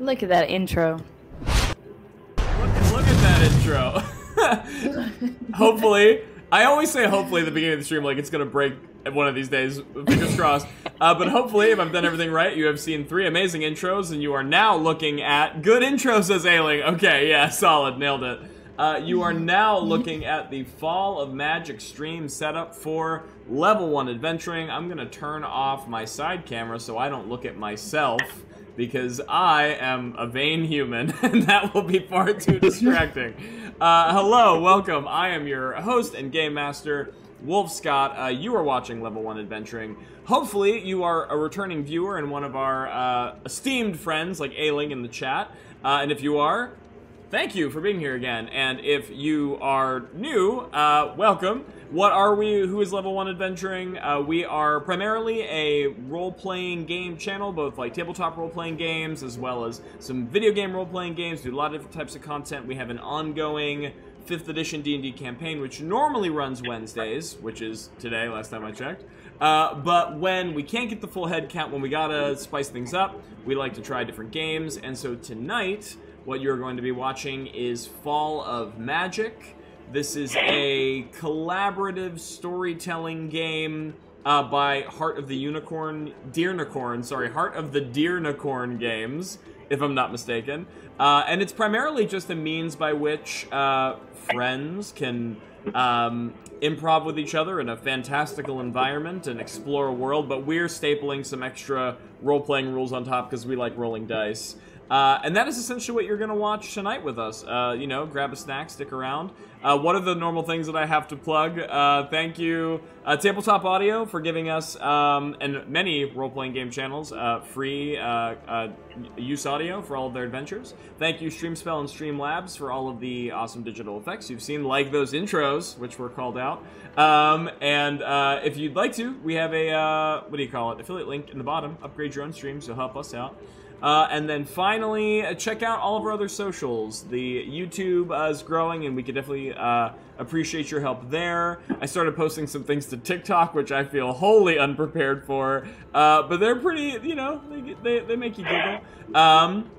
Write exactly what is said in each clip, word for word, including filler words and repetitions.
Look at that intro. Look, look at that intro. Hopefully. I always say hopefully at the beginning of the stream, like it's going to break one of these days, fingers crossed. Uh, but hopefully, if I've done everything right, you have seen three amazing intros, and you are now looking at... Good intro, says Ailing. Okay, yeah, solid. Nailed it. Uh, you are now looking at the Fall of Magic stream setup for Level one Adventuring. I'm going to turn off my side camera so I don't look at myself, because I am a vain human, and that will be far too distracting. Uh, hello, welcome. I am your host and Game Master, Wolf Scott. Uh, you are watching Level one Adventuring. Hopefully, you are a returning viewer and one of our uh, esteemed friends like Ailing in the chat. Uh, and if you are, thank you for being here again. And if you are new, uh, welcome. What are we? Who is Level one Adventuring? Uh, we are primarily a role-playing game channel, both like tabletop role-playing games as well as some video game role-playing games. We do a lot of different types of content. We have an ongoing fifth edition D and D campaign, which normally runs Wednesdays, which is today, last time I checked. Uh, but when we can't get the full head count, when we gotta spice things up, we like to try different games. And so tonight, what you're going to be watching is Fall of Magic. This is a collaborative storytelling game uh, by Heart of the Unicorn, Deernicorn, sorry, Heart of the Deernicorn Games, if I'm not mistaken. Uh, and it's primarily just a means by which uh, friends can um, improv with each other in a fantastical environment and explore a world, but we're stapling some extra role-playing rules on top because we like rolling dice. Uh, and that is essentially what you're going to watch tonight with us. Uh, you know, grab a snack, stick around. Uh, what are the normal things that I have to plug? Uh, thank you, uh, Tabletop Audio, for giving us, um, and many role-playing game channels, uh, free uh, uh, use audio for all of their adventures. Thank you, Streamspell and Streamlabs, for all of the awesome digital effects you've seen, like those intros, which were called out. Um, and uh, if you'd like to, we have a, uh, what do you call it, affiliate link in the bottom. Upgrade your own stream, so help us out. Uh, and then finally, uh, check out all of our other socials. The YouTube uh, is growing, and we could definitely uh, appreciate your help there. I started posting some things to TikTok, which I feel wholly unprepared for. Uh, but they're pretty, you know, they, they, they make you giggle. Um,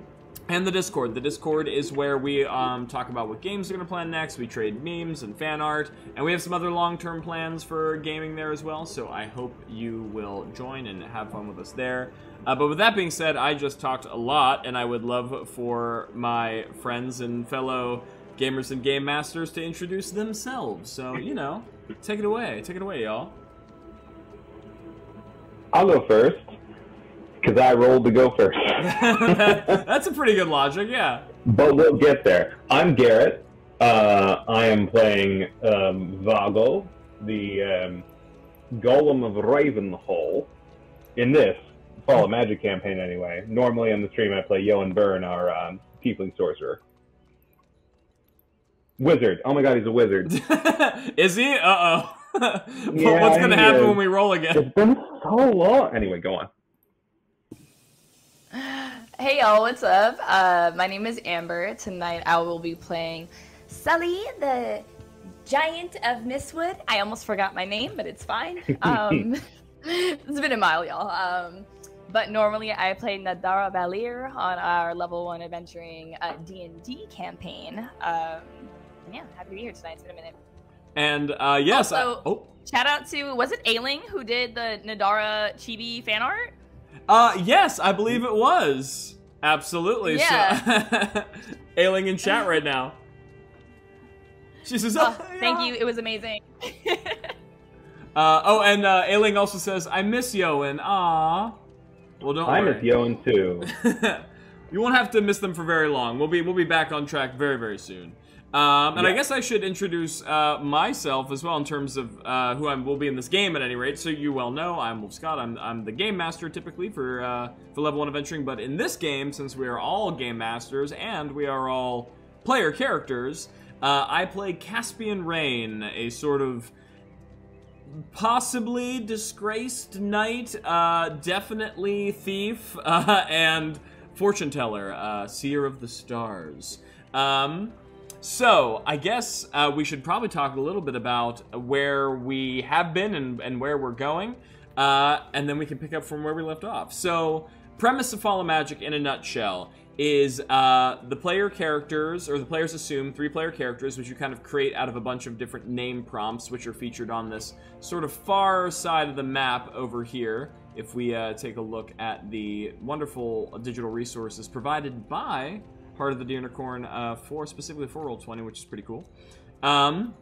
and the Discord. The Discord is where we um, talk about what games we're going to plan next. We trade memes and fan art. And we have some other long-term plans for gaming there as well. So I hope you will join and have fun with us there. Uh, but with that being said, I just talked a lot, and I would love for my friends and fellow gamers and game masters to introduce themselves. So, you know, take it away. Take it away, y'all. I'll go first, because I rolled to go first. that, that's a pretty good logic, yeah. But we'll get there. I'm Garret. Uh, I am playing um, Vago, the um, Golem of Ravenhall, in this Fall of Magic campaign, anyway. Normally on the stream, I play Yoan Byrne, our um, tiefling sorcerer. Wizard. Oh my god, he's a wizard. Is he? Uh-oh. Yeah, what's going to happen is. When we roll again? It's been so long. Anyway, go on. Hey, y'all. What's up? Uh, my name is Amber. Tonight, I will be playing Sally, the Giant of Mistwood. I almost forgot my name, but it's fine. Um, it's been a mile, y'all. Um... But normally I play Nadara Balir on our Level one Adventuring D and D campaign. Um, and yeah, happy to be here tonight. It's been a minute. And uh, yes. Also, I, oh. shout out to, was it Ailing who did the Nadara chibi fan art? Uh, yes, I believe it was. Absolutely. Yeah. So, Ailing in chat right now. She says, oh, oh, yeah. Thank you. It was amazing. uh, oh, and uh, Ailing also says, I miss Yoan. Aww. Well, don't I worry. Miss Yoan too. You won't have to miss them for very long. We'll be we'll be back on track very very soon. Um, and yeah. I guess I should introduce uh, myself as well in terms of uh, who I will be in this game at any rate. So you well know I'm Wolf Scott. I'm I'm the game master typically for uh, for Level one Adventuring, but in this game, since we are all game masters and we are all player characters, uh, I play Caspian Rain, a sort of possibly disgraced knight, uh, definitely thief, uh, and fortune teller, uh, seer of the stars. Um, so, I guess uh, we should probably talk a little bit about where we have been and, and where we're going, uh, and then we can pick up from where we left off. So, premise of Fall of Magic in a nutshell is uh, the player characters, or the players assume three player characters, which you kind of create out of a bunch of different name prompts, which are featured on this sort of far side of the map over here. If we uh, take a look at the wonderful digital resources provided by Heart of the Deernicorn uh, for, specifically for Roll twenty, which is pretty cool. Um,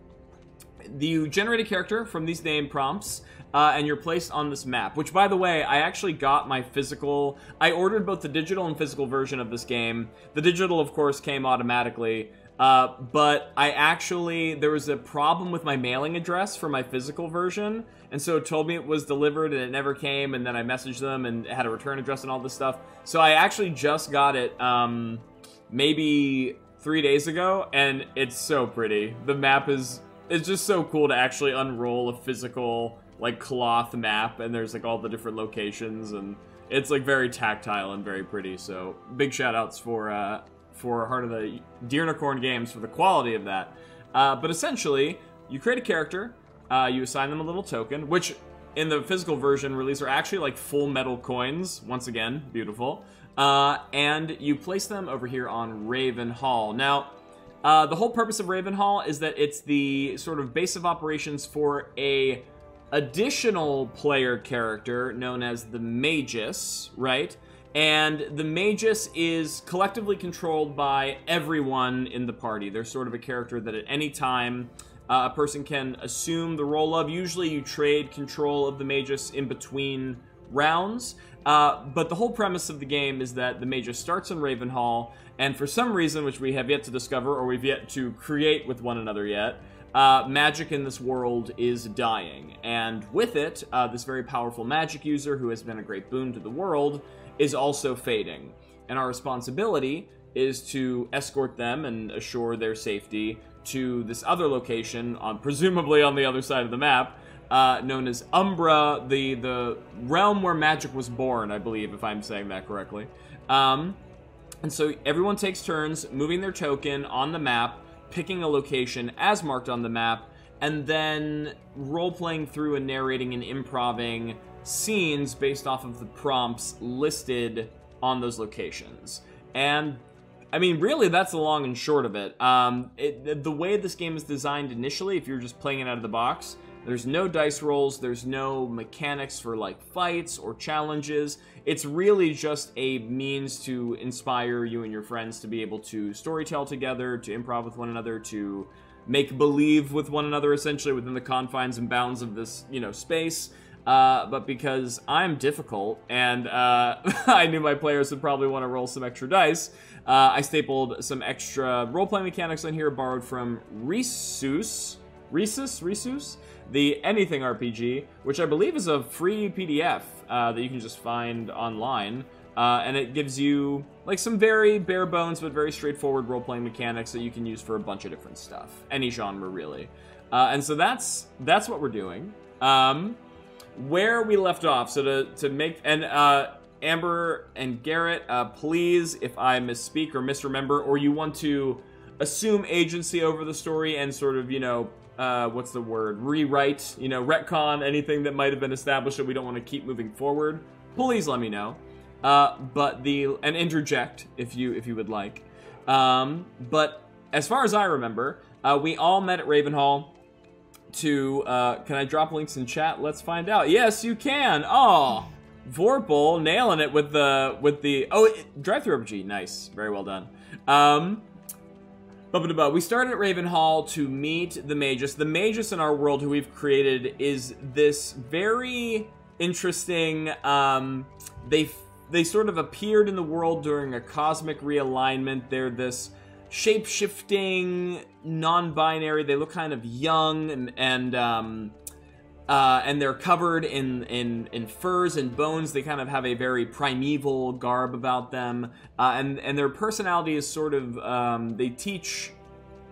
you generate a character from these name prompts, uh, and you're placed on this map, which, by the way, I actually got my physical. I ordered both the digital and physical version of this game. The digital, of course, came automatically, uh, but I actually, there was a problem with my mailing address for my physical version, and so it told me it was delivered and it never came, and then I messaged them and had a return address and all this stuff. So I actually just got it, um, maybe three days ago, and it's so pretty. The map is... It's just so cool to actually unroll a physical, like, cloth map, and there's, like, all the different locations, and it's, like, very tactile and very pretty, so big shout-outs for, uh, for Heart of the Deernicorn games for the quality of that. Uh, but essentially, you create a character, uh, you assign them a little token, which, in the physical version release, are actually, like, full metal coins, once again, beautiful, uh, and you place them over here on Ravenhall. Now... Uh, the whole purpose of Ravenhall is that it's the sort of base of operations for a additional player character known as the Magus, right? And the Magus is collectively controlled by everyone in the party. They're sort of a character that at any time uh, a person can assume the role of. Usually you trade control of the Magus in between rounds. Uh, but the whole premise of the game is that the Magus starts in Ravenhall, and for some reason, which we have yet to discover, or we've yet to create with one another yet, uh, magic in this world is dying. And with it, uh, this very powerful magic user, who has been a great boon to the world, is also fading. And our responsibility is to escort them and assure their safety to this other location, on, presumably on the other side of the map, Uh, known as Umbra, the, the realm where magic was born, I believe, if I'm saying that correctly. Um, and so everyone takes turns moving their token on the map, picking a location as marked on the map, and then role-playing through and narrating and improvising scenes based off of the prompts listed on those locations. And, I mean, really, that's the long and short of it. Um, it the way this game is designed initially, if you're just playing it out of the box... There's no dice rolls, there's no mechanics for, like, fights or challenges. It's really just a means to inspire you and your friends to be able to storytell together, to improv with one another, to make believe with one another, essentially, within the confines and bounds of this, you know, space. Uh, but because I'm difficult, and uh, I knew my players would probably want to roll some extra dice, uh, I stapled some extra role-playing mechanics on here, borrowed from Rhesus, Rhesus? Rhesus? The Anything R P G, which I believe is a free P D F uh, that you can just find online. Uh, and it gives you, like, some very bare bones but very straightforward role-playing mechanics that you can use for a bunch of different stuff. Any genre, really. Uh, and so that's that's what we're doing. Um, where we left off, so to, to make... And uh, Amber and Garrett, uh, please, if I misspeak or misremember, or you want to assume agency over the story and sort of, you know... Uh, what's the word, rewrite, you know, retcon, anything that might have been established that we don't want to keep moving forward, please let me know. Uh, but the, and interject if you, if you would like. Um, but as far as I remember, uh, we all met at Ravenhall to, uh, can I drop links in chat? Let's find out. Yes, you can. Oh, Vorpal nailing it with the, with the, oh, drive-thru R P G. Nice. Very well done. Um, We started at Ravenhall to meet the Magus. The Magus in our world, who we've created, is this very interesting... Um, they, they sort of appeared in the world during a cosmic realignment. They're this shape-shifting, non-binary. They look kind of young, and and, um, uh, and they're covered in, in, in furs and bones. They kind of have a very primeval garb about them. Uh, and, and their personality is sort of, um, they teach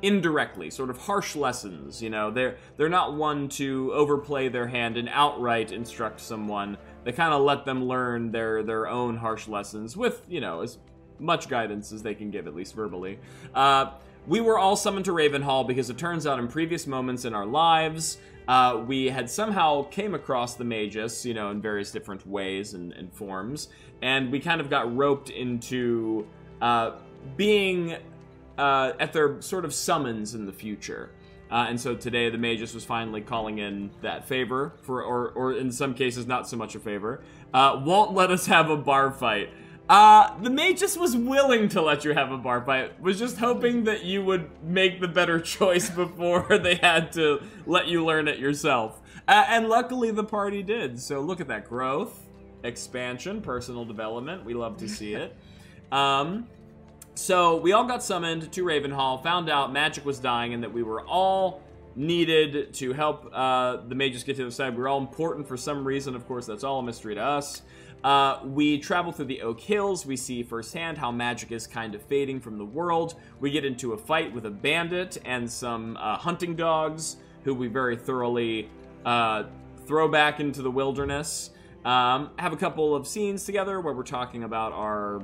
indirectly, sort of harsh lessons, you know. They're, they're not one to overplay their hand and outright instruct someone. They kind of let them learn their, their own harsh lessons with, you know, as much guidance as they can give, at least verbally. Uh, we were all summoned to Ravenhall because it turns out in previous moments in our lives, uh, we had somehow came across the Magus, you know, in various different ways and, and forms. And we kind of got roped into uh, being uh, at their sort of summons in the future. Uh, and so today the Magus was finally calling in that favor, for, or, or in some cases not so much a favor. Uh, won't let us have a bar fight. Uh, the Magus was willing to let you have a bar fight, was just hoping that you would make the better choice before they had to let you learn it yourself. Uh, and luckily the party did, so look at that growth, expansion, personal development, we love to see it. Um... So, we all got summoned to Ravenhall, found out magic was dying, and that we were all needed to help uh, the mages get to the side. We were all important for some reason, of course, that's all a mystery to us. Uh, we travel through the Oak Hills, we see firsthand how magic is kind of fading from the world. We get into a fight with a bandit and some uh, hunting dogs, who we very thoroughly uh, throw back into the wilderness. Um, have a couple of scenes together where we're talking about our...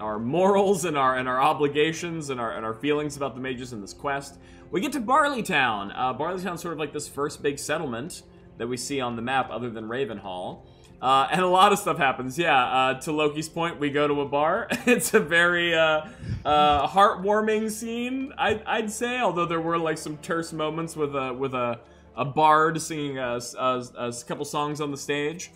our morals and our and our obligations and our and our feelings about the mages in this quest. We get to Barleytown. Uh, Barleytown's sort of like this first big settlement that we see on the map, other than Ravenhall, uh, and a lot of stuff happens. Yeah, uh, to Loki's point, we go to a bar. It's a very uh, uh, heartwarming scene, I, I'd say. Although there were like some terse moments with a with a a bard singing a, a, a couple songs on the stage.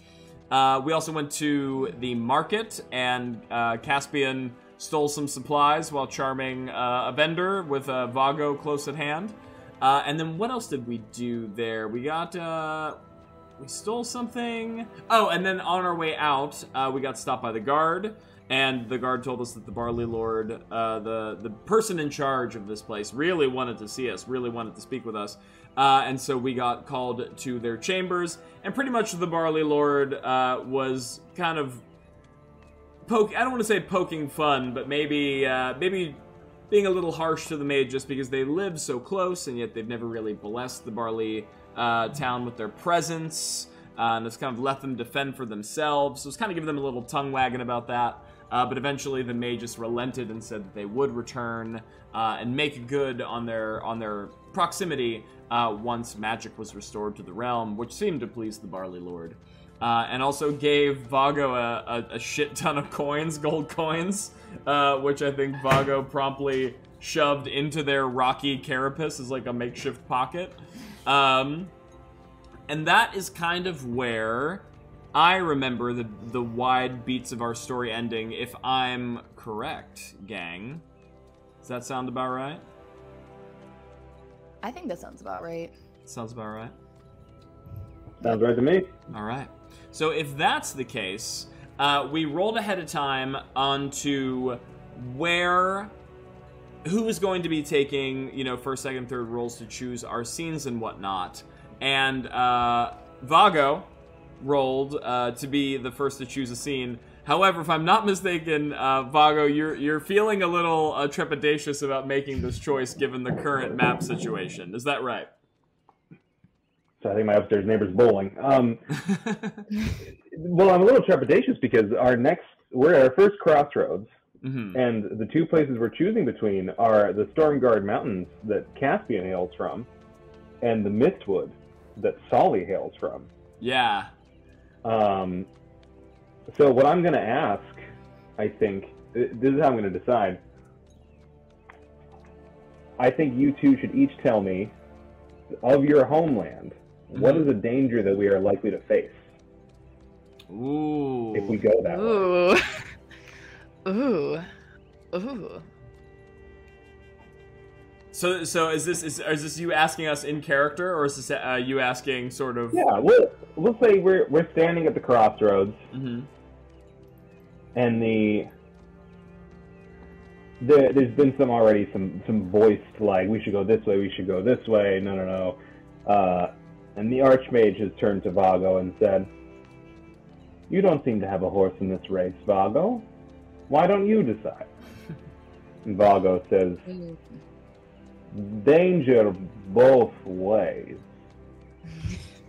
Uh, we also went to the market, and uh, Caspian stole some supplies while charming uh, a vendor with uh, Vago close at hand. Uh, and then what else did we do there? We got, uh, we stole something. Oh, and then on our way out, uh, we got stopped by the guard, and the guard told us that the Barley Lord, uh, the, the person in charge of this place, really wanted to see us, really wanted to speak with us. Uh, and so we got called to their chambers, and pretty much the Barley Lord uh, was kind of poke. I don't want to say poking fun, but maybe uh, maybe being a little harsh to the mage just because they live so close, and yet they've never really blessed the Barley uh, Town with their presence, uh, and it's kind of left them to fend for themselves. So it's kind of giving them a little tongue wagging about that. Uh, but eventually, the mages relented and said that they would return uh, and make good on their on their proximity. Uh, once magic was restored to the realm, which seemed to please the Barley Lord. Uh, and also gave Vago a, a, a shit ton of coins, gold coins, uh, which I think Vago promptly shoved into their rocky carapace as like a makeshift pocket. Um, and that is kind of where I remember the, the wide beats of our story ending, if I'm correct, gang. Does that sound about right? I think that sounds about right. Sounds about right. Sounds right to me. All right. So if that's the case, uh, we rolled ahead of time onto where, who is going to be taking, you know, first, second, third rolls to choose our scenes and whatnot. And uh, Vago rolled uh, to be the first to choose a scene. However, if I'm not mistaken, uh, Vago, you're you're feeling a little uh, trepidatious about making this choice given the current map situation. Is that right? So I think my upstairs neighbor's bowling. Um, well, I'm a little trepidatious because our next we're at our first crossroads, mm-hmm. and the two places we're choosing between are the Stormguard Mountains that Caspian hails from, and the Mistwood that Sally hails from. Yeah. Um. So what I'm going to ask, I think, this is how I'm going to decide. I think you two should each tell me, of your homeland, mm-hmm. what is a danger that we are likely to face? Ooh. If we go that Ooh. way. Ooh. Ooh. So, so is this is is this you asking us in character, or is this uh, you asking sort of? Yeah, we'll we'll say we're we're standing at the crossroads, mm-hmm. and the, the there's been some already some some voiced like we should go this way, we should go this way, no, no, no, uh, and the Archmage has turned to Vago and said, "You don't seem to have a horse in this race, Vago. Why don't you decide?" And Vago says. Danger both ways.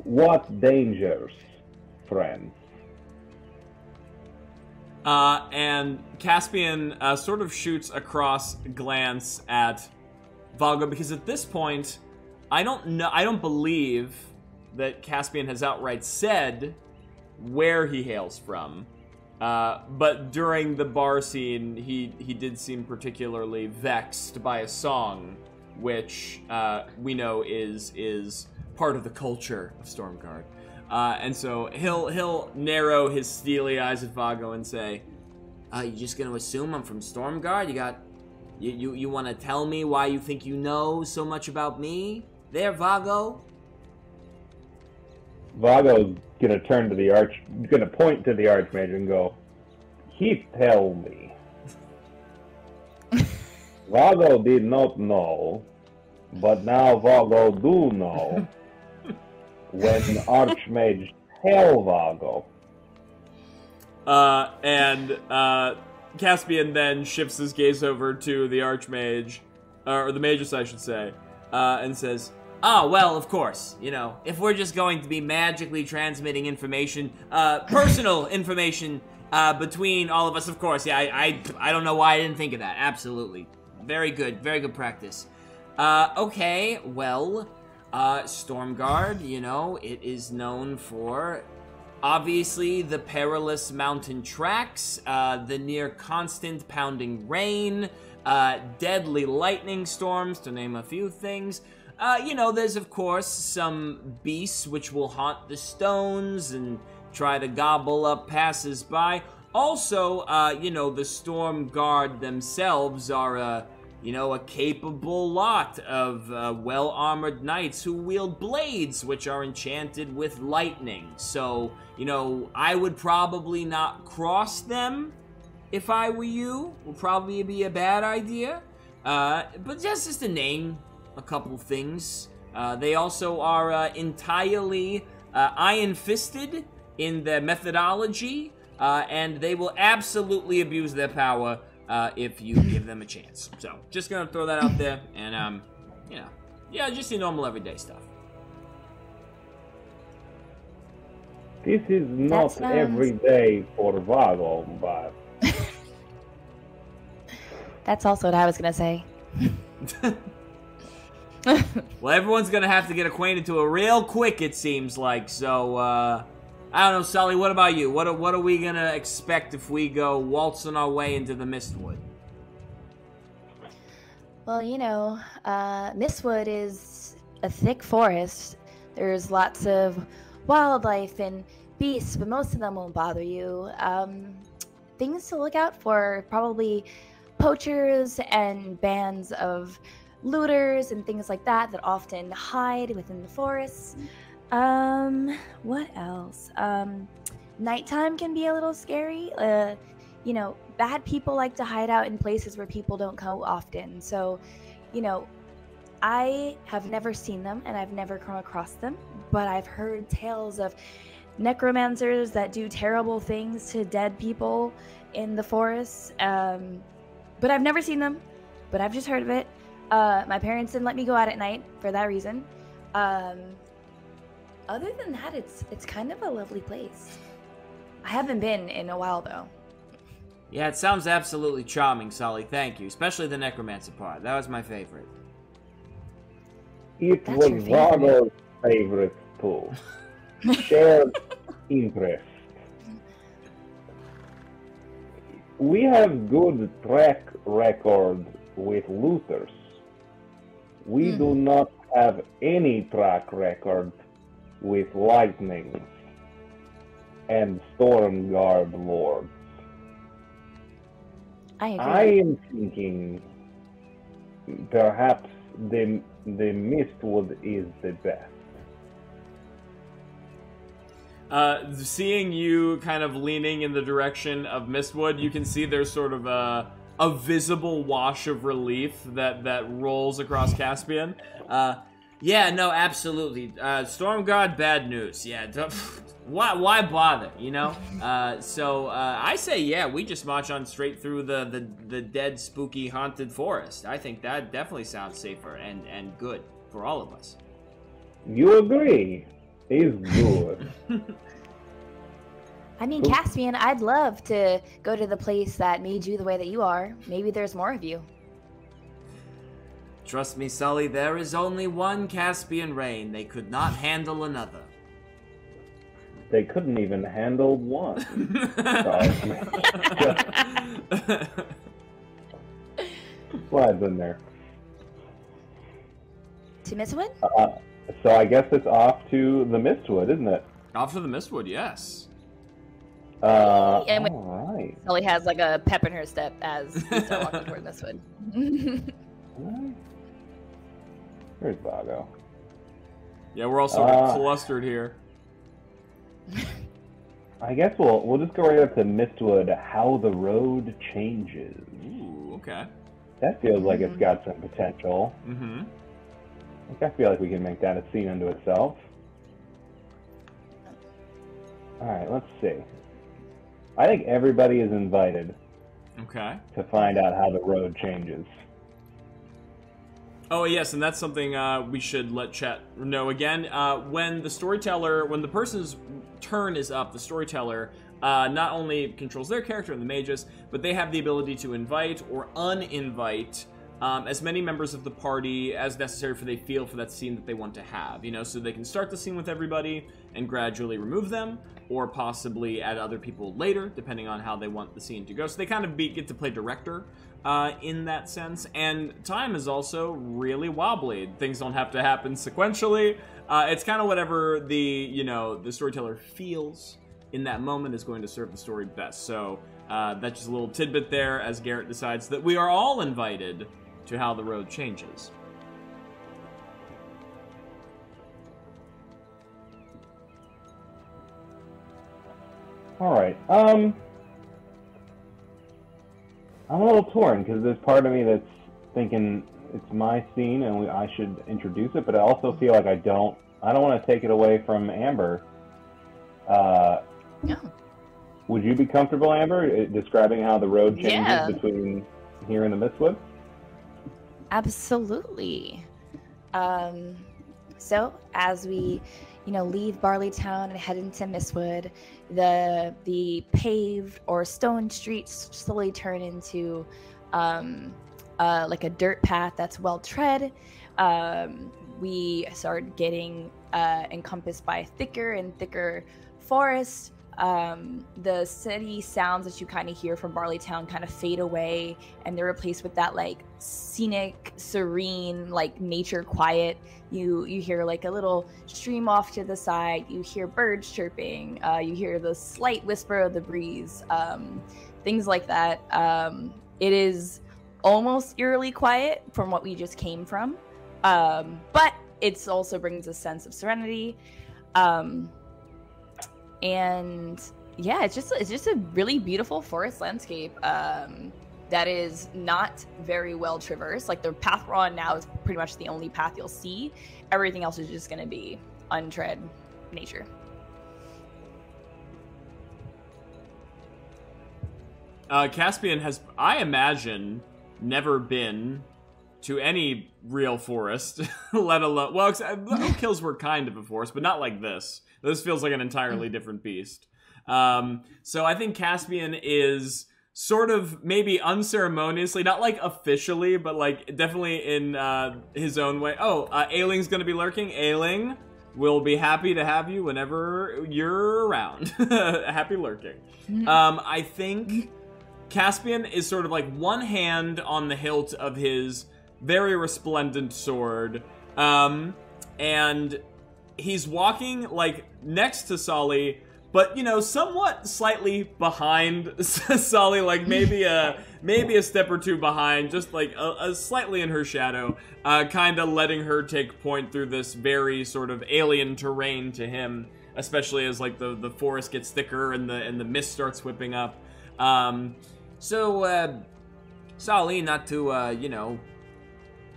What dangers, friends? Uh, and Caspian uh, sort of shoots a cross glance at Vago because at this point, I don't know, I don't believe that Caspian has outright said where he hails from. Uh, but during the bar scene, he, he did seem particularly vexed by a song, which uh, we know is is part of the culture of Stormguard. Uh, and so he'll he'll narrow his steely eyes at Vago and say, uh, "You just gonna assume I'm from Stormguard? You got, you you, you want to tell me why you think you know so much about me, there, Vago?" Vago's gonna turn to the arch, gonna point to the archmage and go, "He tell me." Vago did not know, but now Vago do know. When archmage tell Vago. Uh, and uh, Caspian then shifts his gaze over to the archmage, or the magus, I should say, uh, and says, "Ah, oh, well, of course. You know, if we're just going to be magically transmitting information, uh, personal information, uh, between all of us, of course. Yeah, I, I, I don't know why I didn't think of that. Absolutely, very good, very good practice. Uh, okay, well." Uh, Stormguard, you know, it is known for, obviously, the perilous mountain tracks, uh, the near-constant pounding rain, uh, deadly lightning storms, to name a few things. Uh, you know, there's, of course, some beasts which will haunt the stones and try to gobble up passers-by. Also, uh, you know, the Stormguard themselves are, uh, you know, a capable lot of uh, well-armored knights who wield blades which are enchanted with lightning. So, you know, I would probably not cross them if I were you. Would probably be a bad idea. Uh, but just, just to name a couple things. Uh, they also are uh, entirely uh, iron-fisted in their methodology. Uh, and they will absolutely abuse their power Uh, if you give them a chance. So, just gonna throw that out there, and, um, you know, yeah, just your normal everyday stuff. This is not sounds... everyday for Vago, but... That's also what I was gonna say. Well, everyone's gonna have to get acquainted to it real quick, it seems like, so, uh... I don't know, Sully, what about you? What are, what are we going to expect if we go waltzing our way into the Mistwood? Well, you know, uh, Mistwood is a thick forest. There's lots of wildlife and beasts, but most of them won't bother you. Um, things to look out for, probably poachers and bands of looters and things like that that often hide within the forests. Um, what else? Um, nighttime can be a little scary. Uh, you know, bad people like to hide out in places where people don't go often. So, you know, I have never seen them and I've never come across them, but I've heard tales of necromancers that do terrible things to dead people in the forests. Um, but I've never seen them, but I've just heard of it. Uh, my parents didn't let me go out at night for that reason. Um... Other than that, it's it's kind of a lovely place. I haven't been in a while, though. Yeah, it sounds absolutely charming, Sully. Thank you. Especially the necromancer part. That was my favorite. It That's was Vago's favorite, too. Shared interest. We have good track record with looters. We mm-hmm. do not have any track record with lightnings and Stormguard lords. I agree. I am thinking perhaps the the Mistwood is the best. Uh, seeing you kind of leaning in the direction of Mistwood, you can see there's sort of a a visible wash of relief that that rolls across Caspian. Uh, Yeah, no, absolutely. Uh, Stormguard, bad news. Yeah, don't, why, why bother, you know? Uh, so, uh, I say, yeah, we just march on straight through the, the, the dead, spooky, haunted forest. I think that definitely sounds safer and, and good for all of us. You agree. It's good. I mean, Caspian, I'd love to go to the place that made you the way that you are. Maybe there's more of you. Trust me, Sully, there is only one Caspian Rain. They could not handle another. they couldn't even handle one. Slides in there. To Mistwood? Uh, so I guess it's off to the Mistwood, isn't it? Off to the Mistwood, yes. Uh, and we, all right. Sally has like a pep in her step as we start walking toward Mistwood. Where's Vago? Yeah, we're all sort of uh, clustered here. I guess we'll we'll just go right up to Mistwood. How the Road Changes. Ooh, okay. That feels like mm-hmm. it's got some potential. Mm-hmm. I feel like we can make that a scene unto itself. All right, let's see. I think everybody is invited. Okay. To find out how the road changes. Oh, yes, and that's something uh, we should let chat know again. Uh, when the storyteller, when the person's turn is up, the storyteller uh, not only controls their character and the mages, but they have the ability to invite or uninvite um, as many members of the party as necessary for they feel for that scene that they want to have. You know, so they can start the scene with everybody and gradually remove them, or possibly add other people later, depending on how they want the scene to go. So they kind of be, get to play director. Uh, in that sense, and time is also really wobbly. Things don't have to happen sequentially. Uh, it's kind of whatever the, you know, the storyteller feels in that moment is going to serve the story best. So uh, that's just a little tidbit there as Garret decides that we are all invited to how the road changes. All right. Um... I'm a little torn, because there's part of me that's thinking it's my scene and we, I should introduce it, but I also feel like I don't, I don't want to take it away from Amber. Uh, no. Would you be comfortable, Amber, describing how the road changes yeah. between here and the Mistwood? Absolutely. Um, so, as we, you know, leave Barleytown and head into Mistwood, the the paved or stone streets slowly turn into um, uh, like a dirt path that's well tread. Um, we start getting uh, encompassed by thicker and thicker forest. Um, the city sounds that you kind of hear from Barleytown kind of fade away, and they're replaced with that like scenic, serene, like nature quiet. You you hear like a little stream off to the side. You hear birds chirping. Uh, you hear the slight whisper of the breeze. Um, things like that. Um, it is almost eerily quiet from what we just came from, um, but it also brings a sense of serenity. Um, And yeah, it's just it's just a really beautiful forest landscape um, that is not very well traversed. Like the path we're on now is pretty much the only path you'll see. Everything else is just going to be untread nature. Uh, Caspian has, I imagine, never been to any real forest, let alone well, except, kills were kind of a forest, but not like this. This feels like an entirely different beast. Um, so I think Caspian is sort of maybe unceremoniously, not like officially, but like definitely in uh, his own way. Oh, uh, Ailing's going to be lurking. Ailing, we'll be happy to have you whenever you're around. Happy lurking. Um, I think Caspian is sort of like one hand on the hilt of his very resplendent sword. Um, and... He's walking, like, next to Sally, but, you know, somewhat slightly behind Sally, like, maybe a, maybe a step or two behind, just, like, a, a slightly in her shadow, uh, kind of letting her take point through this very sort of alien terrain to him, especially as, like, the, the forest gets thicker and the, and the mist starts whipping up. Um, so, uh, Sally, not to, uh, you know...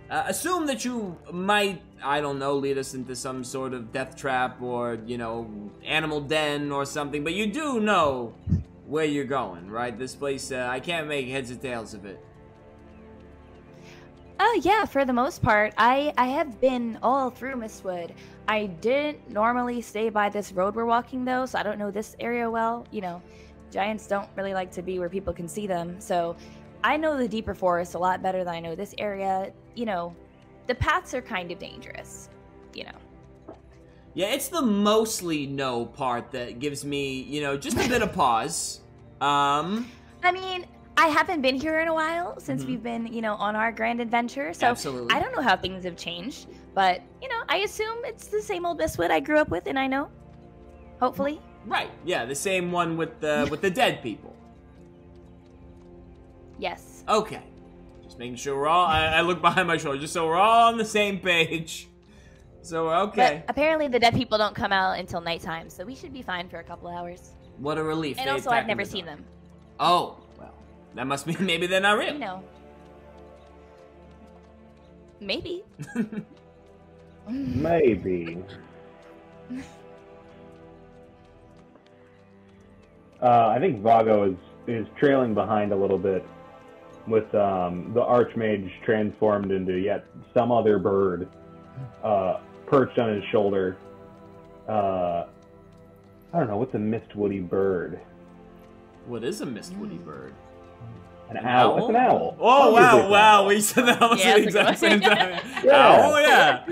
Uh, assume that you might, I don't know, lead us into some sort of death trap or, you know, animal den or something, but you do know where you're going, right? This place, uh, I can't make heads or tails of it. Oh, uh, yeah, for the most part. I, I have been all through Mistwood. I didn't normally stay by this road we're walking, though, so I don't know this area well. You know, giants don't really like to be where people can see them, so... I know the deeper forest a lot better than I know this area. You know, the paths are kind of dangerous, you know. Yeah, it's the mostly no part that gives me, you know, just a bit of pause. Um... I mean, I haven't been here in a while since mm-hmm. we've been, you know, on our grand adventure. So absolutely. I don't know how things have changed, but, you know, I assume it's the same old Mistwood I grew up with and I know. Hopefully. Right. Yeah, the same one with the with the dead people. Yes. Okay. Just making sure we're all... I, I look behind my shoulder just so we're all on the same page. So, okay. But apparently the dead people don't come out until nighttime, so we should be fine for a couple hours. What a relief. And they also, I've never seen them. Oh, well. That must mean maybe they're not real. You know. Maybe. Maybe. Uh, I think Vago is, is trailing behind a little bit with um, the Archmage transformed into yet some other bird uh, perched on his shoulder. Uh, I don't know, what's a Mistwoody bird? What is a Mistwoody bird? An, an owl. It's an owl. Oh, wow, wow. We said that almost yeah, at the exact same time. Yeah. Oh, yeah.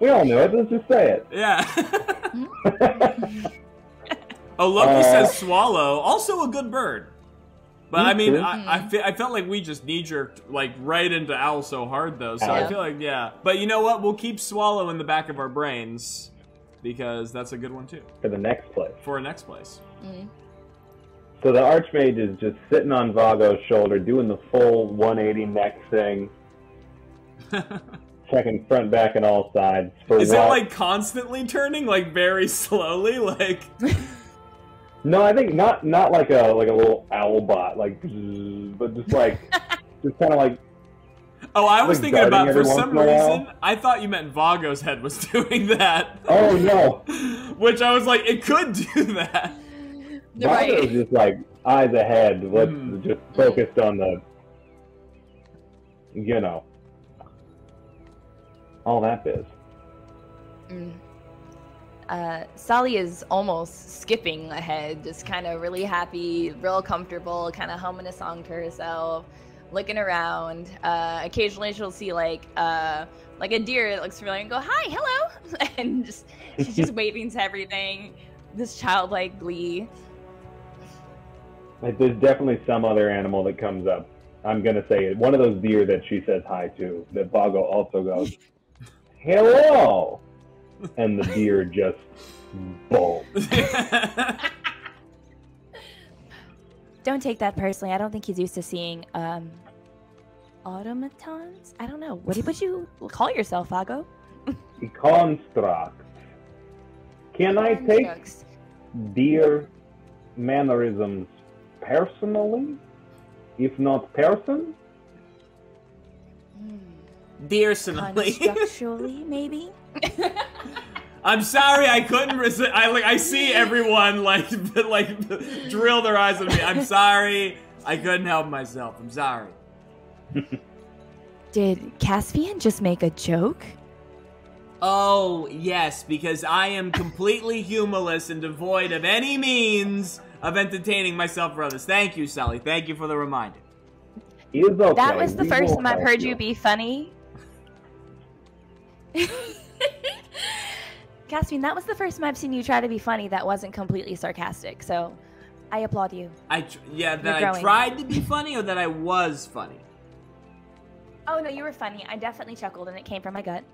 We all know it. Let's just say it. Yeah. Oh, Loki uh, says swallow. Also a good bird. But, I mean, I, I, fe I felt like we just knee-jerked, like, right into owl so hard, though. So yeah. I feel like, yeah. But you know what? We'll keep swallow in the back of our brains because that's a good one, too. For the next place. For the next place. Mm-hmm. So the Archmage is just sitting on Vago's shoulder, doing the full one eighty neck thing. Checking front, back, and all sides. For is what? It, like, constantly turning? Like, very slowly? Like... No, I think not not like a like a little owl bot, like, but just like just kind of like. Oh, I was like thinking about for some reason I thought you meant Vago's head was doing that. Oh no! Which I was like, it could do that. Right. Vago's just like eyes ahead, let's mm. just focused on the, you know, all that biz. Mm. Uh, Sally is almost skipping ahead, just kind of really happy, real comfortable, kind of humming a song to herself, looking around. Uh, occasionally she'll see like uh, like a deer that looks familiar and go, hi, hello, and just she's just waving to everything, this childlike glee. Like, there's definitely some other animal that comes up. I'm going to say it. One of those deer that she says hi to, that Vago also goes, hello. And the deer just bolts. Don't take that personally. I don't think he's used to seeing um, automatons. I don't know. What would you call yourself, Vago? Construct. Can I take deer mannerisms personally? If not person? Deersonally. Constructually, maybe? I'm sorry, I couldn't resist. I like, I see everyone like, like, drill their eyes at me. I'm sorry, I couldn't help myself. I'm sorry. Did Caspian just make a joke? Oh yes, because I am completely humorless and devoid of any means of entertaining myself or others. Thank you, Sally. Thank you for the reminder. Okay. That was the we first time I've heard you be funny. Caspian, that was the first time I've seen you try to be funny that wasn't completely sarcastic, so I applaud you. I tr yeah, that I tried to be funny or that I was funny? Oh, no, you were funny. I definitely chuckled, and it came from my gut.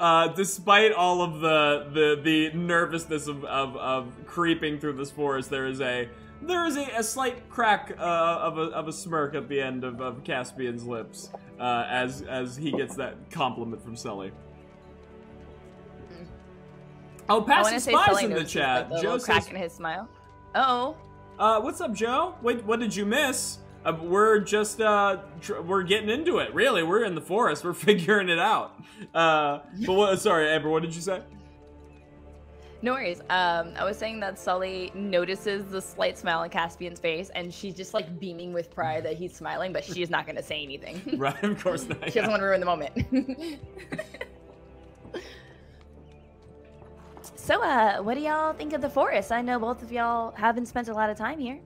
Uh, despite all of the the, the nervousness of, of, of creeping through this forest, there is a there is a, a slight crack uh, of, a, of a smirk at the end of, of Caspian's lips uh, as, as he gets that compliment from Sully. Oh, passive spies in the chat. Like Joe says, cracking his smile. Uh-oh. Uh, what's up, Joe? Wait, what did you miss? Uh, we're just, uh, tr we're getting into it. Really, we're in the forest. We're figuring it out. Uh, but what, sorry, Amber, what did you say? No worries. Um, I was saying that Sully notices the slight smile on Caspian's face, and she's just, like, beaming with pride that he's smiling, but she's not going to say anything. Right, of course not. She doesn't want to ruin the moment. So, uh, what do y'all think of the forest? I know both of y'all haven't spent a lot of time here.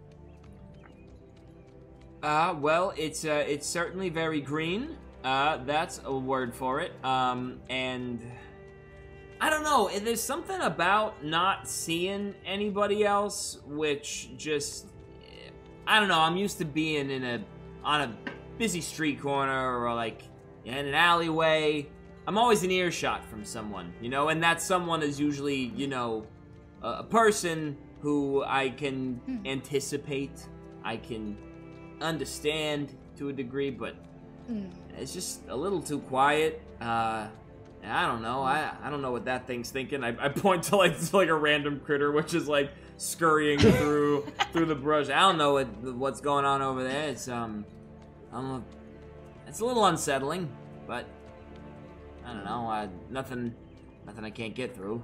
Uh, well, it's, uh, it's certainly very green. Uh, that's a word for it. Um, and I don't know, there's something about not seeing anybody else, which just, I don't know, I'm used to being in a, on a busy street corner, or like, in an alleyway. I'm always an earshot from someone, you know, and that someone is usually, you know, a, a person who I can hmm. anticipate, I can understand to a degree, but mm. it's just a little too quiet. Uh... I don't know. I I don't know what that thing's thinking. I, I point to like to like a random critter which is like scurrying through through the brush. I don't know what what's going on over there. It's um, I'm it's a little unsettling, but I don't know. I, nothing, nothing I can't get through.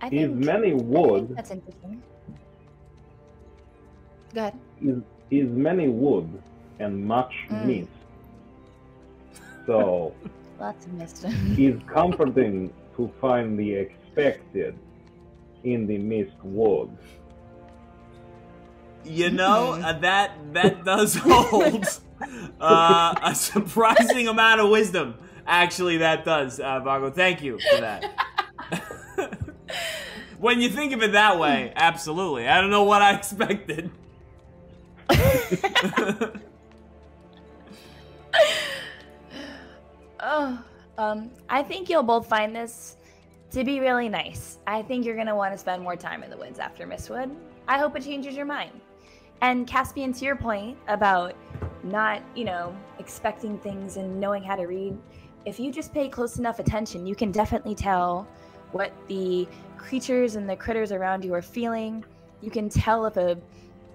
I think, if many would, I think that's interesting. Go ahead. Is is many wood and much mm. meat. So, lots of mischief. It's comforting to find the expected in the mist woods. You know, uh, that that does hold uh, a surprising amount of wisdom. Actually, that does, uh, Vago. Thank you for that. When you think of it that way, absolutely. I don't know what I expected. Oh, um, I think you'll both find this to be really nice. I think you're going to want to spend more time in the woods after Mistwood. I hope it changes your mind. And Caspian, to your point about not, you know, expecting things and knowing how to read, if you just pay close enough attention, you can definitely tell what the creatures and the critters around you are feeling. You can tell if a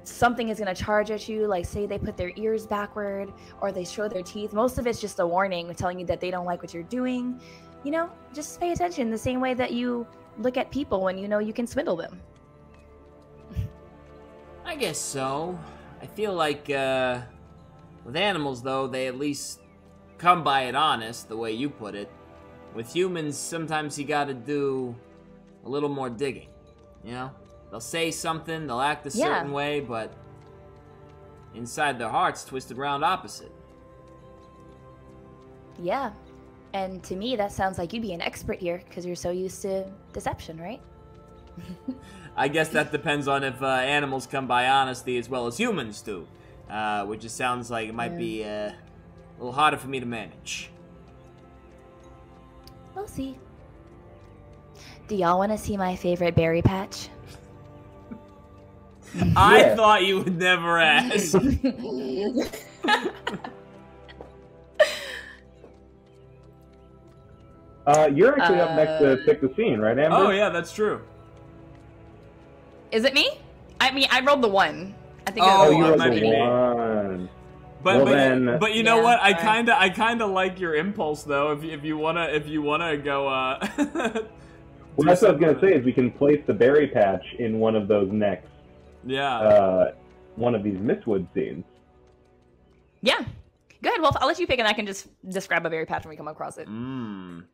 something is going to charge at you, like say they put their ears backward or they show their teeth. Most of it's just a warning telling you that they don't like what you're doing. You know, just pay attention the same way that you look at people when you know you can swindle them. I guess so. I feel like uh, with animals, though, they at least come by it honest, the way you put it. With humans, sometimes you gotta do a little more digging, you know? They'll say something, they'll act a certain yeah. way, but inside their hearts, twisted round opposite. Yeah. And to me, that sounds like you'd be an expert here, because you're so used to deception, right? I guess that depends on if uh, animals come by honesty as well as humans do, uh, which just sounds like it might mm. be uh, a little harder for me to manage. We'll see. Do y'all want to see my favorite berry patch? I yeah. thought you would never ask. uh, you're actually uh, up next to pick the scene, right, Amber? Oh, yeah, that's true. Is it me? I mean, I rolled the one. I think oh, you rolled the one. But well, but, then, but you know yeah, what? I kind of right. I kind of like your impulse though. If if you wanna if you wanna go. Uh, well, that's what I was gonna say. Is we can place the berry patch in one of those next. Yeah. Uh, one of these Mistwood scenes. Yeah. Go ahead, Wolf. I'll let you pick, and I can just describe a berry patch when we come across it. Mm.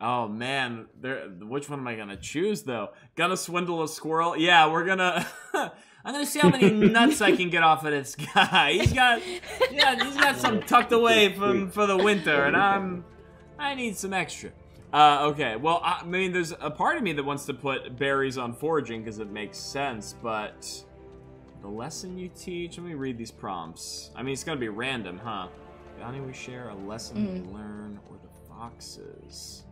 Oh man, there. Which one am I gonna choose though? Gonna swindle a squirrel? Yeah, we're gonna. I'm gonna see how many nuts I can get off of this guy. He's got, yeah, he's got some tucked away from for the winter, and I'm, I need some extra. Uh, okay, well, I mean, there's a part of me that wants to put berries on foraging because it makes sense, but. The lesson you teach? Let me read these prompts. I mean, it's gonna be random, huh? Johnny, we share a lesson mm. we learn, or the foxes.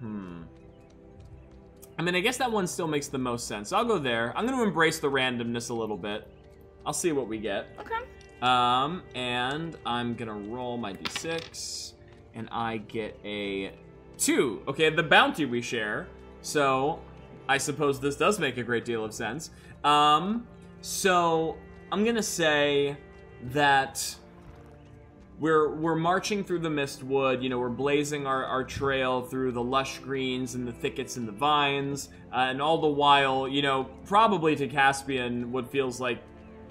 Hmm. I mean, I guess that one still makes the most sense. I'll go there. I'm gonna embrace the randomness a little bit. I'll see what we get. Okay. Um, and I'm gonna roll my d six, and I get a two. Okay, the bounty we share. So, I suppose this does make a great deal of sense. Um... So, I'm gonna say that we're we're marching through the Mistwood, you know, we're blazing our, our trail through the lush greens and the thickets and the vines, uh, and all the while, you know, probably to Caspian, what feels like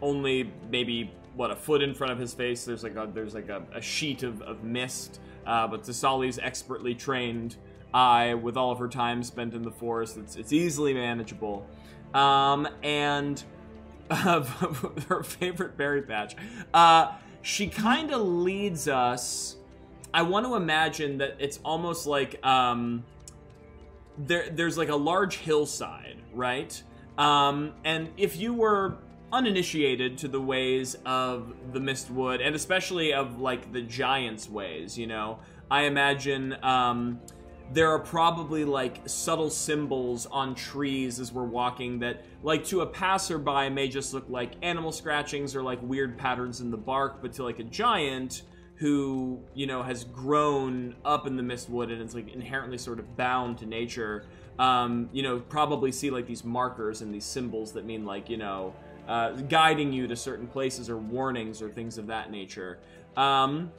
only maybe, what, a foot in front of his face, there's like a, there's like a, a sheet of, of mist, uh, but to Sally's expertly trained eye, with all of her time spent in the forest, it's, it's easily manageable. Um, and... of her favorite berry patch. Uh, she kind of leads us I want to imagine that it's almost like um, there, there's like a large hillside, right? Um, and if you were uninitiated to the ways of the Mistwood, and especially of like the giants' ways, you know, I imagine um, there are probably like subtle symbols on trees as we're walking that, like, to a passerby may just look like animal scratchings or like weird patterns in the bark, but to like a giant who, you know, has grown up in the Mistwood and is like inherently sort of bound to nature, um, you know, probably see like these markers and these symbols that mean like, you know, uh, guiding you to certain places or warnings or things of that nature. Um,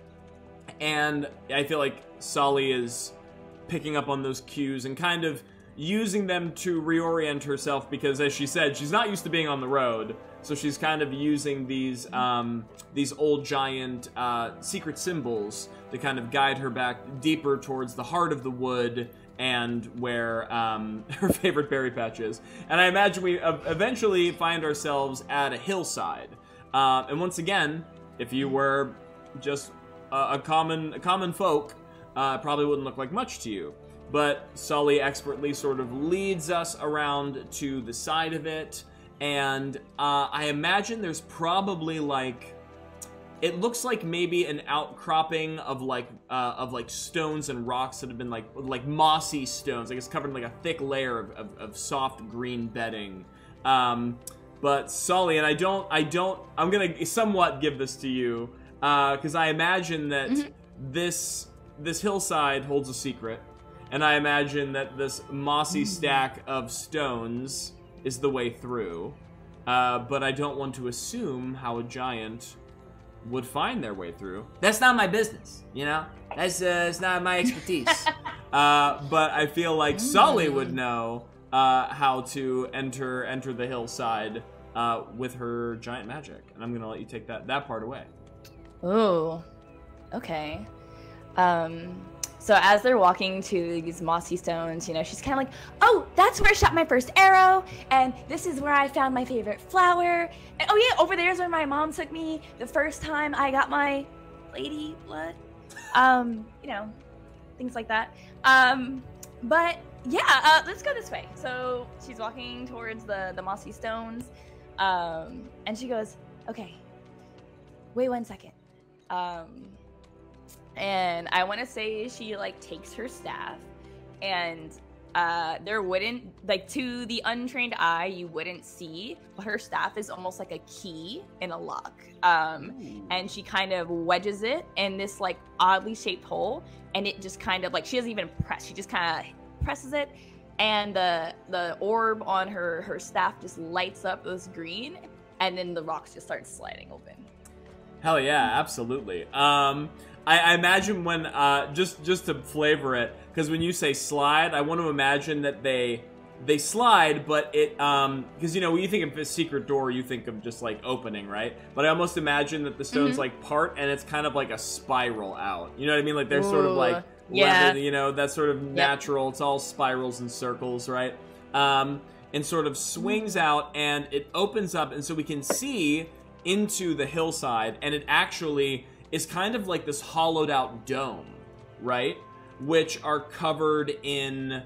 and I feel like Sally is picking up on those cues and kind of using them to reorient herself, because as she said, she's not used to being on the road. So she's kind of using these um, these old giant uh, secret symbols to kind of guide her back deeper towards the heart of the wood and where um, her favorite berry patch is. And I imagine we eventually find ourselves at a hillside. Uh, and once again, if you were just a, a common a common folk, uh, it probably wouldn't look like much to you. But Sully expertly sort of leads us around to the side of it, and uh, I imagine there's probably like, it looks like maybe an outcropping of like uh, of like stones and rocks that have been like like mossy stones, I guess, covered in like a thick layer of, of, of soft green bedding. Um, but Sully, and I don't, I don't, I'm gonna somewhat give this to you because uh, I imagine that mm-hmm. this this hillside holds a secret. And I imagine that this mossy stack of stones is the way through. Uh, but I don't want to assume how a giant would find their way through. That's not my business, you know? That's uh, it's not my expertise. uh, but I feel like Sully would know uh, how to enter enter the hillside uh, with her giant magic. And I'm going to let you take that, that part away. Ooh. Okay. Um... So as they're walking to these mossy stones, you know, she's kind of like, oh, that's where I shot my first arrow, and this is where I found my favorite flower, and oh yeah, over there's where my mom took me the first time I got my lady blood, um, you know, things like that. Um, but yeah, uh, let's go this way. So she's walking towards the, the mossy stones, um, and she goes, okay, wait one second. Um... And I want to say she like takes her staff, and uh, there wouldn't, like, to the untrained eye, you wouldn't see, but her staff is almost like a key in a lock. Um, and she kind of wedges it in this like oddly shaped hole, and it just kind of like, she doesn't even press, she just kind of presses it, and the the orb on her her staff just lights up this green, and then the rocks just start sliding open. Hell yeah, absolutely. Um. I imagine when, uh, just, just to flavor it, because when you say slide, I want to imagine that they they slide, but it, um, because, you know, when you think of a secret door, you think of just, like, opening, right? But I almost imagine that the stones, mm-hmm. like, part, and it's kind of like a spiral out. You know what I mean? Like, they're Ooh, sort of, like, yeah. leather, you know, that's sort of natural. Yep. It's all spirals and circles, right? Um, and sort of swings out, and it opens up, and so we can see into the hillside, and it actually is kind of like this hollowed out dome, right? Which are covered in,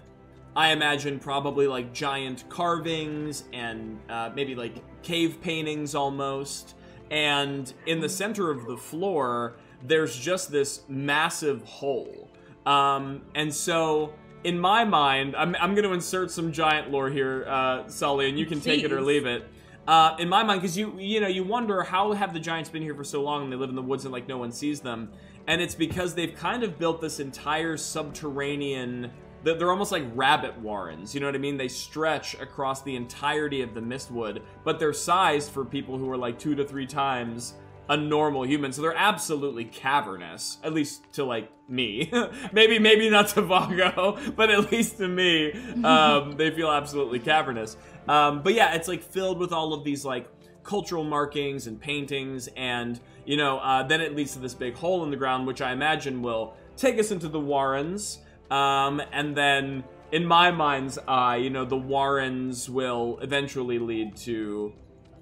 I imagine, probably like giant carvings and uh, maybe like cave paintings almost. And in the center of the floor, there's just this massive hole. Um, and so in my mind, I'm, I'm going to insert some giant lore here, uh, Sully, and you can Jeez. take it or leave it. Uh, in my mind, because you you know you wonder how have the giants been here for so long and they live in the woods and like no one sees them, and it's because they've kind of built this entire subterranean. They're almost like rabbit warrens, you know what I mean? They stretch across the entirety of the Mistwood, but they're sized for people who are like two to three times a normal human, so they're absolutely cavernous, at least to like me. maybe maybe not to Vago, but at least to me, um, they feel absolutely cavernous. Um, but yeah, it's like filled with all of these like cultural markings and paintings, and you know, uh, then it leads to this big hole in the ground, which I imagine will take us into the warrens. Um, and then in my mind's eye, you know, the warrens will eventually lead to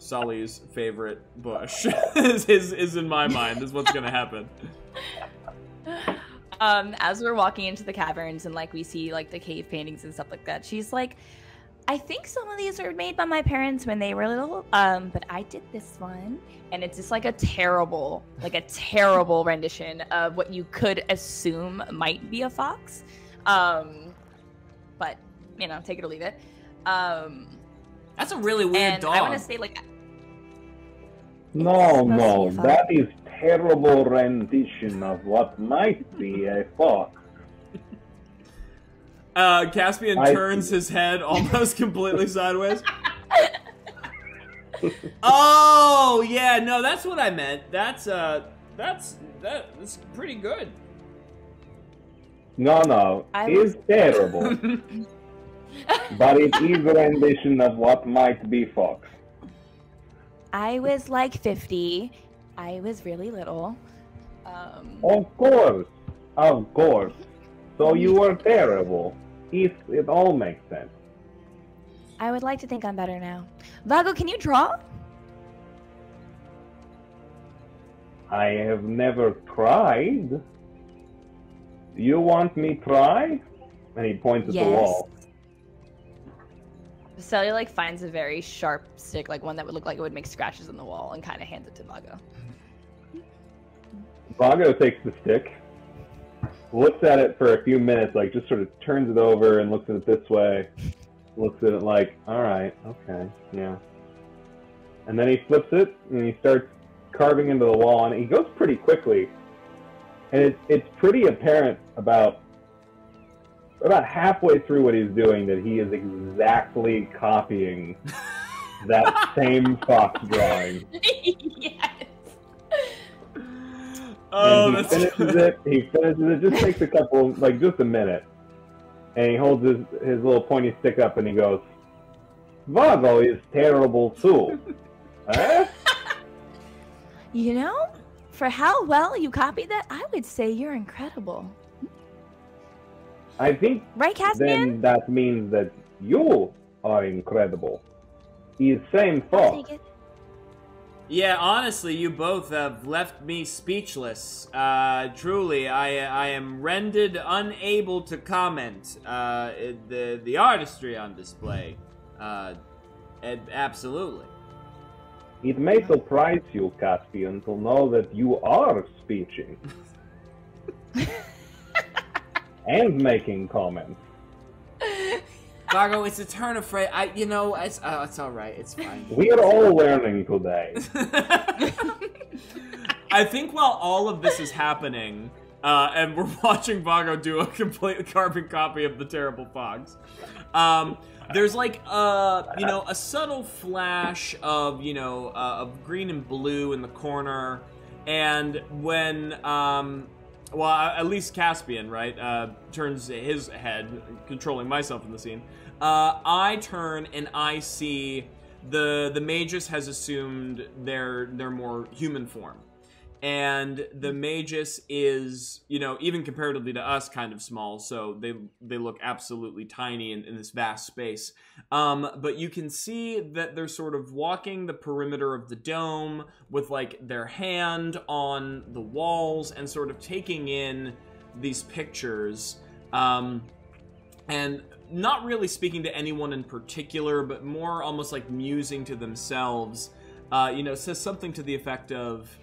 Sully's favorite bush is, is, is in my mind is what's going to happen. Um, as we're walking into the caverns and like we see like the cave paintings and stuff like that, she's like, I think some of these were made by my parents when they were little, um, but I did this one. And it's just like a terrible, like a terrible rendition of what you could assume might be a fox. Um, but, you know, take it or leave it. Um, That's a really weird and dog. I want to say like... No, no, that is terrible rendition of what might be a fox. Uh, Caspian I turns see. his head almost completely sideways. Oh, yeah, no, that's what I meant. That's, uh, that's, that, that's pretty good. No, no, I it's was... terrible. But it is a rendition of what might be fox. I was like fifty. I was really little. Um... Of course, of course. So you were terrible. If it all makes sense. I would like to think I'm better now. Vago, can you draw? I have never tried. You want me to try? And he points at yes. the wall. Sally like finds a very sharp stick, like one that would look like it would make scratches in the wall, and kind of hands it to Vago. Vago takes the stick, looks at it for a few minutes, like just sort of turns it over and looks at it this way, looks at it like, all right, okay, yeah. And then he flips it and he starts carving into the wall, and he goes pretty quickly. And it's it's pretty apparent about about halfway through what he's doing that he is exactly copying that same fox drawing. Yes. Oh, and he that's finishes good. it. He finishes it. Just takes a couple, like just a minute, and he holds his his little pointy stick up, and he goes, "Vago is terrible too." Huh? You know, for how well you copied that, I would say you're incredible. I think. Right, Caspian? Then that means that you are incredible. He's same fox. Yeah, honestly, you both have left me speechless. Uh, truly, I I am rendered unable to comment. Uh, the the artistry on display, uh, absolutely. It may surprise you, Caspian, to know that you are speaking and making comments. Vago, it's a turn of phrase. I, you know, it's, uh, it's all right. It's fine. We are all learning today. I think while all of this is happening, uh, and we're watching Vago do a complete carbon copy of the terrible fox, um, there's like a, you know, a subtle flash of, you know, uh, of green and blue in the corner, and when, um... well, at least Caspian, right, uh, turns his head, controlling myself in the scene. Uh, I turn and I see the the magus has assumed their their more human form, and the magus is, you know, even comparatively to us, kind of small. So they they look absolutely tiny in, in this vast space. Um, but you can see that they're sort of walking the perimeter of the dome with like their hand on the walls and sort of taking in these pictures, um, and not really speaking to anyone in particular, but more almost like musing to themselves. Uh, you know, says something to the effect of,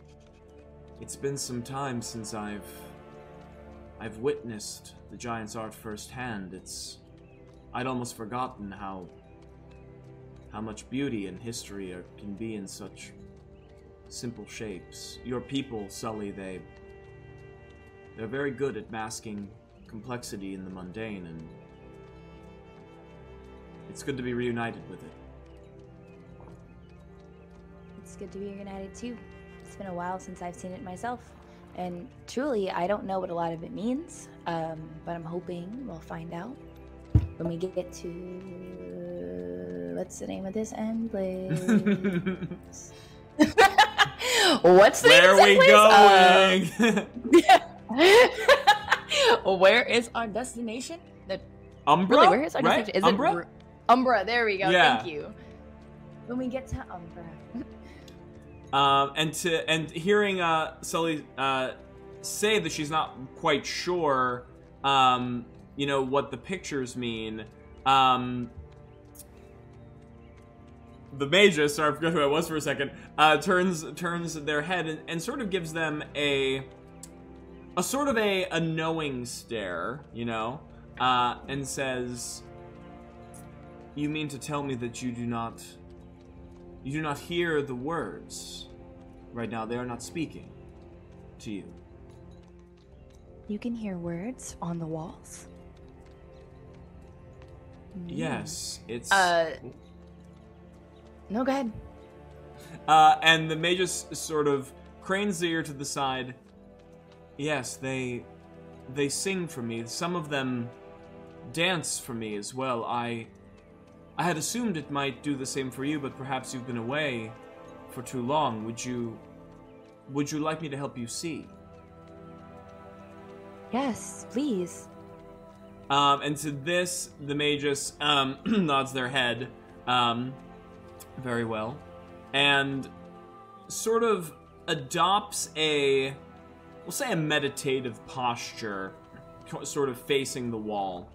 "It's been some time since I've I've witnessed the giant's art firsthand. It's I'd almost forgotten how how much beauty and history are, can be in such simple shapes. Your people, Sully, they they're very good at masking complexity in the mundane, and it's good to be reunited with it." It's good to be reunited too. It's been a while since I've seen it myself, and truly I don't know what a lot of it means, um, but I'm hoping we'll find out when we get to uh, what's the name of this end place? What's the where name of we going? Um, where is our destination? The, Umbra, really, where is our right? destination? Is Umbra? It, Umbra, there we go, yeah. Thank you. When we get to Umbra. Um, and to and hearing uh, Sully uh, say that she's not quite sure, um, you know, what the pictures mean. Um, the mages, sorry, I forgot who I was for a second, uh, turns turns their head and, and sort of gives them a a sort of a, a knowing stare, you know, uh, and says, "You mean to tell me that you do not, you do not hear the words right now? They are not speaking to you." You can hear words on the walls? Yes, it's... Uh, no, go ahead. Uh, and the magus sort of cranes the ear to the side. Yes, they, they sing for me. Some of them dance for me as well. I, I had assumed it might do the same for you, but perhaps you've been away for too long. Would you, would you like me to help you see? Yes, please. Um, and to this, the magus um, nods their head um, very well, and sort of adopts a, we'll say a meditative posture, sort of facing the wall.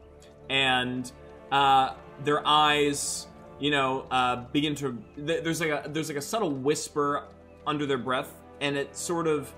And uh, their eyes, you know, uh, begin to, th there's like a, there's like a subtle whisper under their breath, and it sort of,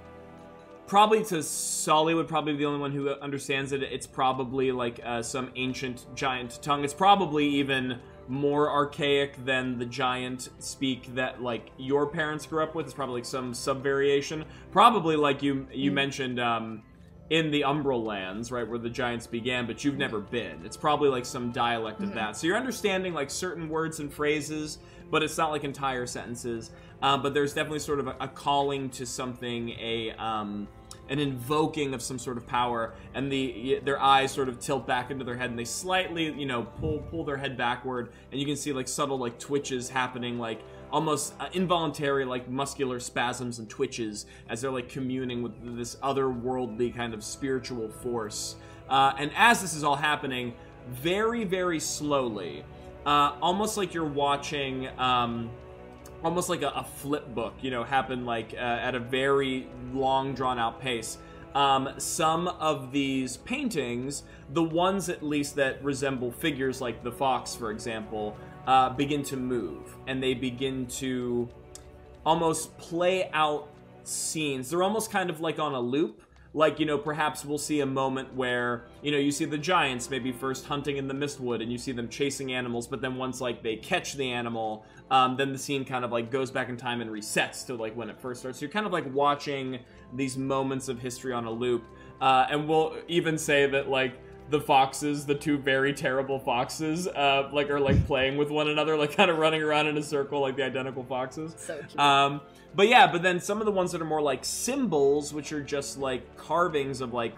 probably to Sully would probably be the only one who understands it. It's probably like uh, some ancient giant tongue. It's probably even more archaic than the giant speak that like your parents grew up with. It's probably like some sub-variation. Probably like you you mm. mentioned um, in the Umbral lands, right, where the giants began, but you've never been. It's probably like some dialect mm. of that. So you're understanding like certain words and phrases, but it's not like entire sentences. Uh, but there's definitely sort of a, a calling to something, a um, an invoking of some sort of power, and the their eyes sort of tilt back into their head, and they slightly, you know, pull pull their head backward, and you can see like subtle like twitches happening, like almost uh, involuntary like muscular spasms and twitches as they're like communing with this otherworldly kind of spiritual force. Uh, and as this is all happening, very very slowly, uh, almost like you're watching. Um, almost like a, a flip book, you know, happen like uh, at a very long, drawn-out pace. Um, some of these paintings, the ones at least that resemble figures like the fox, for example, uh, begin to move, and they begin to almost play out scenes. They're almost kind of like on a loop. Like, you know, perhaps we'll see a moment where, you know, you see the giants maybe first hunting in the Mistwood, and you see them chasing animals, but then once, like, they catch the animal, um, then the scene kind of, like, goes back in time and resets to, like, when it first starts. So you're kind of, like, watching these moments of history on a loop, uh, and we'll even say that, like, the foxes, the two very terrible foxes, uh, like, are, like, playing with one another, like, kind of running around in a circle, like the identical foxes. So cute. Um, But yeah, but then some of the ones that are more like symbols, which are just like carvings of like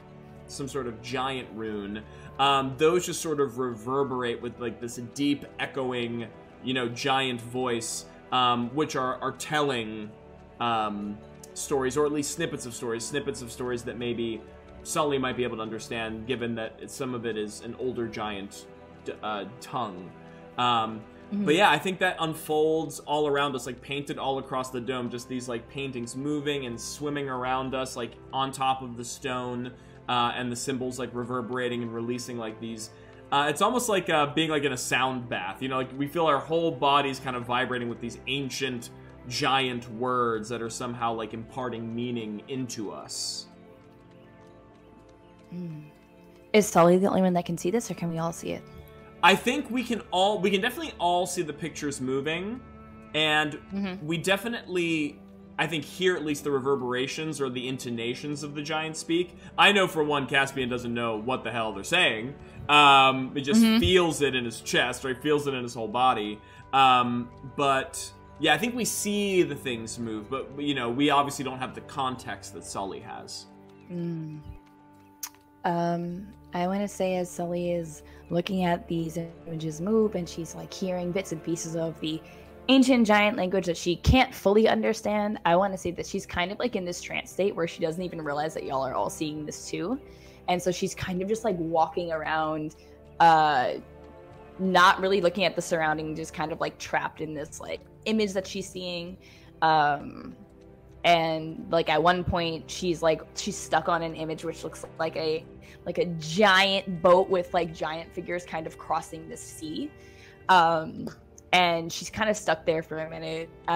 some sort of giant rune, um, those just sort of reverberate with like this deep echoing, you know, giant voice, um, which are, are telling um, stories, or at least snippets of stories, snippets of stories that maybe Sully might be able to understand, given that some of it is an older giant uh, tongue. Um, But yeah, I think that unfolds all around us, like painted all across the dome, just these like paintings moving and swimming around us, like on top of the stone, uh, and the symbols like reverberating and releasing like these. Uh, it's almost like uh, being like in a sound bath, you know, like we feel our whole bodies kind of vibrating with these ancient giant words that are somehow like imparting meaning into us. Is Sully the only one that can see this, or can we all see it? I think we can all, we can definitely all see the pictures moving, and mm-hmm. we definitely, I think, hear at least the reverberations or the intonations of the giant speak. I know for one, Caspian doesn't know what the hell they're saying. Um, he just mm-hmm. feels it in his chest, right? Feels it in his whole body. Um, but yeah, I think we see the things move, but you know, we obviously don't have the context that Sully has. Mm. Um, I want to say, as Sully is looking at these images move, and she's like hearing bits and pieces of the ancient giant language that she can't fully understand, I want to say that she's kind of like in this trance state where she doesn't even realize that y'all are all seeing this too. And so she's kind of just like walking around, uh, not really looking at the surrounding, just kind of like trapped in this like image that she's seeing. Um, And like at one point she's like she's stuck on an image which looks like a like a giant boat with like giant figures kind of crossing the sea. Um, and she's kind of stuck there for a minute. Uh,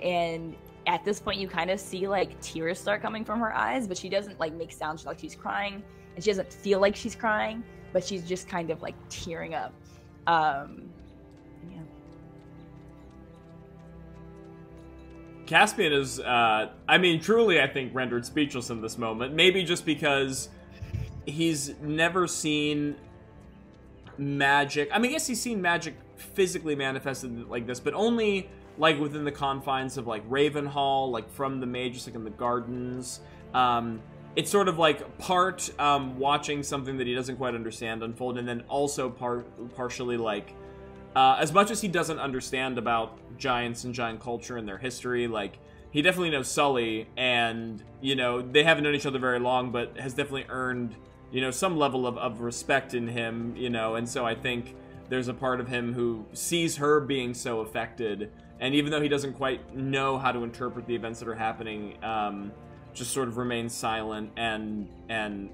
and at this point you kind of see like tears start coming from her eyes, but she doesn't like make sounds like she's crying, and she doesn't feel like she's crying, but she's just kind of like tearing up. Um, yeah. Caspian is, uh, I mean, truly, I think, rendered speechless in this moment. Maybe just because he's never seen magic. I mean, I guess he's seen magic physically manifested like this, but only, like, within the confines of, like, Ravenhall, like, from the mages, like, in the gardens. Um, it's sort of, like, part um, watching something that he doesn't quite understand unfold, and then also par partially, like, Uh, as much as he doesn't understand about giants and giant culture and their history, like, he definitely knows Sully, and, you know, they haven't known each other very long, but has definitely earned, you know, some level of, of respect in him, you know, and so I think there's a part of him who sees her being so affected, and even though he doesn't quite know how to interpret the events that are happening, um, just sort of remains silent and, and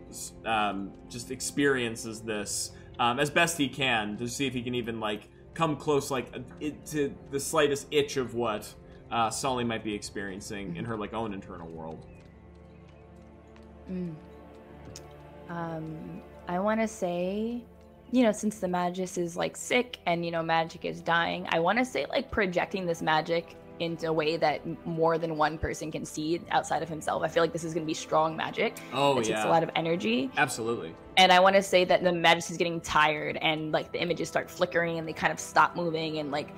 um, just experiences this um, as best he can to see if he can even, like, come close, like, it, to the slightest itch of what uh, Sully might be experiencing in her, like, own internal world. Mm. Um, I want to say, you know, since the Magus is, like, sick and, you know, magic is dying, I want to say, like, projecting this magic into a way that more than one person can see outside of himself. I feel like this is going to be strong magic. Oh, it yeah. It takes a lot of energy. Absolutely. And I want to say that the magic is getting tired, and like the images start flickering and they kind of stop moving, and like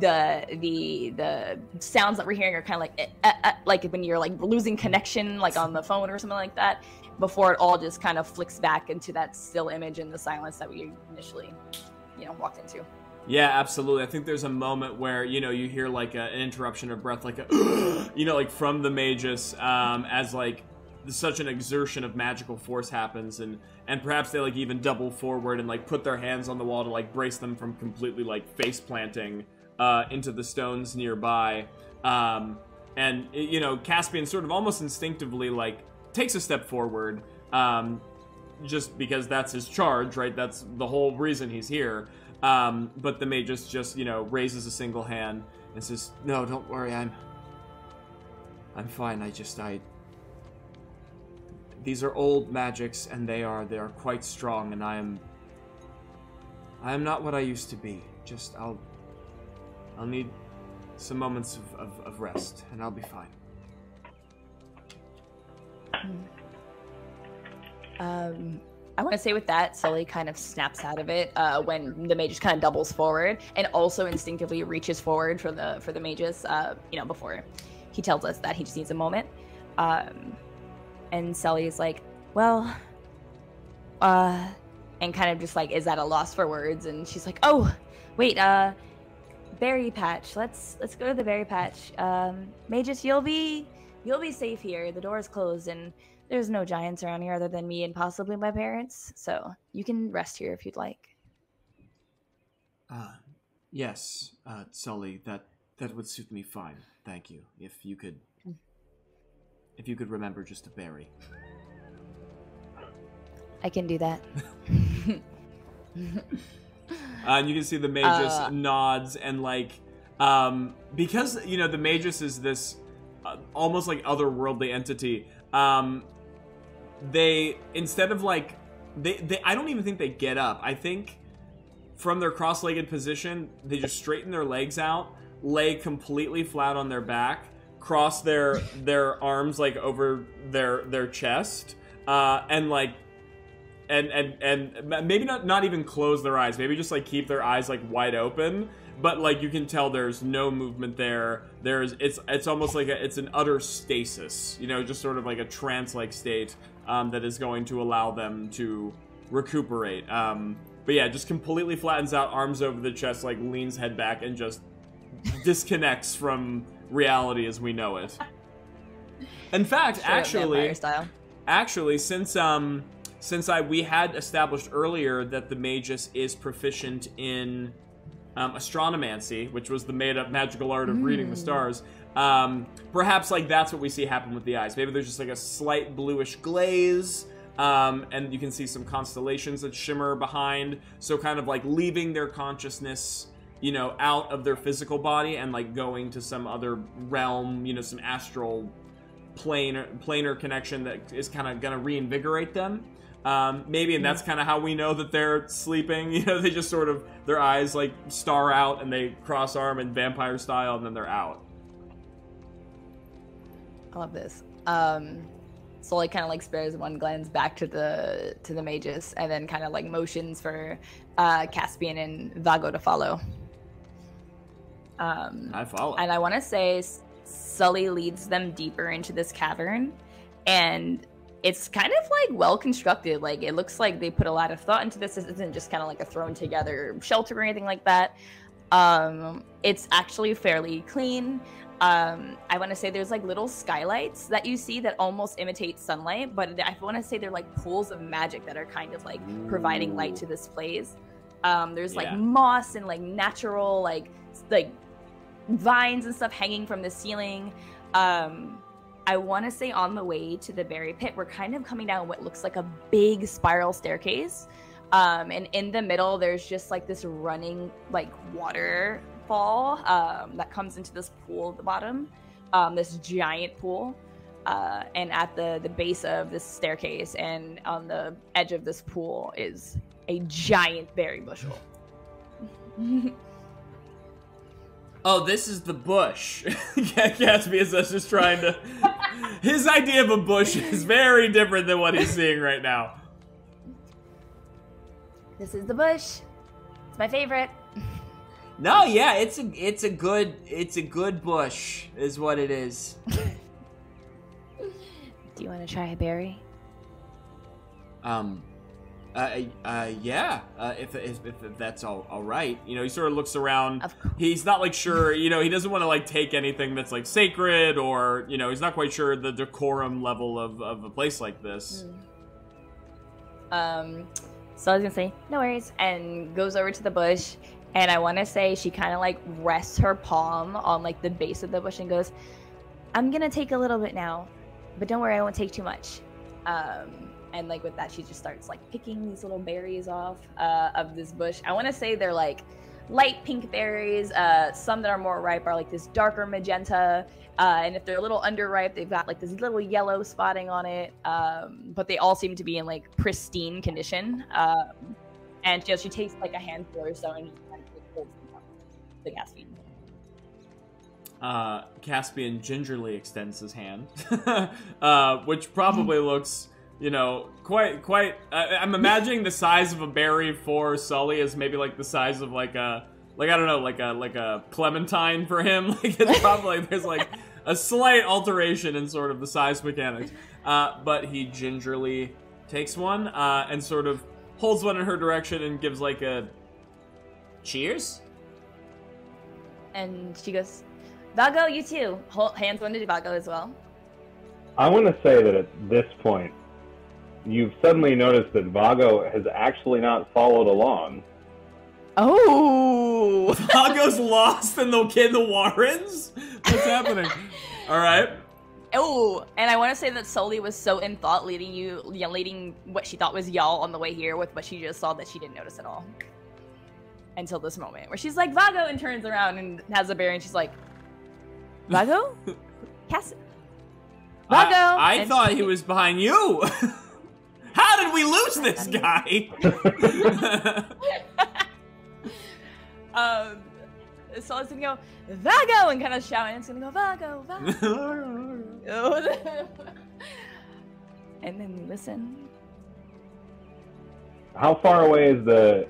the the the sounds that we're hearing are kind of like eh, eh, eh, like when you're like losing connection, like on the phone or something like that, before it all just kind of flicks back into that still image and the silence that we initially, you know, walked into. Yeah, absolutely. I think there's a moment where, you know, you hear, like, a, an interruption of breath, like a, you know, like, from the Magus, um, as, like, such an exertion of magical force happens, and, and perhaps they, like, even double forward and, like, put their hands on the wall to, like, brace them from completely, like, face-planting uh, into the stones nearby. Um, and, you know, Caspian sort of almost instinctively, like, takes a step forward, um, just because that's his charge, right? That's the whole reason he's here. Um, but the mage just, just, you know, raises a single hand and says, "No, don't worry, I'm... I'm fine, I just, I... These are old magics, and they are, they are quite strong, and I am... I am not what I used to be. Just, I'll... I'll need some moments of, of, of rest, and I'll be fine." Um... I want to say with that, Sully kind of snaps out of it uh, when the Magus kind of doubles forward, and also instinctively reaches forward for the for the Magus, uh, you know, before he tells us that he just needs a moment. Um, and Sully is like, "Well," uh, and kind of just like is at a loss for words, and she's like, "Oh, wait, uh, berry patch. Let's let's go to the berry patch. Um, Magus, you'll be you'll be safe here. The door's closed, and there's no giants around here other than me and possibly my parents, so you can rest here if you'd like." Uh, yes, uh, Sully, that, that would suit me fine. Thank you. If you could... If you could remember just to bury. I can do that. uh, and you can see the Magus uh, nods and, like... Um, because, you know, the Magus is this uh, almost, like, otherworldly entity... Um, they, instead of, like, they, they, I don't even think they get up. I think from their cross-legged position, they just straighten their legs out, lay completely flat on their back, cross their, their arms, like, over their, their chest, uh, and, like, and, and, and maybe not, not even close their eyes, maybe just, like, keep their eyes, like, wide open. But, like, you can tell there's no movement there. There's, it's, it's almost like a, it's an utter stasis, you know, just sort of like a trance-like state um, that is going to allow them to recuperate. Um, but yeah, just completely flattens out, arms over the chest, like leans head back, and just disconnects from reality as we know it. In fact, Straight actually, actually, since um, since I we had established earlier that the Magus is proficient in um, astronomancy, which was the made-up magical art of mm. reading the stars. Um, perhaps, like, that's what we see happen with the eyes. Maybe there's just, like, a slight bluish glaze, um, and you can see some constellations that shimmer behind, so kind of, like, leaving their consciousness, you know, out of their physical body and, like, going to some other realm, you know, some astral planar, planar connection that is kind of going to reinvigorate them. Um, maybe, and that's kind of how we know that they're sleeping, you know, they just sort of, their eyes, like, star out, and they cross arm in vampire style, and then they're out. I love this. Um, Sully kind of like spares one glance back to the to the mages, and then kind of like motions for uh, Caspian and Vago to follow. Um, I follow. And I want to say Sully leads them deeper into this cavern, and it's kind of like well constructed. Like, it looks like they put a lot of thought into this. This isn't just kind of like a thrown together shelter or anything like that. Um, it's actually fairly clean. Um, I want to say there's like little skylights that you see that almost imitate sunlight, but I want to say they're like pools of magic that are kind of like Ooh. providing light to this place. Um, there's yeah. like moss and like natural like like vines and stuff hanging from the ceiling. Um, I want to say on the way to the berry pit, we're kind of coming down what looks like a big spiral staircase, um, and in the middle there's just like this running like water fall um, that comes into this pool at the bottom, um, this giant pool, uh, and at the, the base of this staircase and on the edge of this pool is a giant berry bushel. Oh, this is the bush. Gatsby is just trying to... His idea of a bush is very different than what he's seeing right now. This is the bush. It's my favorite. No, yeah, it's a it's a good it's a good bush is what it is. Do you want to try a berry? Um, uh, uh, yeah. Uh, if, if if that's all all right, you know, he sort of looks around. Of course. He's not like sure, you know, he doesn't want to like take anything that's like sacred, or you know, he's not quite sure the decorum level of of a place like this. Mm. Um, so I was gonna say no worries, and goes over to the bush. And I want to say she kind of like rests her palm on like the base of the bush and goes, I'm going to take a little bit now, but don't worry, I won't take too much. Um, and like with that, she just starts like picking these little berries off uh, of this bush. I want to say they're like light pink berries. Uh, some that are more ripe are like this darker magenta. Uh, and if they're a little underripe, they've got like this little yellow spotting on it. Um, but they all seem to be in like pristine condition. Uh, and you know, she takes like a handful or so and the Caspian. Uh, Caspian gingerly extends his hand, uh, which probably looks, you know, quite, quite, uh, I'm imagining the size of a berry for Sully is maybe like the size of like a, like, I don't know, like a, like a clementine for him. Like, it's probably, there's like a slight alteration in sort of the size mechanics. Uh, but he gingerly takes one, uh, and sort of holds one in her direction and gives like a cheers. And she goes, Vago, you too. Hold hands one to Vago as well. I want to say that at this point, you've suddenly noticed that Vago has actually not followed along. Oh! Vago's lost in the, in the Warrens? What's happening? All right. Oh, and I want to say that Sully was so in thought, leading you, you know, leading what she thought was y'all on the way here with what she just saw that she didn't notice at all. Until this moment, where she's like, Vago, and turns around and has a berry, and she's like, Vago? Cass- Vago! I, I thought he was behind you! How did we lose this guy? um, so it's gonna go, Vago! And kind of shout, and it's gonna go, Vago, Vago! And then we listen. How far away is the...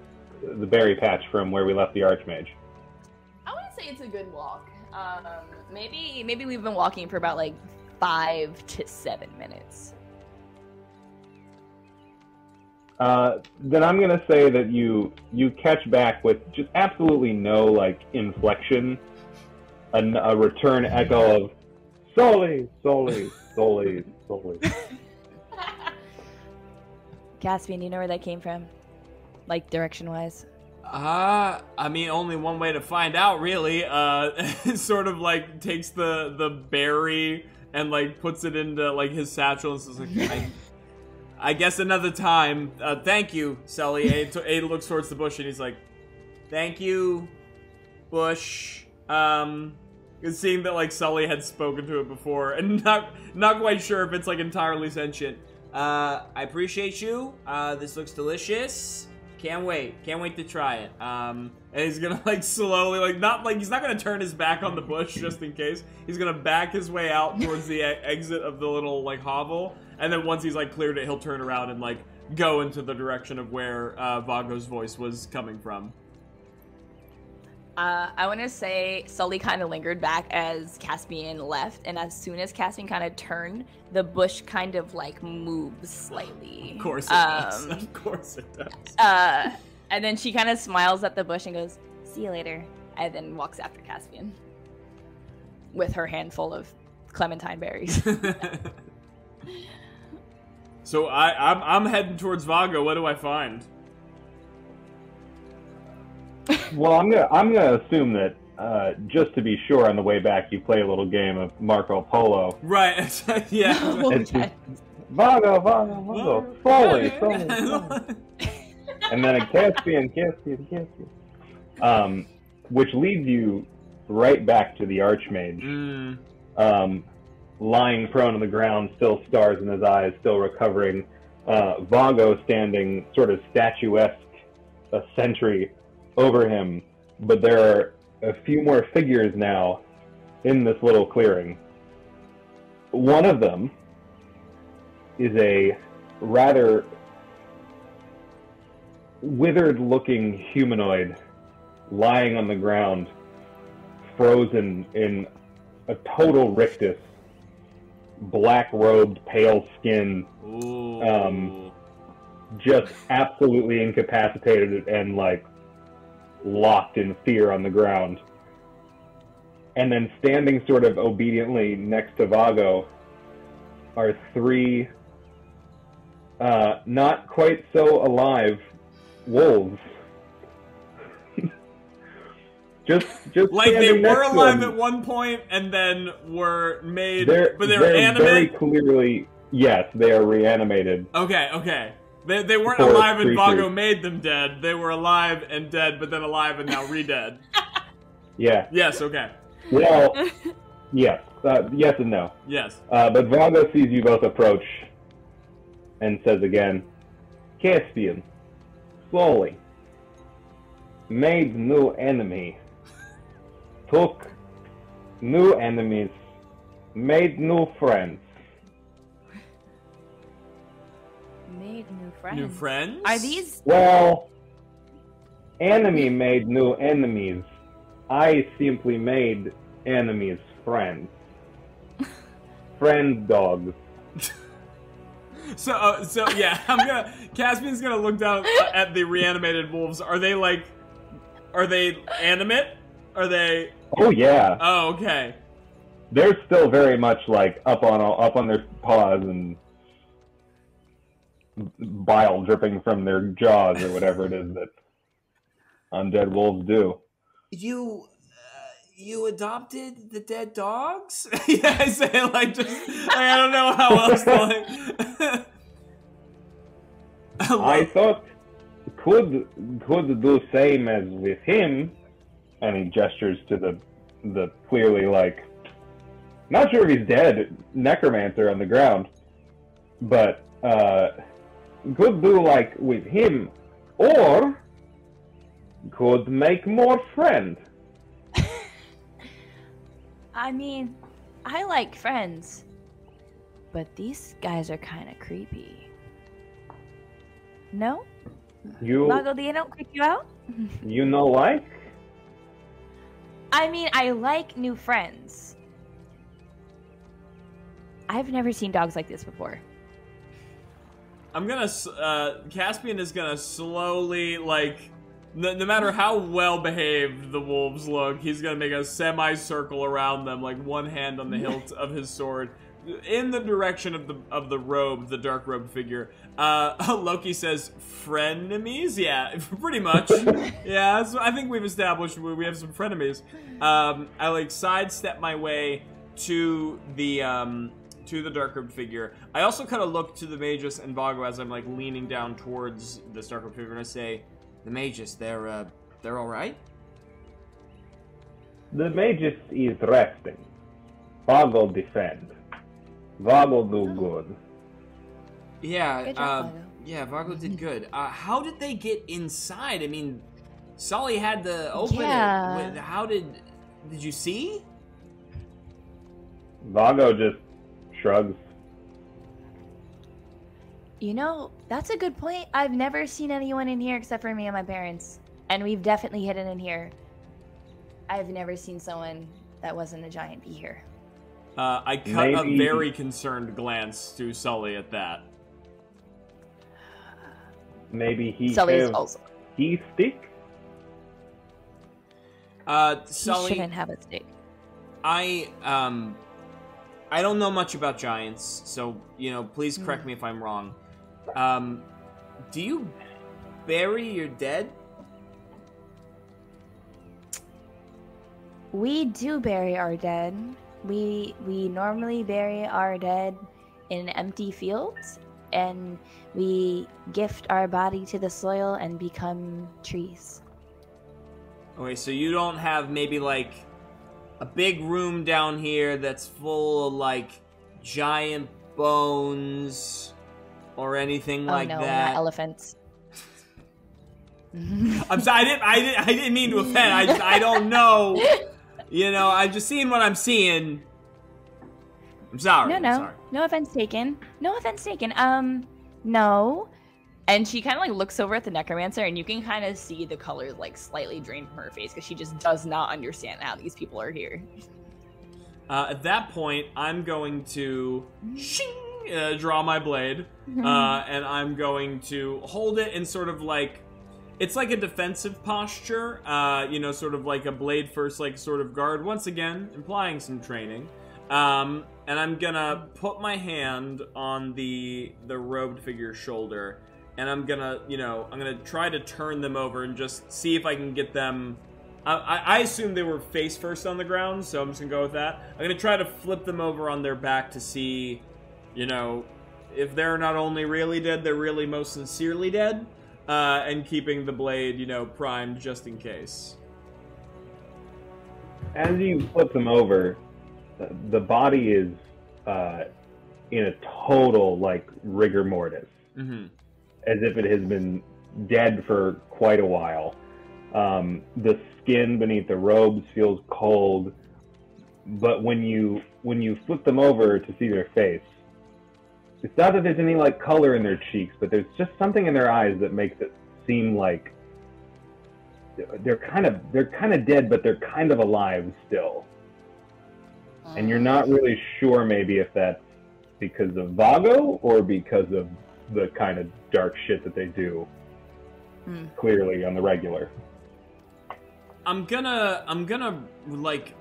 the berry patch from where we left the Archmage? I want to say it's a good walk. Um, maybe maybe we've been walking for about like five to seven minutes. Uh, then I'm gonna say that you you catch back with just absolutely no like inflection, a, a return echo of Sully, Sully, Sully, Sully. Caspian, do you know where that came from? Like, direction-wise? Uh, Uh, I mean, only one way to find out, really. Uh, sort of like takes the the berry and like puts it into like his satchel and says, like, I, I guess another time. Uh, thank you, Sally. Ada, Ada looks towards the bush and he's like, thank you, bush. Um, seeing that like Sully had spoken to it before and not not quite sure if it's like entirely sentient. Uh, I appreciate you. Uh, this looks delicious. Can't wait. Can't wait to try it. Um, and he's gonna like slowly, like not like, he's not gonna turn his back on the bush just in case. He's gonna back his way out towards the e exit of the little like hovel. And then once he's like cleared it, he'll turn around and like go into the direction of where uh, Vago's voice was coming from. Uh, I want to say Sully kind of lingered back as Caspian left, and as soon as Caspian kind of turned, the bush kind of like moved slightly. Of course it um, does. Of course it does. Uh, and then she kind of smiles at the bush and goes, "See you later," and then walks after Caspian with her handful of clementine berries. So I, I'm, I'm heading towards Vago. What do I find? Well, I'm gonna I'm gonna assume that uh, just to be sure, on the way back, you play a little game of Marco Polo. Right. Yeah. Oh, it's just, Vago, Vago, Vago, Foley, Foley, Foley. And then a Caspian, Caspian, Caspian. Um, which leads you right back to the Archmage, mm. um, lying prone on the ground, still stars in his eyes, still recovering. Uh, Vago standing, sort of statuesque, a sentry over him, but there are a few more figures now in this little clearing. One of them is a rather withered-looking humanoid lying on the ground, frozen in a total rictus, black-robed, pale skin, um, just absolutely incapacitated and, like, locked in fear on the ground. And then standing sort of obediently next to Vago are three uh, not quite so alive wolves. just just like they were alive at one point and then were made they're, but they were animated. Very clearly, yes, they are reanimated. Okay, okay. They, they weren't alive and Vago made them dead. They were alive and dead, but then alive and now re-dead. Yeah. Yes, okay. Well, yes. Uh, yes and no. Yes. Uh, but Vago sees you both approach and says again, "Caspian, slowly, made new enemy, took new enemies, made new friends." Made new friends. New friends? Are these? Well, enemy made new enemies. I simply made enemies friends. Friend dogs. So, uh, so yeah, I'm gonna. Caspian's gonna look down at the reanimated wolves. Are they like? Are they animate? Are they? Oh yeah. Oh okay. They're still very much like up on up on their paws and bile dripping from their jaws or whatever it is that undead wolves do. You, uh, you adopted the dead dogs? Yeah, I say like just, like, I don't know how else to like... I thought, could, could do same as with him, and he gestures to the, the clearly like, not sure if he's dead, necromancer on the ground, but, uh, could do like with him, or could make more friends. I mean, I like friends, but these guys are kind of creepy. No? You... Lago, they don't creep you out? You know like? I mean, I like new friends. I've never seen dogs like this before. I'm gonna, uh, Caspian is gonna slowly, like, no, no matter how well-behaved the wolves look, he's gonna make a semicircle around them, like one hand on the hilt of his sword, in the direction of the of the robe, the dark robe figure. Uh, Loki says, "Frenemies, yeah, pretty much, yeah." So I think we've established we have some frenemies. Um, I like sidestep my way to the um, to the dark robe figure. I also kind of look to the Magus and Vago as I'm like leaning down towards this dark robe figure, and I say, "The Magus, they're uh, they're all right." The Magus is resting. Vago defend. Vago do good. Yeah, good job, uh, Vago. Yeah, Vago did good. Uh, how did they get inside? I mean, Sully had to open yeah. it. How did... Did you see? Vago just shrugs. You know, that's a good point. I've never seen anyone in here except for me and my parents. And we've definitely hidden in here. I've never seen someone that wasn't a giant be here. Uh, I cut Maybe. a very concerned glance to Sully at that. Maybe he Sully's have also. He stick? Uh, Sully... He shouldn't have a stick. I, um... I don't know much about giants, so, you know, please correct mm. me if I'm wrong. Um, do you bury your dead? We do bury our dead. We we normally bury our dead in empty fields, and we gift our body to the soil and become trees. Okay, so you don't have maybe like a big room down here that's full of like giant bones or anything oh, like no, that. Not elephants. I'm sorry, I didn't I didn't I didn't mean to offend. I just, I don't know. You know, I've just seen what I'm seeing. I'm sorry. No, no, I'm sorry. No offense taken. No offense taken. Um, no. And she kind of like looks over at the necromancer, and you can kind of see the color like slightly drain from her face because she just does not understand how these people are here. Uh, at that point, I'm going to shing, uh, draw my blade, uh, and I'm going to hold it in sort of like. It's like a defensive posture, uh, you know, sort of like a blade first, like sort of guard. Once again, implying some training. Um, and I'm gonna put my hand on the the robed figure's shoulder, and I'm gonna, you know, I'm gonna try to turn them over and just see if I can get them. I, I, I assume they were face first on the ground, so I'm just gonna go with that. I'm gonna try to flip them over on their back to see, you know, if they're not only really dead, they're really most sincerely dead. Uh, and keeping the blade, you know, primed just in case. As you flip them over, the body is uh, in a total, like, rigor mortis. Mm-hmm. As if it has been dead for quite a while. Um, the skin beneath the robes feels cold, but when you, when you flip them over to see their face, it's not that there's any, like, color in their cheeks, but there's just something in their eyes that makes it seem like they're kind of they're kind of dead, but they're kind of alive still. Uh, and you're not really sure maybe if that's because of Vago or because of the kind of dark shit that they do hmm. clearly on the regular. I'm gonna, I'm gonna, like...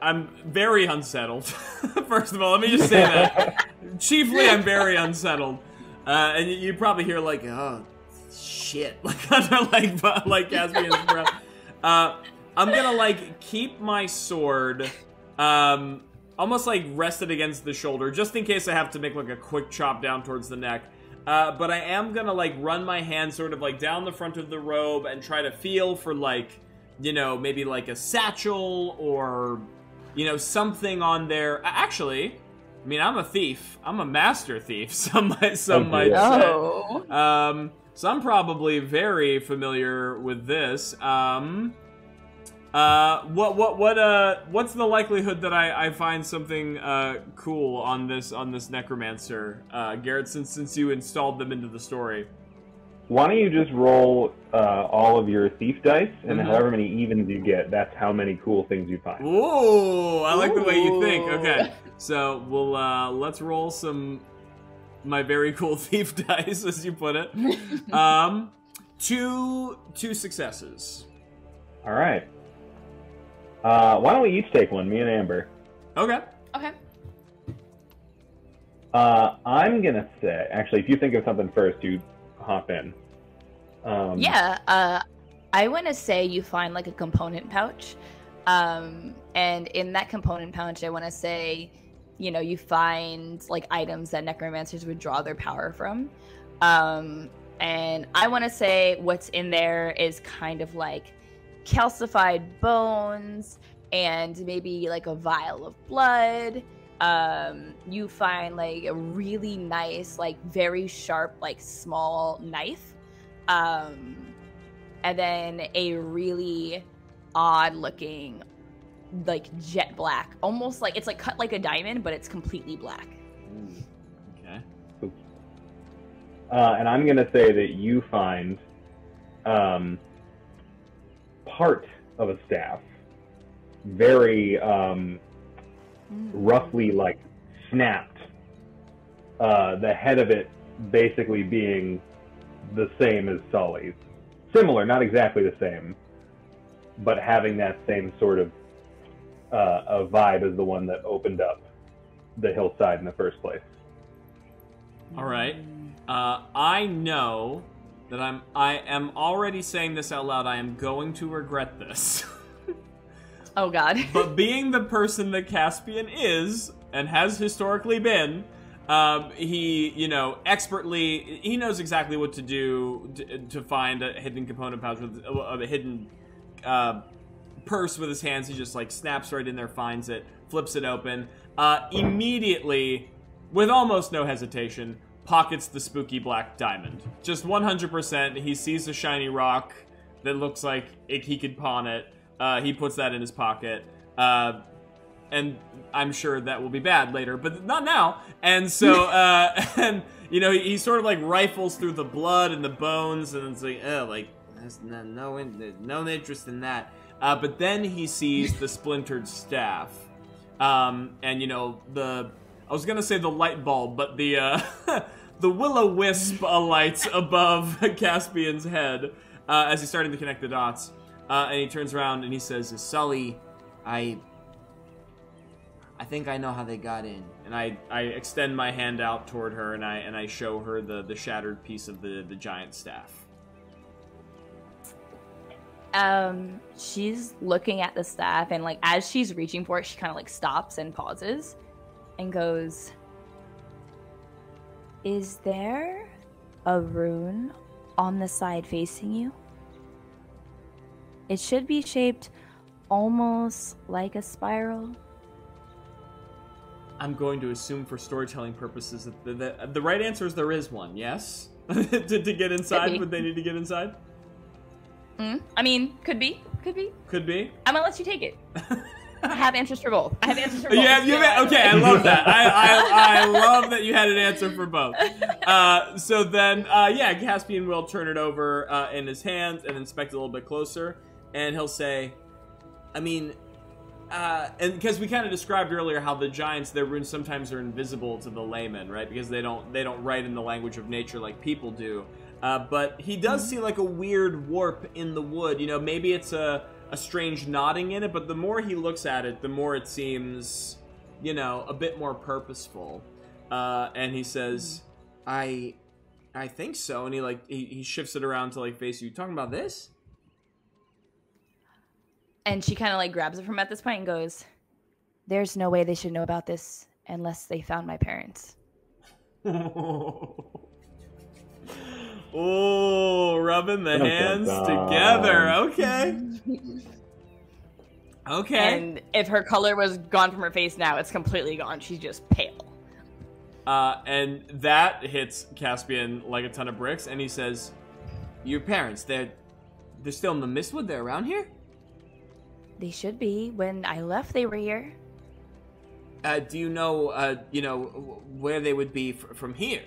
I'm very unsettled. First of all, let me just say that. Chiefly, I'm very unsettled. Uh, and you probably hear, like, oh, shit. Like, under, like, like Caspian's breath. Uh, I'm gonna, like, keep my sword um, almost, like, rested against the shoulder, just in case I have to make, like, a quick chop down towards the neck. Uh, but I am gonna, like, run my hand sort of, like, down the front of the robe and try to feel for, like, you know, maybe, like, a satchel or... You know, something on there. Actually, I mean, I'm a thief. I'm a master thief, some might, some might oh. say. Um, so I'm probably very familiar with this. Um, uh, what, what, what, uh, what's the likelihood that I, I find something uh, cool on this on this necromancer, uh, Garret? Since since you installed them into the story, why don't you just roll uh, all of your thief dice, and mm-hmm. however many evens you get, that's how many cool things you find. Ooh, I like Ooh. the way you think. Okay, so we'll uh, let's roll some my very cool thief dice, as you put it. Um, two two successes. All right. Uh, why don't we each take one, me and Amber? Okay. Okay. Uh, I'm going to say, actually, if you think of something first, you hop in. Um, yeah, uh, I want to say you find like a component pouch. Um, and in that component pouch, I want to say, you know, you find like items that necromancers would draw their power from. Um, and I want to say what's in there is kind of like calcified bones and maybe like a vial of blood. Um, you find like a really nice, like very sharp, like small knife. Um, and then a really odd looking, like jet black, almost like it's like cut like a diamond, but it's completely black. Ooh. Okay. Uh, and I'm going to say that you find, um, part of a staff, very, um, mm. roughly like snapped, uh, the head of it basically being the same as Sully's. Similar, not exactly the same, but having that same sort of uh, a vibe as the one that opened up the hillside in the first place. All right. Uh, I know that I'm, I am already saying this out loud. I am going to regret this. Oh, God. But being the person that Caspian is and has historically been, Um, he, you know, expertly, he knows exactly what to do to, to find a hidden component pouch with a, a hidden uh, purse with his hands. He just, like, snaps right in there, finds it, flips it open. Uh, immediately, with almost no hesitation, pockets the spooky black diamond. Just one hundred percent, he sees a shiny rock that looks like it, he could pawn it. Uh, he puts that in his pocket. Uh... And I'm sure that will be bad later, but not now. And so, uh, and, you know, he, he sort of, like, rifles through the blood and the bones, and it's like, oh, like, there's no, no, no interest in that. Uh, but then he sees the splintered staff. Um, and, you know, the, I was going to say the light bulb, but the, uh, the will-o-wisp alights above Caspian's head uh, as he's starting to connect the dots. Uh, and he turns around and he says, Sully, I... I think I know how they got in. And I, I extend my hand out toward her, and I and I show her the, the shattered piece of the, the giant staff. Um, she's looking at the staff, and like as she's reaching for it, she kind of like stops and pauses, and goes, "Is there a rune on the side facing you? It should be shaped almost like a spiral." I'm going to assume for storytelling purposes that the, the, the right answer is there is one, yes? to, to get inside, would they need to get inside? Mm, I mean, could be, could be. Could be? I'm gonna let you take it. I have answers for both. I have answers for both. Yeah, you have, okay, I love that. I, I, I love that you had an answer for both. Uh, so then, uh, yeah, Caspian will turn it over uh, in his hands and inspect it a little bit closer, and he'll say, I mean... Uh, and because we kind of described earlier how the giants, their runes sometimes are invisible to the layman, right? Because they don't they don't write in the language of nature like people do. Uh, but he does mm-hmm. see like a weird warp in the wood. You know, maybe it's a, a strange knotting in it, but the more he looks at it, the more it seems, you know, a bit more purposeful. Uh, and he says, I I think so. And he like he, he shifts it around to like face you. Talking about this? And she kind of like grabs it from at this point and goes, "There's no way they should know about this unless they found my parents." Oh, rubbing the hands together. Okay. Okay. And if her color was gone from her face now, it's completely gone. She's just pale. Uh, and that hits Caspian like a ton of bricks. And he says, "Your parents, they're, they're still in the Mistwood? They're around here?" "They should be. When I left, they were here." Uh, do you know, uh, you know, where they would be f from here?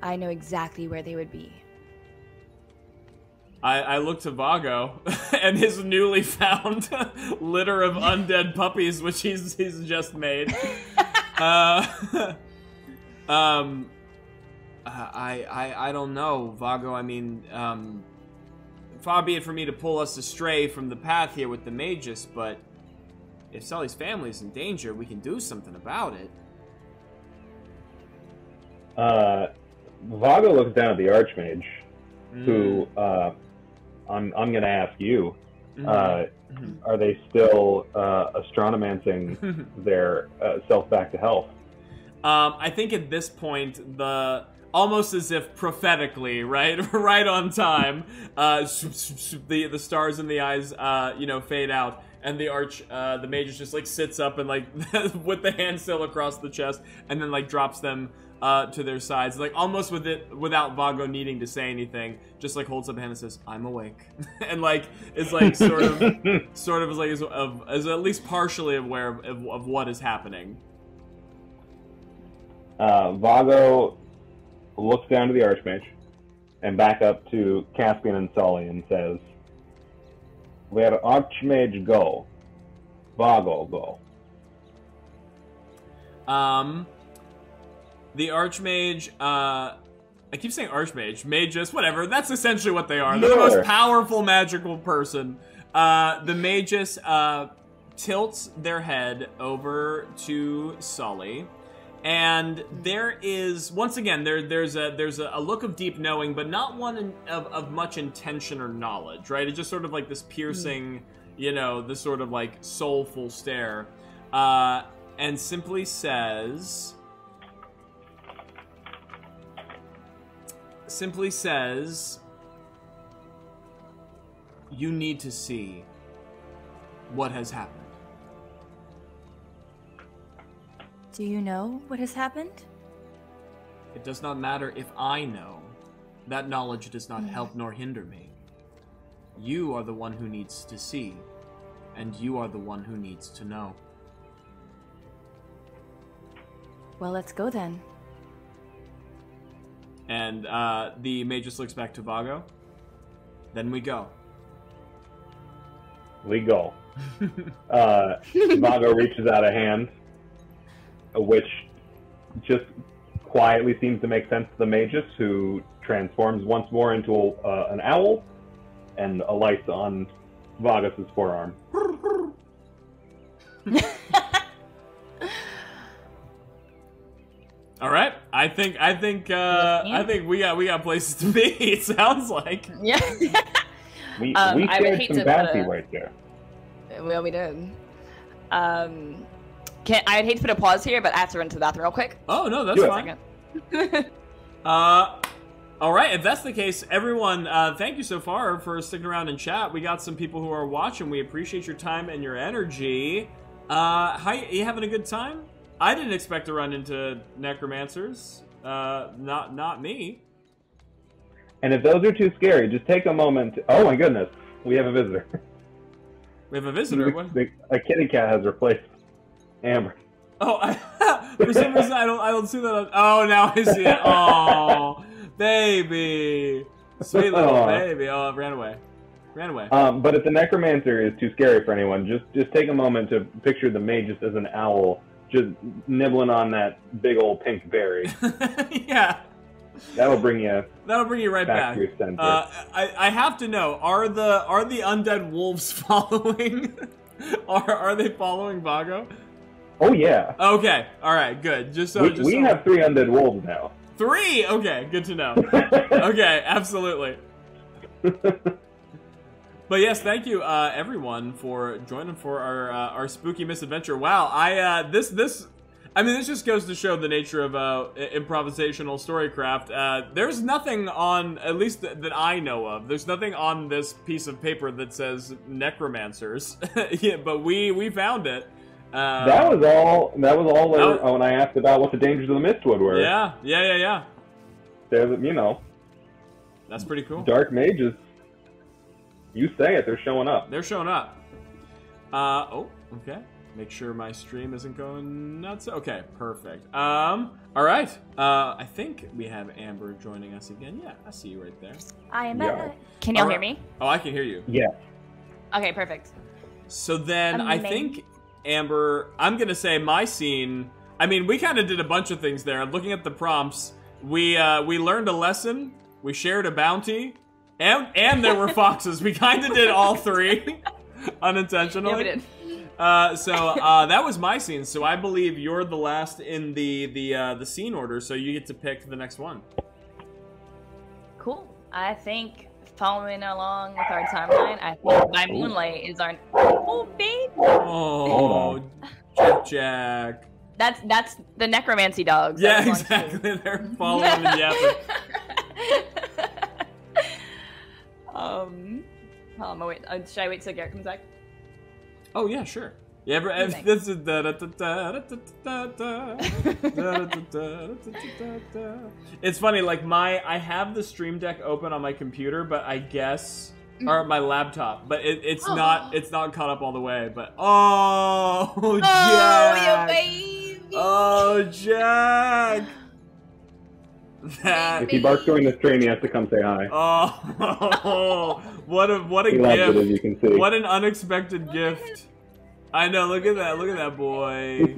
"I know exactly where they would be." I, I look to Vago and his newly found litter of undead puppies, which he's, he's just made. uh, um, I, I, I don't know, Vago. I mean, um... far be it for me to pull us astray from the path here with the Magus, but if Sully's family's in danger, we can do something about it. Uh, Vago looks down at the Archmage, mm. who uh, I'm, I'm going to ask you, mm. uh, mm. are they still uh, astronomancing their uh, self back to health? Um, I think at this point, the almost as if prophetically, right, right on time, uh, the the stars in the eyes, uh, you know, fade out, and the arch, uh, the mage just like sits up and like with the hand still across the chest, and then like drops them uh, to their sides, like almost with it without Vago needing to say anything, just like holds up a hand and says, "I'm awake," and like is like sort of, sort of is like is, of, is at least partially aware of, of, of what is happening. Uh, Vago looks down to the Archmage and back up to Caspian and Sally and says, "Where Archmage go, Vago go." Um, the Archmage, uh, I keep saying Archmage, Magus, whatever, that's essentially what they are. They're sure. The most powerful magical person. Uh, the Magus, uh, tilts their head over to Sally. And there is, once again, there there's a there's a, a look of deep knowing, but not one in, of, of much intention or knowledge, right? It's just sort of like this piercing, you know, this sort of like soulful stare, uh, and simply says, simply says, "You need to see what has happened." Do you know what has happened? It does not matter if I know. That knowledge does not help nor hinder me. You are the one who needs to see, and you are the one who needs to know. Well, let's go then. And uh, the Magus looks back to Vago. Then we go. We go. uh, Vago reaches out a hand, which just quietly seems to make sense to the Magus, who transforms once more into a, uh, an owl and alights on Vagus' forearm. All right, I think I think uh, I think we got we got places to be. It sounds like yeah. we um, we shared some bounty a... right there. Well, we did. Um. Can, I'd hate to put a pause here, but I have to run to the bathroom real quick. Oh, no, that's fine. uh, all right, if that's the case, everyone, uh, thank you so far for sticking around in chat. We got some people who are watching. We appreciate your time and your energy. Uh, hi, you having a good time? I didn't expect to run into necromancers. Uh, not, not me. And if those are too scary, just take a moment. To, oh, my goodness. We have a visitor. We have a visitor? What? A kitty cat has replaced Amber. Oh, I, for some reason I don't I don't see that. On, oh, now I see it. Oh, baby, sweet little oh. baby. Oh, it ran away, ran away. Um, but if the necromancer is too scary for anyone, just just take a moment to picture the Magus as an owl, just nibbling on that big old pink berry. Yeah, that'll bring you. That'll bring you right back. back. To your center. Uh, I I have to know, are the are the undead wolves following? are are they following Vago? Oh, yeah. Okay. All right. Good. Just so we, just we so. have three undead wolves now. Three? Okay. Good to know. Okay. Absolutely. But yes, thank you, uh, everyone, for joining for our uh, our spooky misadventure. Wow. I uh, this this I mean this just goes to show the nature of uh, improvisational storycraft. Uh, there's nothing on at least th that I know of. There's nothing on this piece of paper that says necromancers. Yeah, but we we found it. Um, that was all. That was all that, oh, when I asked about what the dangers of the Mistwood were. Yeah, yeah, yeah, yeah. There's, you know, that's pretty cool. Dark mages. You say it. They're showing up. They're showing up. Uh oh. Okay. Make sure my stream isn't going nuts. Okay. Perfect. Um. All right. Uh. I think we have Amber joining us again. Yeah. I see you right there. I am back. Yeah. Can y'all hear me? Oh, I can hear you. Yeah. Okay. Perfect. So then Amazing. I think. Amber, I'm gonna say my scene, I mean, we kind of did a bunch of things there. Looking at the prompts, we uh, we learned a lesson, we shared a bounty, and and there were foxes. We kind of did all three unintentionally. Yeah, we did. Uh, so uh, that was my scene. So I believe you're the last in the the uh, the scene order. So you get to pick the next one. Cool. I think following along with our timeline, I think By Moonlight is our oh baby. Oh, Jack, Jack. That's that's the necromancy dogs. Yeah, exactly. They're following in the effort. Um, um wait, should I wait till Garret comes back? Oh yeah, sure. Yeah, but this is da da da da da da da da da da. It's funny, like my I have the Stream Deck open on my computer, but I guess or my laptop, but it, it's oh. not it's not caught up all the way. But oh, oh Jack, baby. oh Jack. That. If he barks during this stream, he has to come say hi. Oh, what a what a he gift! As you can see. What an unexpected look gift! I know. Look at that! Look at that boy!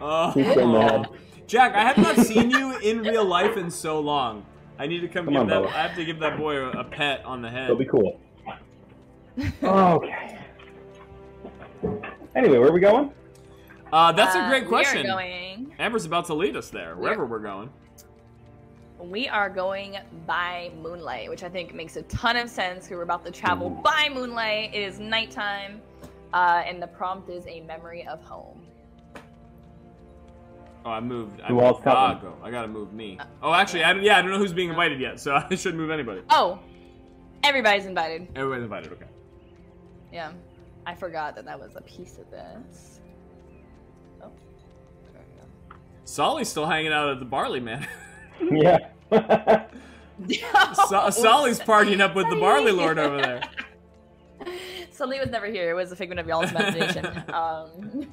Oh, he's so mad. Jack, I have not seen you in real life in so long. I need to come, come give on, that. Bella. I have to give that boy a, a pet on the head. It'll be cool. Okay. Anyway, where are we going? Uh, that's uh, a great question. We are going... Amber's about to lead us there, wherever we're, we're going. We are going by moonlight, which I think makes a ton of sense because we're about to travel by moonlight. It is nighttime, uh, and the prompt is a memory of home. Oh, I moved. I moved Vago. I gotta move me. Oh, actually, I, yeah, I don't know who's being invited yet, so I shouldn't move anybody. Oh, everybody's invited. Everybody's invited, okay. Yeah, I forgot that that was a piece of this. Oh, there we go. Solly's still hanging out at the Barley Man. Yeah. So Solly's partying up with the Barley Lord over there. Sully was never here. It was a figment of y'all's imagination. Um,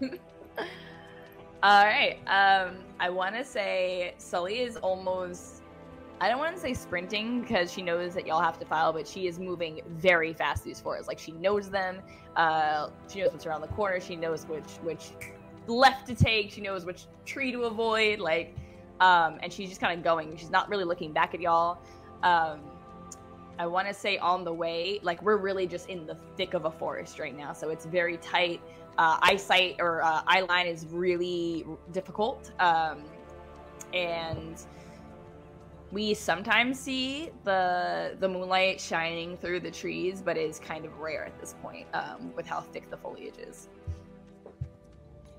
all right. Um, I want to say Sully is almost, I don't want to say sprinting because she knows that y'all have to file, but she is moving very fast these fours. Like she knows them. Uh, she knows what's around the corner. She knows which, which left to take. She knows which tree to avoid. Like, Um, and she's just kind of going. She's not really looking back at y'all. Um, I want to say on the way, like we're really just in the thick of a forest right now. So it's very tight. Uh, eyesight or uh, eye line is really difficult. Um, and we sometimes see the, the moonlight shining through the trees, but it is kind of rare at this point um, with how thick the foliage is.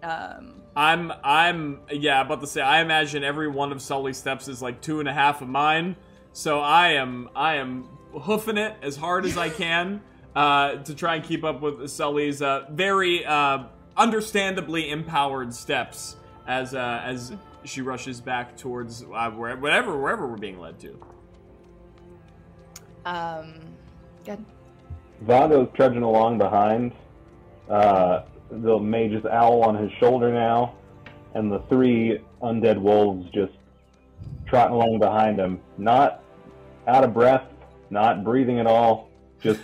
Um, I'm, I'm, yeah, about to say, I imagine every one of Sully's steps is like two and a half of mine, so I am, I am hoofing it as hard as I can, uh, to try and keep up with Sully's, uh, very, uh, understandably empowered steps as, uh, as she rushes back towards, uh, wherever, wherever, wherever we're being led to. Um, good. Vado's trudging along behind, uh... the mage's owl on his shoulder now, and the three undead wolves just trotting along behind him. Not out of breath, not breathing at all, just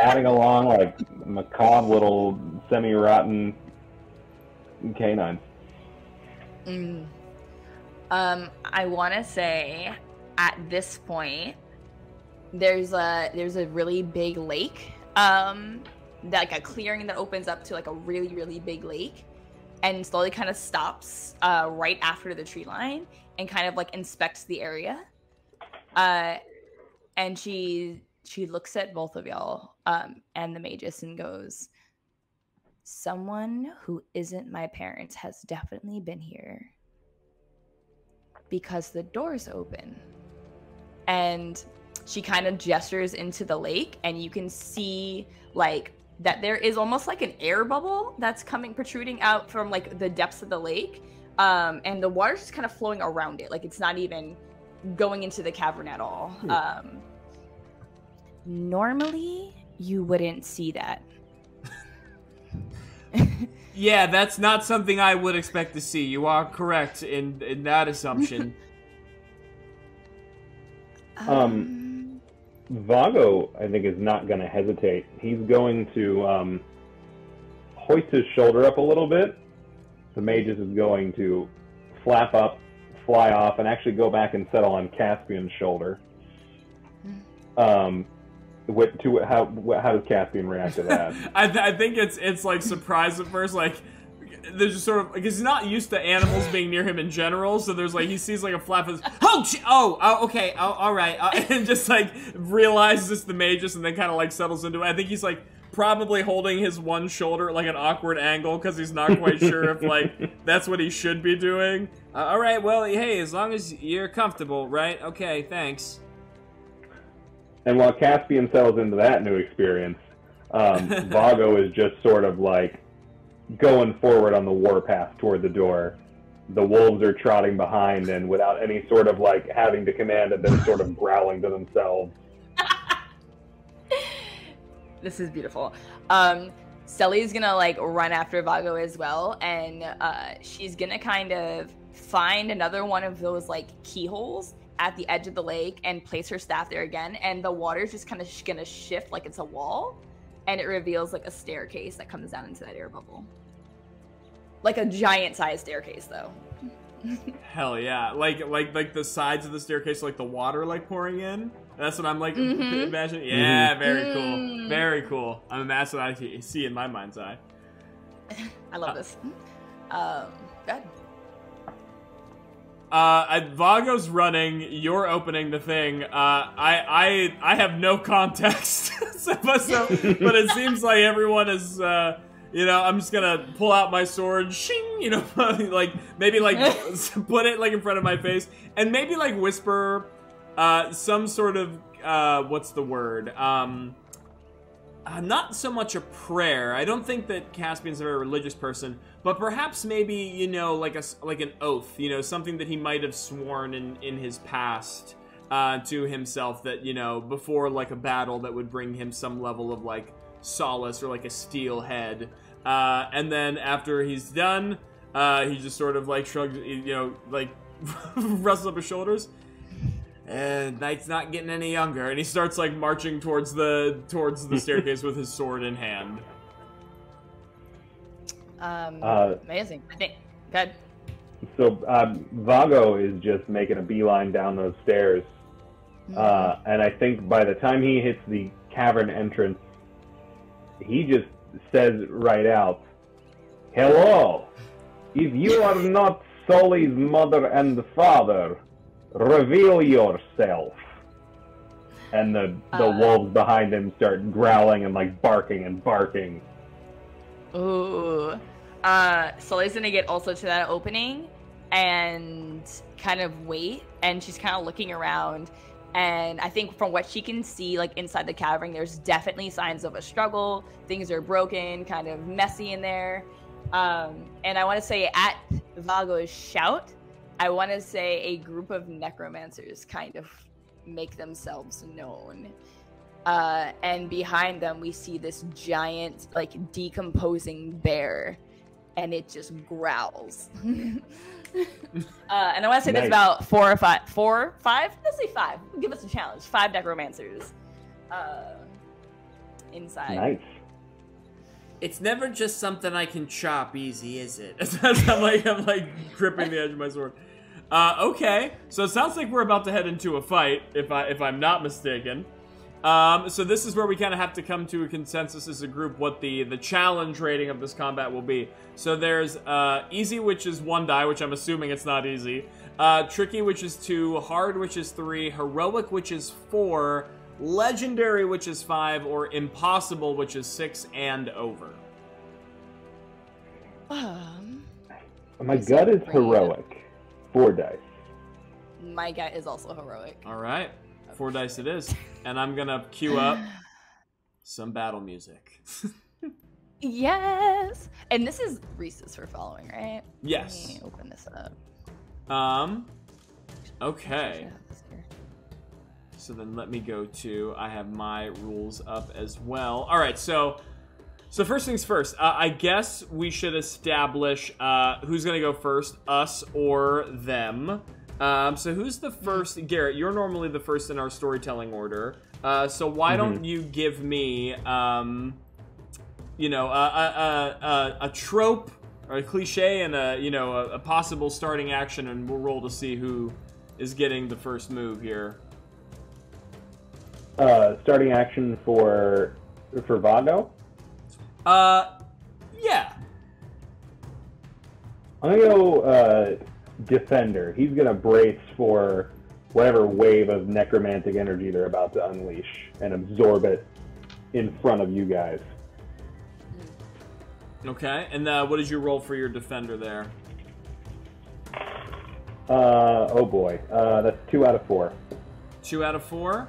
adding along like macabre little semi-rotten canines. Mm. Um, I want to say at this point, there's a, there's a really big lake. Um... That, like a clearing that opens up to like a really, really big lake, and slowly kind of stops uh, right after the tree line and kind of like inspects the area. Uh, and she she looks at both of y'all um, and the magus and goes, "Someone who isn't my parents has definitely been here because the door's open." And she kind of gestures into the lake, and you can see like that there is almost like an air bubble that's coming, protruding out from like the depths of the lake. Um, and the water's just kind of flowing around it. Like it's not even going into the cavern at all. Hmm. Um, normally you wouldn't see that. Yeah, that's not something I would expect to see. You are correct in, in that assumption. um... um... Vago, I think, is not going to hesitate. He's going to um, hoist his shoulder up a little bit. The magus is going to flap up, fly off, and actually go back and settle on Caspian's shoulder. Um, What to how how does Caspian react to that? I th I think it's it's like surprise at first, like. There's just sort of, because he's not used to animals being near him in general, so there's like, he sees like a flap of, oh, oh, oh, okay, oh, all right, uh, and just like realizes it's the magus and then kind of like settles into it. I think he's like probably holding his one shoulder at like an awkward angle because he's not quite sure if like that's what he should be doing. Uh, all right, well, hey, as long as you're comfortable, right? Okay, thanks. And while Caspian settles into that new experience, um, Vago is just sort of like, going forward on the warpath toward the door. The wolves are trotting behind, and without any sort of like having to command it, they're sort of growling to themselves. This is beautiful. Um, Sally's gonna like run after Vago as well, and uh, she's gonna kind of find another one of those like keyholes at the edge of the lake and place her staff there again, and the water's just kind of sh gonna shift like it's a wall. And it reveals like a staircase that comes down into that air bubble. Like a giant sized staircase though. Hell yeah. Like like like the sides of the staircase, like the water like pouring in. That's what I'm like mm-hmm. imagining. Yeah, mm-hmm. very cool. Mm. Very cool. I mean, that's what I see in my mind's eye. I love uh, this. Um good. Uh, Vago's running, you're opening the thing, uh, I, I, I have no context, so, so, but it seems like everyone is, uh, you know, I'm just gonna pull out my sword, shing, you know, like, maybe like, put it like in front of my face, and maybe like whisper, uh, some sort of, uh, what's the word, um, uh, not so much a prayer, I don't think that Caspian's a very religious person, but perhaps maybe, you know, like a, like an oath, you know, something that he might have sworn in, in his past uh, to himself that, you know, before like a battle that would bring him some level of like solace or like a steel head. Uh, and then after he's done, uh, he just sort of like shrugs, you know, like rustles up his shoulders. And night's not getting any younger. And he starts like marching towards the, towards the staircase with his sword in hand. Um, uh, amazing. I think. Good. So um, Vago is just making a beeline down those stairs, mm-hmm. uh, and I think by the time he hits the cavern entrance, he just says right out, "Hello! If you are not Sully's mother and father, reveal yourself." And the the uh, wolves behind him start growling and like barking and barking. Ooh. Uh, Sully's gonna get also to that opening and kind of wait, and she's kind of looking around, and I think from what she can see, like inside the cavern, there's definitely signs of a struggle. Things are broken, kind of messy in there. Um, and I want to say at Vago's shout, I want to say a group of necromancers kind of make themselves known. Uh, and behind them, we see this giant, like, decomposing bear, and it just growls. uh, and I want to say nice. There's about four or five, four, five? Let's say five. Give us a challenge. Five necromancers uh, inside. Nice. It's never just something I can chop easy, is it? I'm like, I'm like gripping the edge of my sword. Uh, okay, so it sounds like we're about to head into a fight, if I if I'm not mistaken. Um, so this is where we kind of have to come to a consensus as a group what the, the challenge rating of this combat will be. So there's, uh, easy, which is one die, which I'm assuming it's not easy. Uh, tricky, which is two. Hard, which is three. Heroic, which is four. Legendary, which is five. Or impossible, which is six and over. Um, My gut is heroic. Four dice. My gut is also heroic. All right. Four dice it is, and I'm gonna queue up some battle music. Yes, and this is Rhesus for following, right? Yes. Let me open this up. Um. Okay. So then let me go to. I have my rules up as well. All right. So, so first things first. Uh, I guess we should establish uh, who's gonna go first, us or them. Um, so who's the first? Garret, you're normally the first in our storytelling order. Uh, so why mm-hmm. don't you give me, um, you know, a, a, a, a trope or a cliche and a, you know, a, a possible starting action, and we'll roll to see who is getting the first move here. uh, starting action for for Vago? Uh, yeah. I'm gonna go uh, Defender. He's gonna brace for whatever wave of necromantic energy they're about to unleash and absorb it in front of you guys. Okay, and uh, what is your roll for your Defender there? Uh, oh boy, uh, that's two out of four. Two out of four?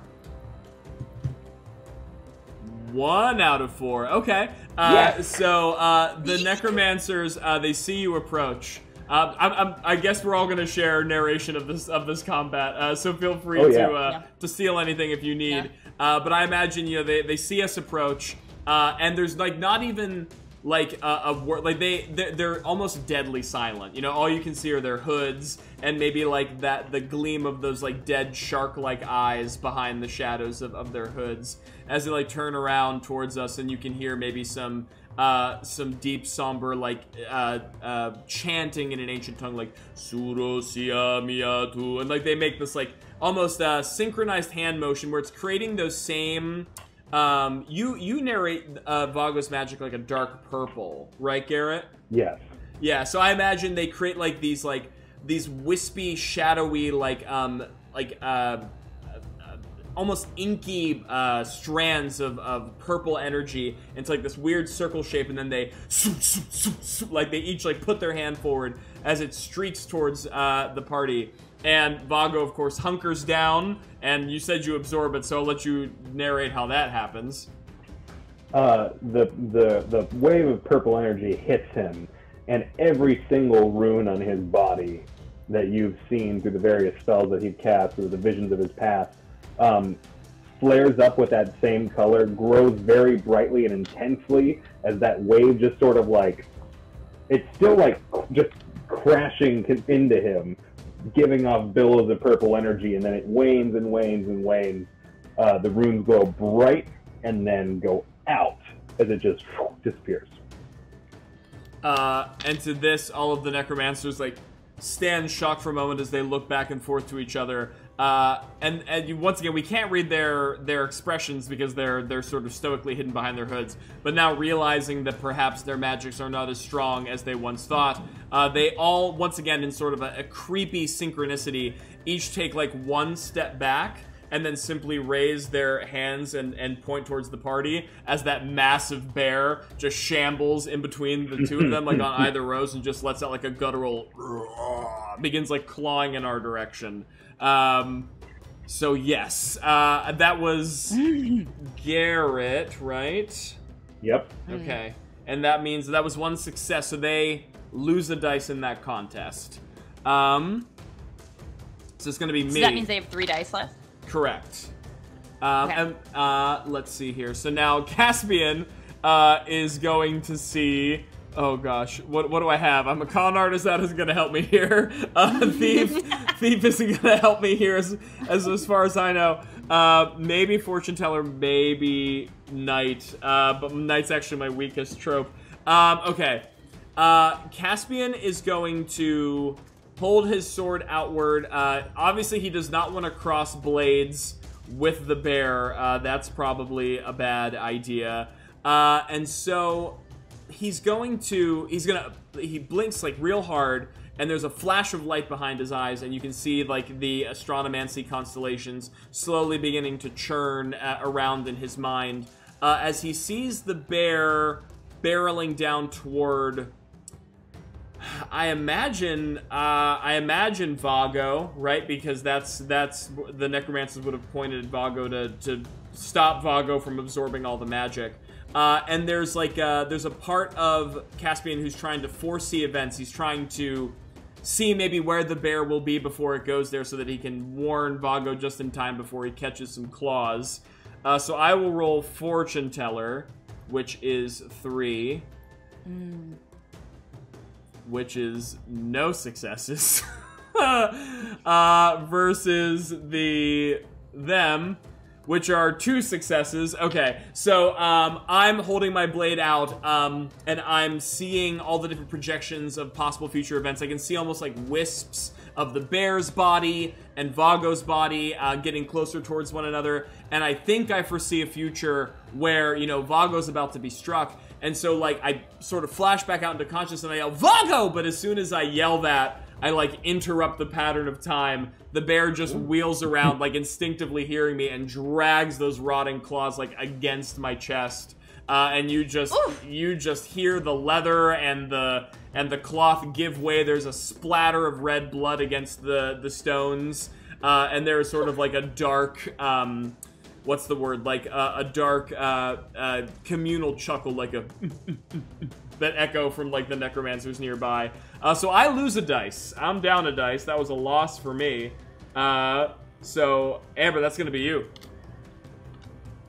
One out of four, okay. Uh, yes. So, uh, the necromancers, uh, they see you approach. Uh, I'm, I'm, I guess we're all going to share narration of this of this combat, uh, so feel free oh, yeah. to uh, yeah. to steal anything if you need. Yeah. Uh, but I imagine, you know, they, they see us approach, uh, and there's, like, not even... Like uh, a word, like they they're, they're almost deadly silent. You know, all you can see are their hoods and maybe like that the gleam of those like dead shark-like eyes behind the shadows of, of their hoods as they like turn around towards us, and you can hear maybe some uh, some deep somber like uh, uh, chanting in an ancient tongue like Surosia Miatu, and like they make this like almost uh, synchronized hand motion where it's creating those same. Um, you, you narrate uh, Vago's magic like a dark purple, right, Garret? Yes. Yeah, so I imagine they create like these like these wispy, shadowy, like um, like uh, uh, almost inky uh, strands of, of purple energy. And it's like this weird circle shape, and then they like they each like put their hand forward as it streaks towards uh, the party. And Vago, of course, hunkers down, and you said you absorb it, so I'll let you narrate how that happens. Uh, the, the, the wave of purple energy hits him, and every single rune on his body that you've seen through the various spells that he'd cast or the visions of his past um, flares up with that same color, grows very brightly and intensely as that wave just sort of like... It's still like just crashing into him, giving off billows of purple energy, and then it wanes and wanes and wanes. Uh, the runes glow bright and then go out as it just whoosh, disappears. Uh, and to this, all of the necromancers like stand shocked for a moment as they look back and forth to each other. Uh, and and you, once again, we can't read their their expressions because they're they're sort of stoically hidden behind their hoods. But now realizing that perhaps their magics are not as strong as they once thought, uh, they all once again in sort of a, a creepy synchronicity each take like one step back and then simply raise their hands and, and point towards the party as that massive bear just shambles in between the two of them, like on either rows, and just lets out like a guttural, begins like clawing in our direction. Um, so yes, uh, that was Garret, right? Yep. Okay, and that means that was one success, so they lose a dice in that contest. Um, so it's gonna be me. So that means they have three dice left? Correct. Um, okay. and, uh, let's see here. So now Caspian, uh, is going to see, oh gosh, what what do I have? I'm a con artist, that isn't gonna help me here. Uh, thief, thief isn't gonna help me here as, as, as far as I know. Uh, maybe fortune teller, maybe knight, uh, but knight's actually my weakest trope. Um, okay. Uh, Caspian is going to hold his sword outward. Uh, obviously, he does not want to cross blades with the bear. Uh, that's probably a bad idea. Uh, and so he's going to... He's gonna... He blinks, like, real hard, and there's a flash of light behind his eyes, and you can see, like, the astronomancy constellations slowly beginning to churn uh, around in his mind uh, as he sees the bear barreling down toward... I imagine, uh, I imagine Vago, right? Because that's that's the necromancers would have pointed at Vago to to stop Vago from absorbing all the magic. Uh, and there's like a, there's a part of Caspian who's trying to foresee events. He's trying to see maybe where the bear will be before it goes there, so that he can warn Vago just in time before he catches some claws. Uh, so I will roll fortune teller, which is three. Mm. Which is no successes, uh, versus the them, which are two successes. Okay, so um, I'm holding my blade out, um, and I'm seeing all the different projections of possible future events. I can see almost like wisps of the bear's body and Vago's body uh, getting closer towards one another. And I think I foresee a future where, you know, Vago's about to be struck. And so, like, I sort of flash back out into consciousness and I yell, "Vago!" But as soon as I yell that, I, like, interrupt the pattern of time. The bear just wheels around, like, instinctively hearing me and drags those rotting claws, like, against my chest. Uh, and you just, Oof. you just hear the leather and the, and the cloth give way. There's a splatter of red blood against the, the stones. Uh, and there is sort of, like, a dark, um... what's the word? Like uh, a dark uh, uh, communal chuckle, like a that echo from like the necromancers nearby. Uh, so I lose a dice. I'm down a dice. That was a loss for me. Uh, so Amber, that's gonna be you.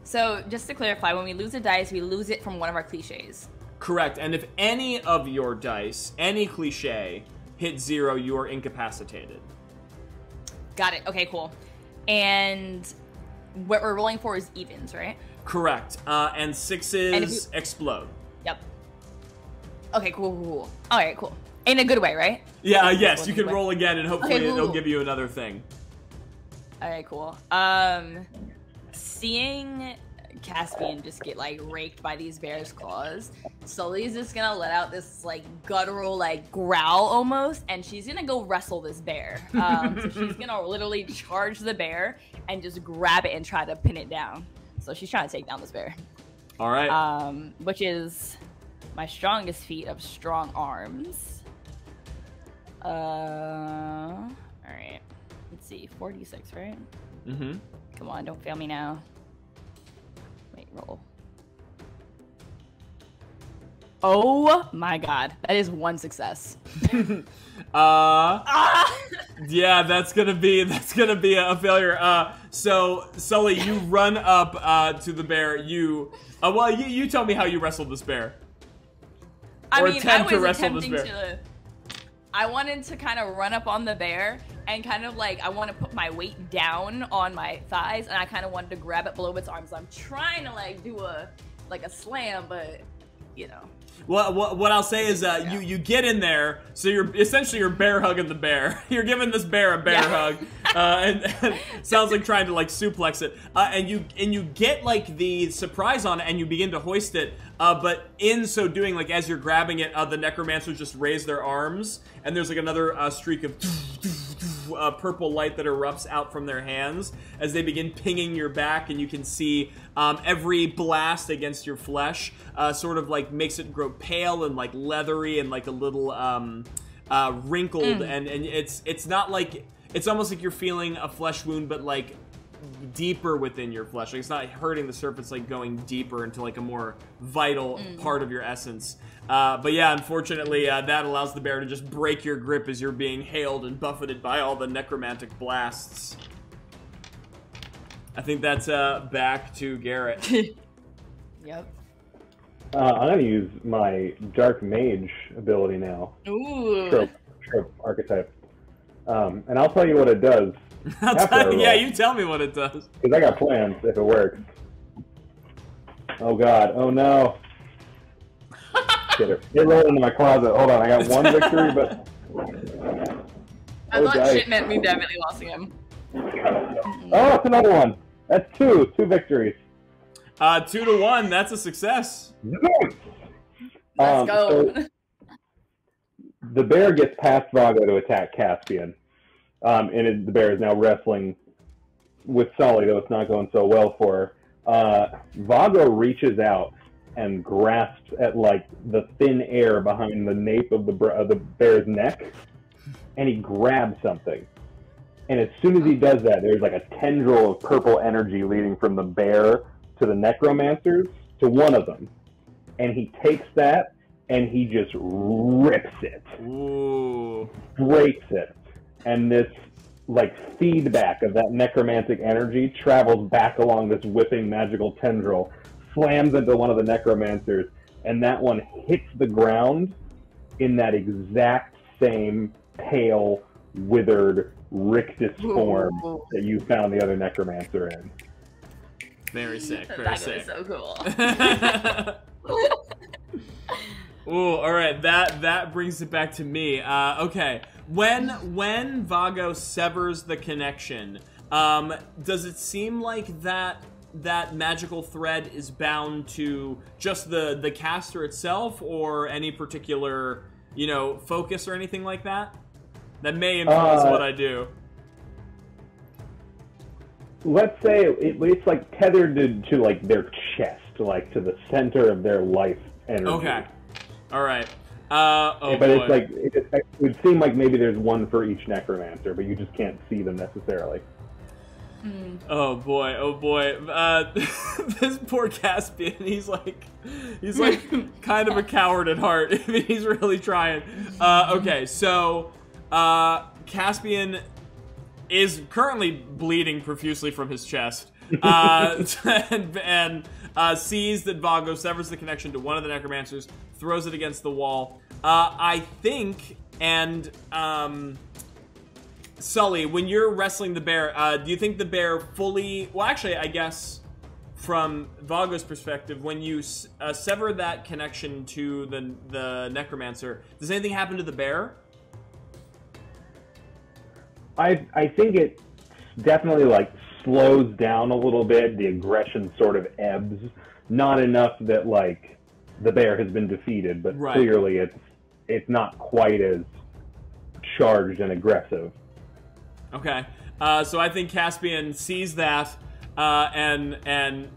So just to clarify, when we lose a dice, we lose it from one of our cliches. Correct. And if any of your dice, any cliche, hit zero, you are incapacitated. Got it. Okay, cool. And what we're rolling for is evens, right? Correct. Uh, and sixes and you... explode. Yep. Okay, cool, cool, cool. All right, cool. In a good way, right? Yeah, uh, yes. You can way. roll again, and hopefully okay, cool, it'll cool. give you another thing. All right, cool. Um, seeing Caspian just get, like, raked by these bear's claws, Sully's just gonna let out this, like, guttural, like, growl almost, and she's gonna go wrestle this bear. Um, so she's gonna literally charge the bear and just grab it and try to pin it down. So she's trying to take down this bear. All right. Um, which is my strongest feat of strong arms. Uh, all right. Let's see, forty-six, right? Mm-hmm. Come on, don't fail me now. Roll. Oh my god, that is one success. uh, ah! Yeah, that's gonna be that's gonna be a failure. Uh, so Sully, you run up uh, to the bear. You, uh, well, you, you tell me how you wrestled this bear. I or mean, attempt I was to wrestle attempting this bear. To, I wanted to kind of run up on the bear. And kind of like, I want to put my weight down on my thighs, and I kind of wanted to grab it below its arms. So I'm trying to like do a, like a slam, but you know. Well, what, what I'll say is, uh, yeah. you you get in there, so you're essentially you're bear hugging the bear. You're giving this bear a bear yeah. hug, uh, and, and sounds like trying to like suplex it. Uh, and you and you get like the surprise on it, and you begin to hoist it. Uh, but in so doing, like as you're grabbing it, uh, the necromancers just raise their arms, and there's like another uh, streak of. Uh, purple light that erupts out from their hands as they begin pinging your back, and you can see um, every blast against your flesh uh, sort of like makes it grow pale and like leathery and like a little um, uh, wrinkled mm. and, and it's it's not like it's almost like you're feeling a flesh wound but like deeper within your flesh, like it's not hurting the surface, like going deeper into like a more vital mm. part of your essence. Uh, but yeah, unfortunately, uh, that allows the bear to just break your grip as you're being hailed and buffeted by all the necromantic blasts. I think that's uh, back to Garret. Yep. Uh, I'm going to use my Dark Mage ability now. Ooh. Trope, trope archetype. Um, and I'll tell you what it does. After yeah, you tell me what it does. Because I got plans if it works. Oh god, oh no. It rolled into my closet. Hold on, I got one victory, but... I thought shit meant me definitely lost him. Oh, it's another one. That's two. Two victories. Uh, two to one. That's a success. Let's um, go. So the bear gets past Vago to attack Caspian. Um, and it, the bear is now wrestling with Sully, though it's not going so well for her. Uh, Vago reaches out and grasps at like the thin air behind the nape of the br of the bear's neck, and he grabs something. And as soon as he does that, there's like a tendril of purple energy leading from the bear to the necromancers to one of them, and he takes that and he just rips it, Ooh. breaks it, and this like feedback of that necromantic energy travels back along this whipping magical tendril. Slams into one of the necromancers, and that one hits the ground in that exact same pale, withered, rictus form Ooh. that you found the other necromancer in. Very sick, very that sick. That is so cool. Ooh, all right, that that brings it back to me. Uh, okay, when when Vago severs the connection, um, does it seem like that that magical thread is bound to just the the caster itself, or any particular you know focus or anything like that? That may influence uh, what I do. Let's say it, it's like tethered to, to like their chest, like to the center of their life energy. Okay. All right. Uh, oh but boy. It's like it, it would seem like maybe there's one for each necromancer, but you just can't see them necessarily. Mm. Oh boy! Oh boy! Uh, this poor Caspian. He's like, he's like kind of a coward at heart. He's really trying. Uh, okay, so uh, Caspian is currently bleeding profusely from his chest, uh, and, and uh, sees that Vago severs the connection to one of the necromancers, throws it against the wall. Uh, I think, and um, Sully, when you're wrestling the bear, uh, do you think the bear fully... Well, actually, I guess from Vago's perspective, when you uh, sever that connection to the, the necromancer, does anything happen to the bear? I, I think it definitely, like, slows down a little bit. The aggression sort of ebbs. Not enough that, like, the bear has been defeated, but right. Clearly it's it's not quite as charged and aggressive. Okay. Uh, so I think Caspian sees that uh, and and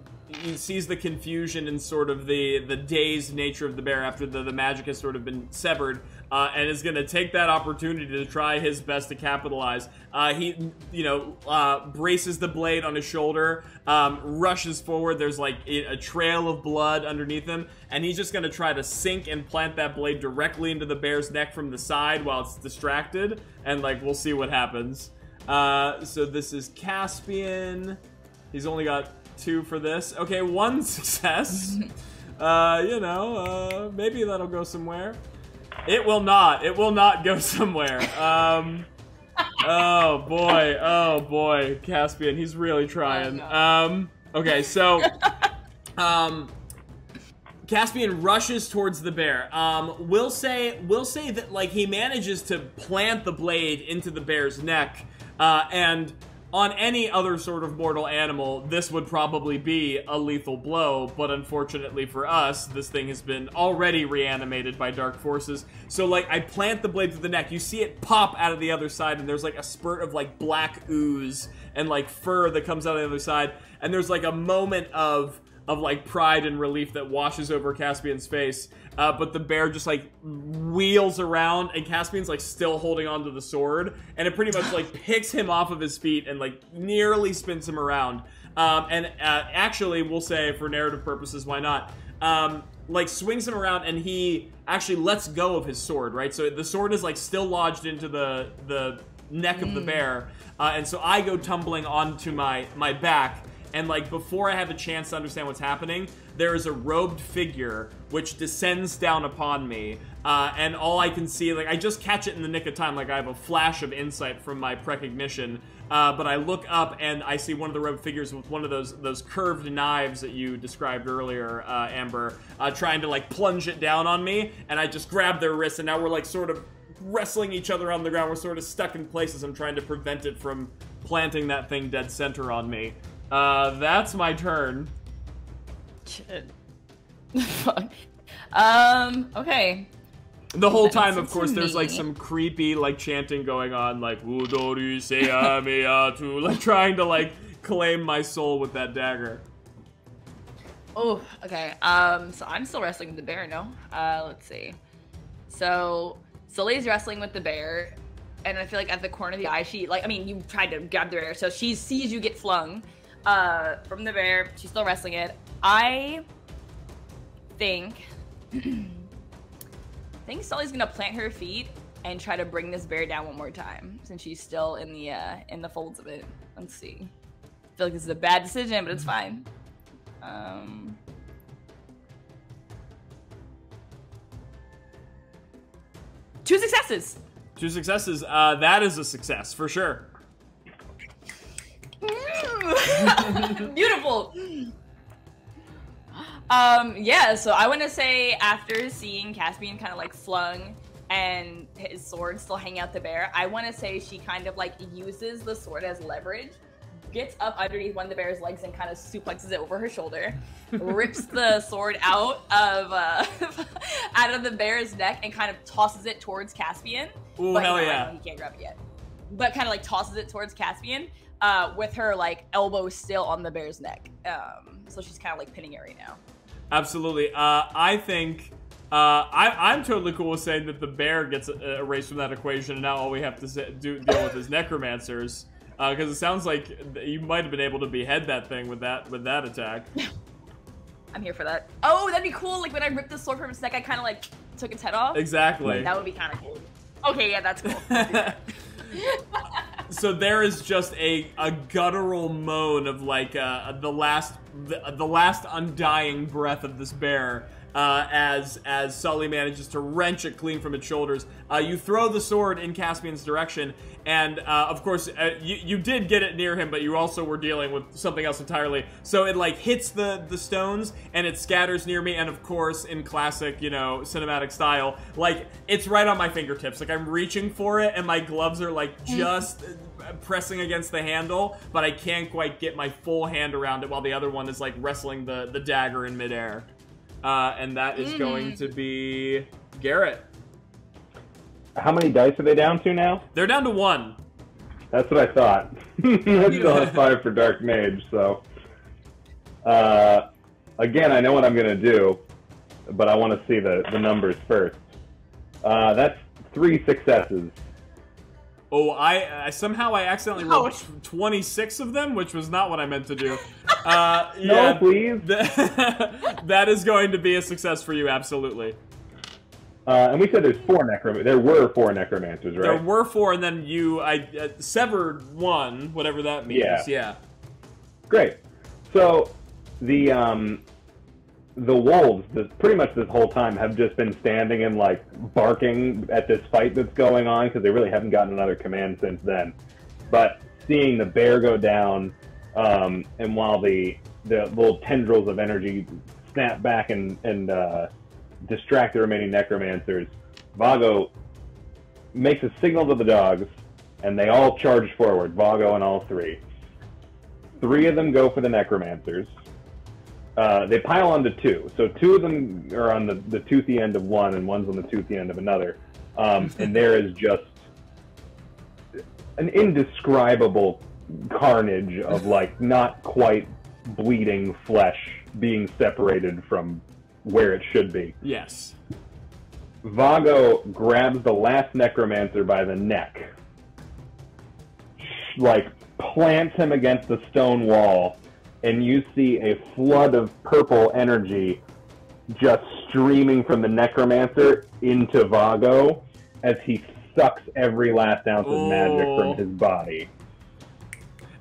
he sees the confusion and sort of the, the dazed nature of the bear after the, the magic has sort of been severed. Uh, and is going to take that opportunity to try his best to capitalize. Uh, he, you know, uh, braces the blade on his shoulder, um, rushes forward. There's like a trail of blood underneath him, and he's just going to try to sink and plant that blade directly into the bear's neck from the side while it's distracted, and like we'll see what happens. Uh, so this is Caspian. He's only got two for this. Okay, one success. uh, you know, uh, maybe that'll go somewhere. It will not. It will not go somewhere. Um, oh, boy. Oh, boy. Caspian, he's really trying. Um, okay, so um, Caspian rushes towards the bear. Um, we'll say we'll say that, like, he manages to plant the blade into the bear's neck. Uh, and on any other sort of mortal animal, this would probably be a lethal blow, but unfortunately for us, this thing has been already reanimated by dark forces. So, like, I plant the blade through the neck. You see it pop out of the other side, and there's, like, a spurt of, like, black ooze and, like, fur that comes out of the other side. And there's, like, a moment of, of like, pride and relief that washes over Caspian's face. Uh, but the bear just, like, wheels around, and Caspian's, like, still holding onto the sword. And it pretty much, like, picks him off of his feet and, like, nearly spins him around. Um, and uh, actually, we'll say, for narrative purposes, why not? Um, like, swings him around, and he actually lets go of his sword, right? So the sword is, like, still lodged into the, the neck mm. of the bear. Uh, and so I go tumbling onto my, my back. And, like, before I have a chance to understand what's happening, there is a robed figure which descends down upon me. Uh, and all I can see, like, I just catch it in the nick of time. Like, I have a flash of insight from my precognition. Uh, but I look up and I see one of the robed figures with one of those those curved knives that you described earlier, uh, Amber, uh, trying to, like, plunge it down on me. And I just grab their wrists, and now we're, like, sort of wrestling each other on the ground. We're sort of stuck in places. I'm trying to prevent it from planting that thing dead center on me. Uh, that's my turn. Shit. Fuck. Um, okay. The whole time, of course, there's, like, some creepy, like, chanting going on, like, Udori Seyameyatu, like, trying to, like, claim my soul with that dagger. Oh, okay. Um, so I'm still wrestling with the bear, no? Uh, let's see. So, Sully's wrestling with the bear, and I feel like at the corner of the eye, she, like, I mean, you tried to grab the bear, so she sees you get flung. Uh, from the bear, she's still wrestling it. I think, I think Sully's gonna plant her feet and try to bring this bear down one more time, since she's still in the uh, in the folds of it. Let's see. I feel like this is a bad decision, but it's fine. Um, two successes. Two successes. Uh, that is a success for sure. Beautiful. Um, yeah, so I want to say after seeing Caspian kind of like flung and his sword still hanging out the bear, I want to say she kind of like uses the sword as leverage, gets up underneath one of the bear's legs and kind of suplexes it over her shoulder, rips the sword out of uh, out of the bear's neck and kind of tosses it towards Caspian. Ooh, but hell he, yeah. He can't grab it yet. But kind of like tosses it towards Caspian uh, with her like elbow still on the bear's neck. Um, so she's kind of like pinning it right now. Absolutely. Uh, I think uh, I, I'm totally cool with saying that the bear gets erased from that equation, and now all we have to say, do deal with is necromancers. Because uh, it sounds like you might have been able to behead that thing with that with that attack. I'm here for that. Oh, that'd be cool. Like when I ripped the sword from its neck, I kind of like took its head off. Exactly. That would be kind of cool. Okay, yeah, that's cool. So there is just a a guttural moan of like uh, the last the, the last undying breath of this bear. Uh, as as Sully manages to wrench it clean from its shoulders. Uh, you throw the sword in Caspian's direction, and uh, of course, uh, you, you did get it near him, but you also were dealing with something else entirely. So it like hits the, the stones, and it scatters near me, and of course, in classic, you know, cinematic style, like, it's right on my fingertips. Like, I'm reaching for it, and my gloves are like just pressing against the handle, but I can't quite get my full hand around it while the other one is like wrestling the, the dagger in midair. Uh, and that is going to be Garret. How many dice are they down to now? They're down to one. That's what I thought. I still have five for Dark Mage, so. Uh, again, I know what I'm going to do, but I want to see the, the numbers first. Uh, that's three successes. Oh, I, I somehow I accidentally rolled Ouch. twenty-six of them, which was not what I meant to do. Uh, yeah, no, please. The, that is going to be a success for you, absolutely. Uh, and we said there's four necrom. There were four necromancers, right? There were four, and then you I uh, severed one, whatever that means. Yeah. yeah. Great. So the um, the wolves, this, pretty much this whole time, have just been standing and, like, barking at this fight that's going on, because they really haven't gotten another command since then. But seeing the bear go down, um, and while the, the little tendrils of energy snap back and, and uh, distract the remaining necromancers, Vago makes a signal to the dogs, and they all charge forward, Vago and all three. Three of them go for the necromancers. Uh, they pile onto two, so two of them are on the, the toothy end of one, and one's on the toothy end of another. Um, and there is just an indescribable carnage of, like, not quite bleeding flesh being separated from where it should be. Yes. Vago grabs the last necromancer by the neck, like, plants him against the stone wall, and you see a flood of purple energy just streaming from the necromancer into Vago as he sucks every last ounce oh. of magic from his body.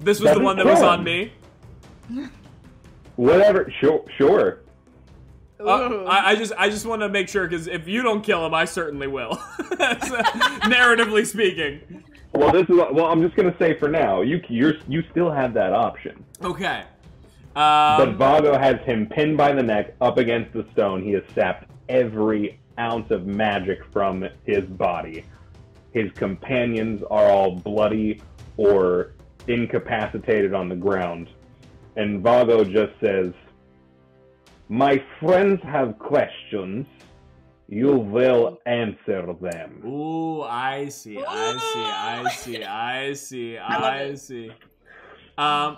This was That's the one that was on me? Whatever, sure. sure. Uh, I, I just I just want to make sure, because if you don't kill him, I certainly will. Narratively speaking. Well, this is, well, I'm just going to say for now, you you're, you still have that option. Okay. Um, but Vago has him pinned by the neck up against the stone. He has sapped every ounce of magic from his body. His companions are all bloody or incapacitated on the ground. And Vago just says, "My friends have questions. You will answer them." Ooh, I see, I see, I see, I see, I see. Um...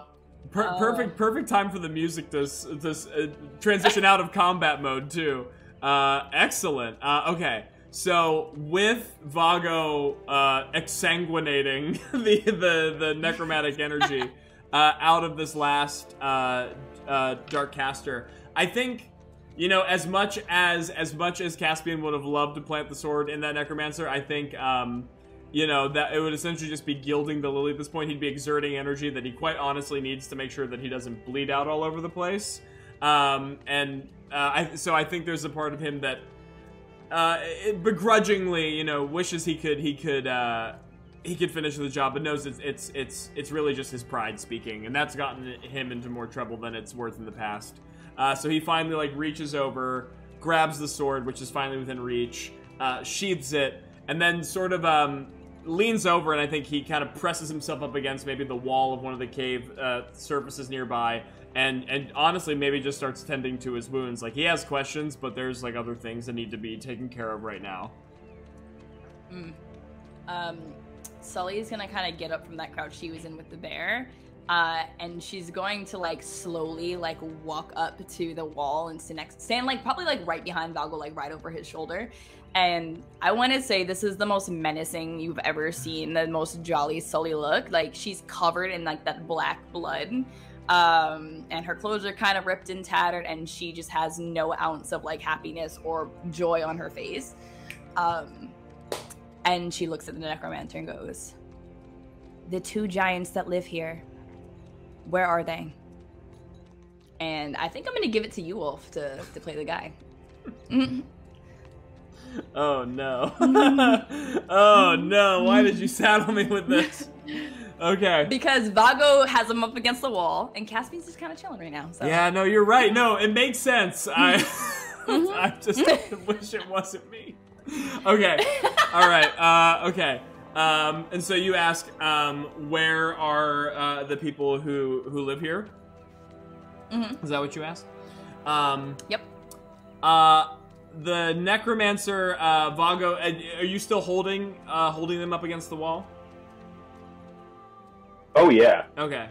Per oh. Perfect, perfect time for the music to, to uh, transition out of combat mode too. Uh, excellent. Uh, okay, so with Vago uh, exsanguinating the, the the necromantic energy uh, out of this last uh, uh, dark caster, I think you know as much as as much as Caspian would have loved to plant the sword in that necromancer. I think. Um, You know, that it would essentially just be gilding the lily at this point. He'd be exerting energy that he quite honestly needs to make sure that he doesn't bleed out all over the place. Um, and uh, I, so I think there's a part of him that uh, it begrudgingly, you know, wishes he could he could uh, he could finish the job, but knows it's it's it's it's really just his pride speaking, and that's gotten him into more trouble than it's worth in the past. Uh, so he finally, like, reaches over, grabs the sword, which is finally within reach, uh, sheathes it, and then sort of um, leans over, and I think he kind of presses himself up against maybe the wall of one of the cave uh, surfaces nearby, and, and honestly maybe just starts tending to his wounds. Like, he has questions, but there's, like, other things that need to be taken care of right now. Mm. Um, Sully is gonna kind of get up from that crouch she was in with the bear, uh, and she's going to, like, slowly, like, walk up to the wall and stand, next, stand like, probably, like, right behind Vago, like, right over his shoulder. And I want to say this is the most menacing you've ever seen, the most jolly Sully look. Like, she's covered in, like, that black blood, um, and her clothes are kind of ripped and tattered, and she just has no ounce of, like, happiness or joy on her face. Um... And she looks at the necromancer and goes, "The two giants that live here, where are they?" And I think I'm gonna give it to you, Wolf, to, to play the guy. Mm-hmm. Oh no. Oh no, why did you saddle me with this? Okay. Because Vago has him up against the wall, and Caspian's just kind of chilling right now. So. Yeah, no, you're right. No, it makes sense. I, mm-hmm. I just wish it wasn't me. Okay. All right. Uh, okay. Um, and so you ask, um, where are uh, the people who, who live here? Mm-hmm. Is that what you asked? Um, yep. Uh, the necromancer, uh, Vago, are you still holding uh, holding them up against the wall? Oh, yeah. Okay.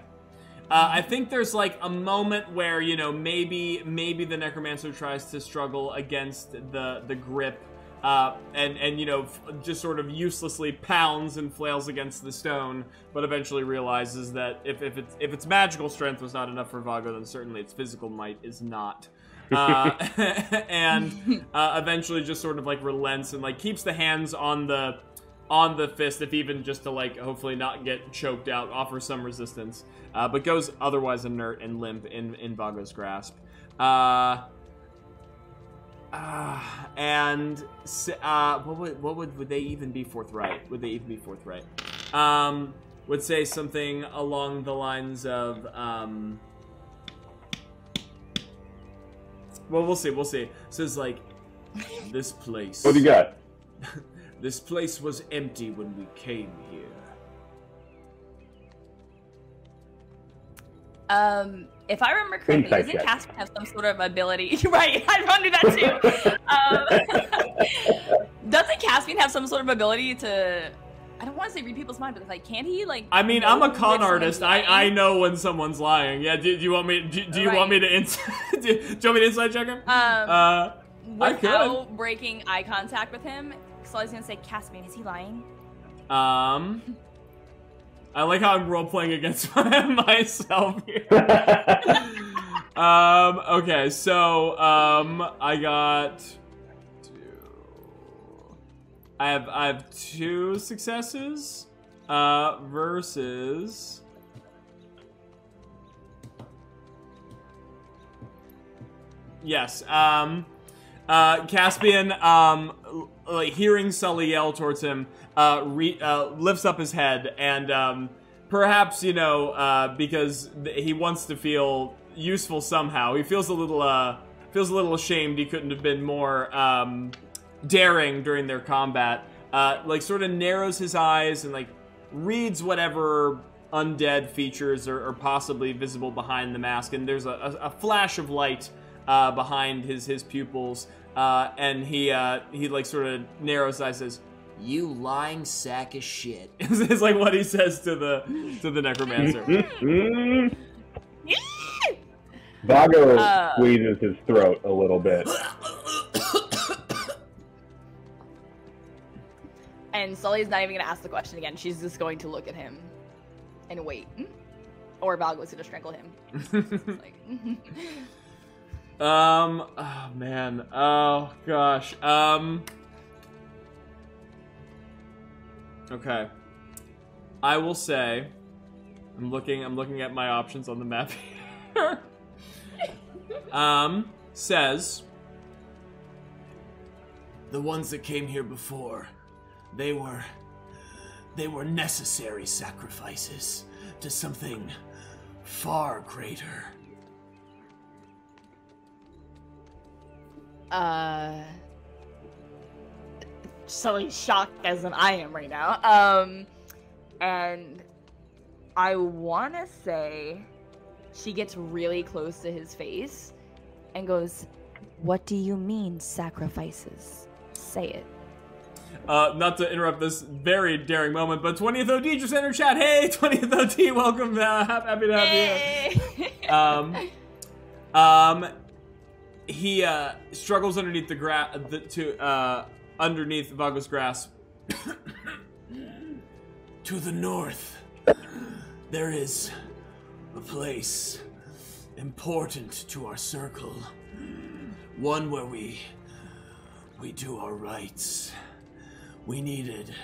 Uh, I think there's, like, a moment where, you know, maybe maybe the necromancer tries to struggle against the, the grip. Uh, and, and, you know, just sort of uselessly pounds and flails against the stone, but eventually realizes that if, if, it's, if its magical strength was not enough for Vago, then certainly its physical might is not. Uh, and uh, eventually just sort of, like, relents and, like, keeps the hands on the, on the fist, if even just to, like, hopefully not get choked out, offer some resistance, uh, but goes otherwise inert and limp in, in Vago's grasp. Uh... Uh, and uh, what would what would would they even be forthright? Would they even be forthright? Um, would say something along the lines of, um, well, we'll see, we'll see. Says like, this place. What do you got? This place was empty when we came here. Um. If I remember correctly, doesn't Caspian have some sort of ability? Right, I wondered that too. Um, doesn't Caspian have some sort of ability to? I don't want to say read people's mind, but like, can he like? I mean, I'm a con artist. I I know when someone's lying. Yeah. Do, do you want me? Do, do you right. want me to? Ins do, do you want me to inside check him? Um, uh, without breaking eye contact with him, so I was gonna say, Caspian, is he lying? Um. I like how I'm role-playing against myself here. um, okay, so um, I got two. I have I have two successes uh, versus. Yes. Um, uh, Caspian, um, like hearing Sully yell towards him. Uh, re uh, lifts up his head and um, perhaps, you know, uh, because th he wants to feel useful somehow. He feels a little uh, feels a little ashamed he couldn't have been more um, daring during their combat. Uh, like sort of narrows his eyes and like reads whatever undead features are, are possibly visible behind the mask. And there's a, a, a flash of light uh, behind his his pupils, uh, and he uh, he like sort of narrows his eyes and says, "You lying sack of shit." It's like what he says to the to the necromancer. Vago uh, squeezes his throat a little bit. And Sully's not even gonna ask the question again. She's just going to look at him and wait. Or Vago's gonna strangle him. like, um oh man. Oh gosh. Um Okay, I will say, I'm looking. I'm looking at my options on the map here. um, says the ones that came here before, they were, they were necessary sacrifices to something far greater. uh, so shocked as an I am right now. Um, and I want to say she gets really close to his face and goes, "What do you mean, sacrifices? Say it." Uh, not to interrupt this very daring moment, but twentieth O D just entered chat. Hey, twentieth O D, welcome. Uh, happy to have hey. you. Um, um, he uh, struggles underneath the gra- the, to uh, underneath Vago's grasp. To the north, there is a place important to our circle, one where we we do our rites. We needed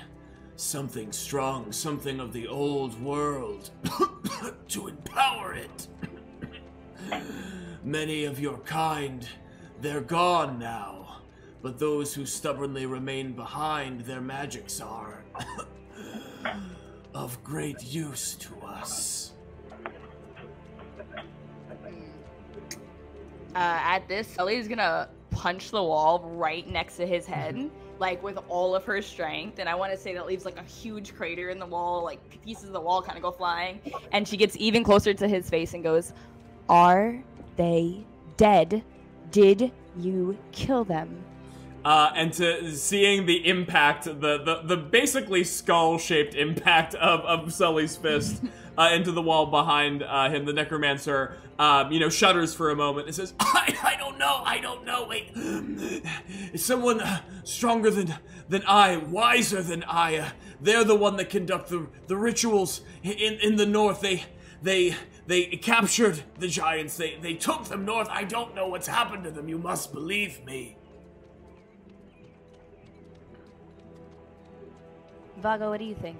something strong, something of the old world, to empower it. Many of your kind, they're gone now, but those who stubbornly remain behind, their magics are of great use to us. Uh, at this, Ellie's gonna punch the wall right next to his head. Mm-hmm. Like, with all of her strength, and I want to say that leaves, like, a huge crater in the wall, like, pieces of the wall kind of go flying, and she gets even closer to his face and goes, "Are they dead? Did you kill them?" Uh, and to seeing the impact, the, the, the basically skull-shaped impact of, of Sully's fist uh, into the wall behind uh, him, the necromancer, um, you know, shudders for a moment and says, I, I don't know, I don't know, wait. It's someone uh, stronger than, than I, wiser than I. Uh, they're the one that conduct the, the rituals in, in the north. They, they, they captured the giants. They, they took them north. I don't know what's happened to them. You must believe me. Vago, what do you think?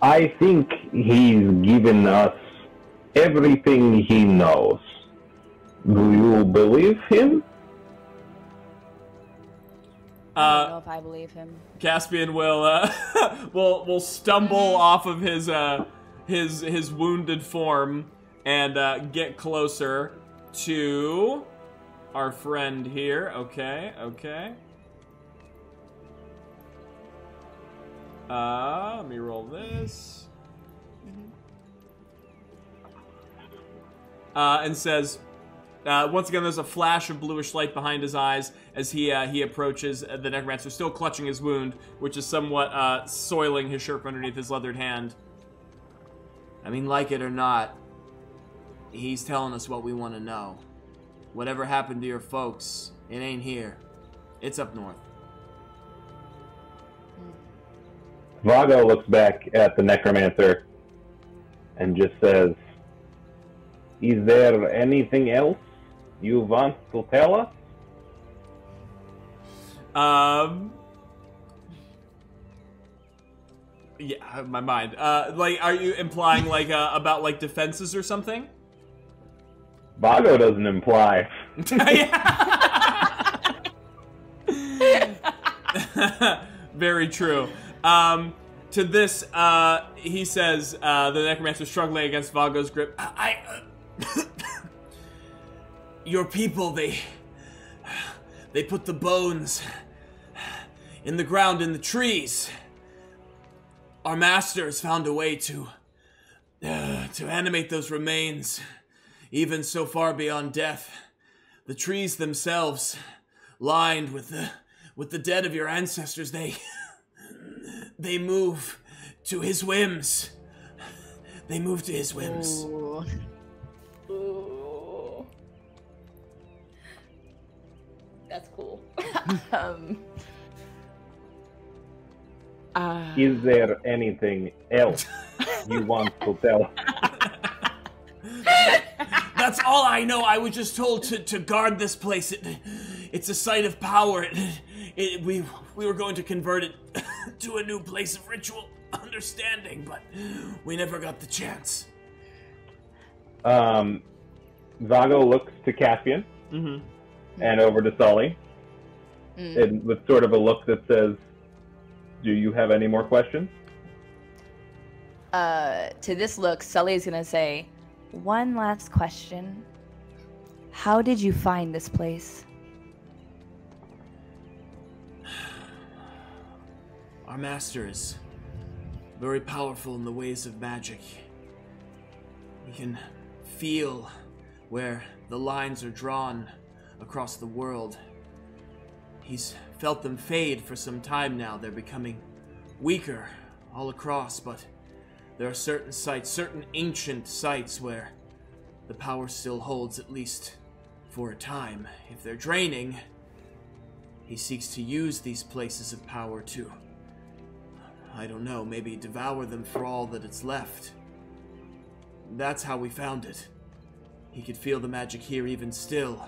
I think he's given us everything he knows. Do you believe him? Uh, I don't know if I believe him. Caspian will uh, will will stumble off of his uh, his his wounded form and uh, get closer to our friend here. Okay, okay. Uh, let me roll this. Uh, and says, uh, once again, there's a flash of bluish light behind his eyes as he uh, he approaches the necromancer, still clutching his wound, which is somewhat uh, soiling his shirt underneath his leathered hand. I mean, like it or not, he's telling us what we want to know. Whatever happened to your folks, it ain't here. It's up north. Vago looks back at the necromancer and just says, "Is there anything else you want to tell us?" Um. Yeah, my mind. Uh, like, are you implying like uh, about like defenses or something? Vago doesn't imply. Very true. Um, to this, uh, he says, uh, the necromancer struggling against Vago's grip. I, I uh, your people, they, they put the bones in the ground, in the trees. Our masters found a way to, uh, to animate those remains. Even so far beyond death, the trees themselves, lined with the with the dead of your ancestors, they they move to his whims. They move to his whims. Ooh. Ooh. That's cool. um, uh... Is there anything else you want to tell? That's all I know. I was just told to, to guard this place. It, it's a site of power. It, it, we we were going to convert it to a new place of ritual understanding, but we never got the chance. Um, Vago looks to Caspian mm-hmm. and over to Sully mm. and with sort of a look that says, "Do you have any more questions?" Uh, to this look, Sully's going to say, one last question. How did you find this place? Our master is very powerful in the ways of magic. We can feel where the lines are drawn across the world. He's felt them fade for some time now. They're becoming weaker all across, but there are certain sites, certain ancient sites where the power still holds, at least for a time. If they're draining, he seeks to use these places of power to, I don't know, maybe devour them for all that it's left. That's how we found it. He could feel the magic here even still,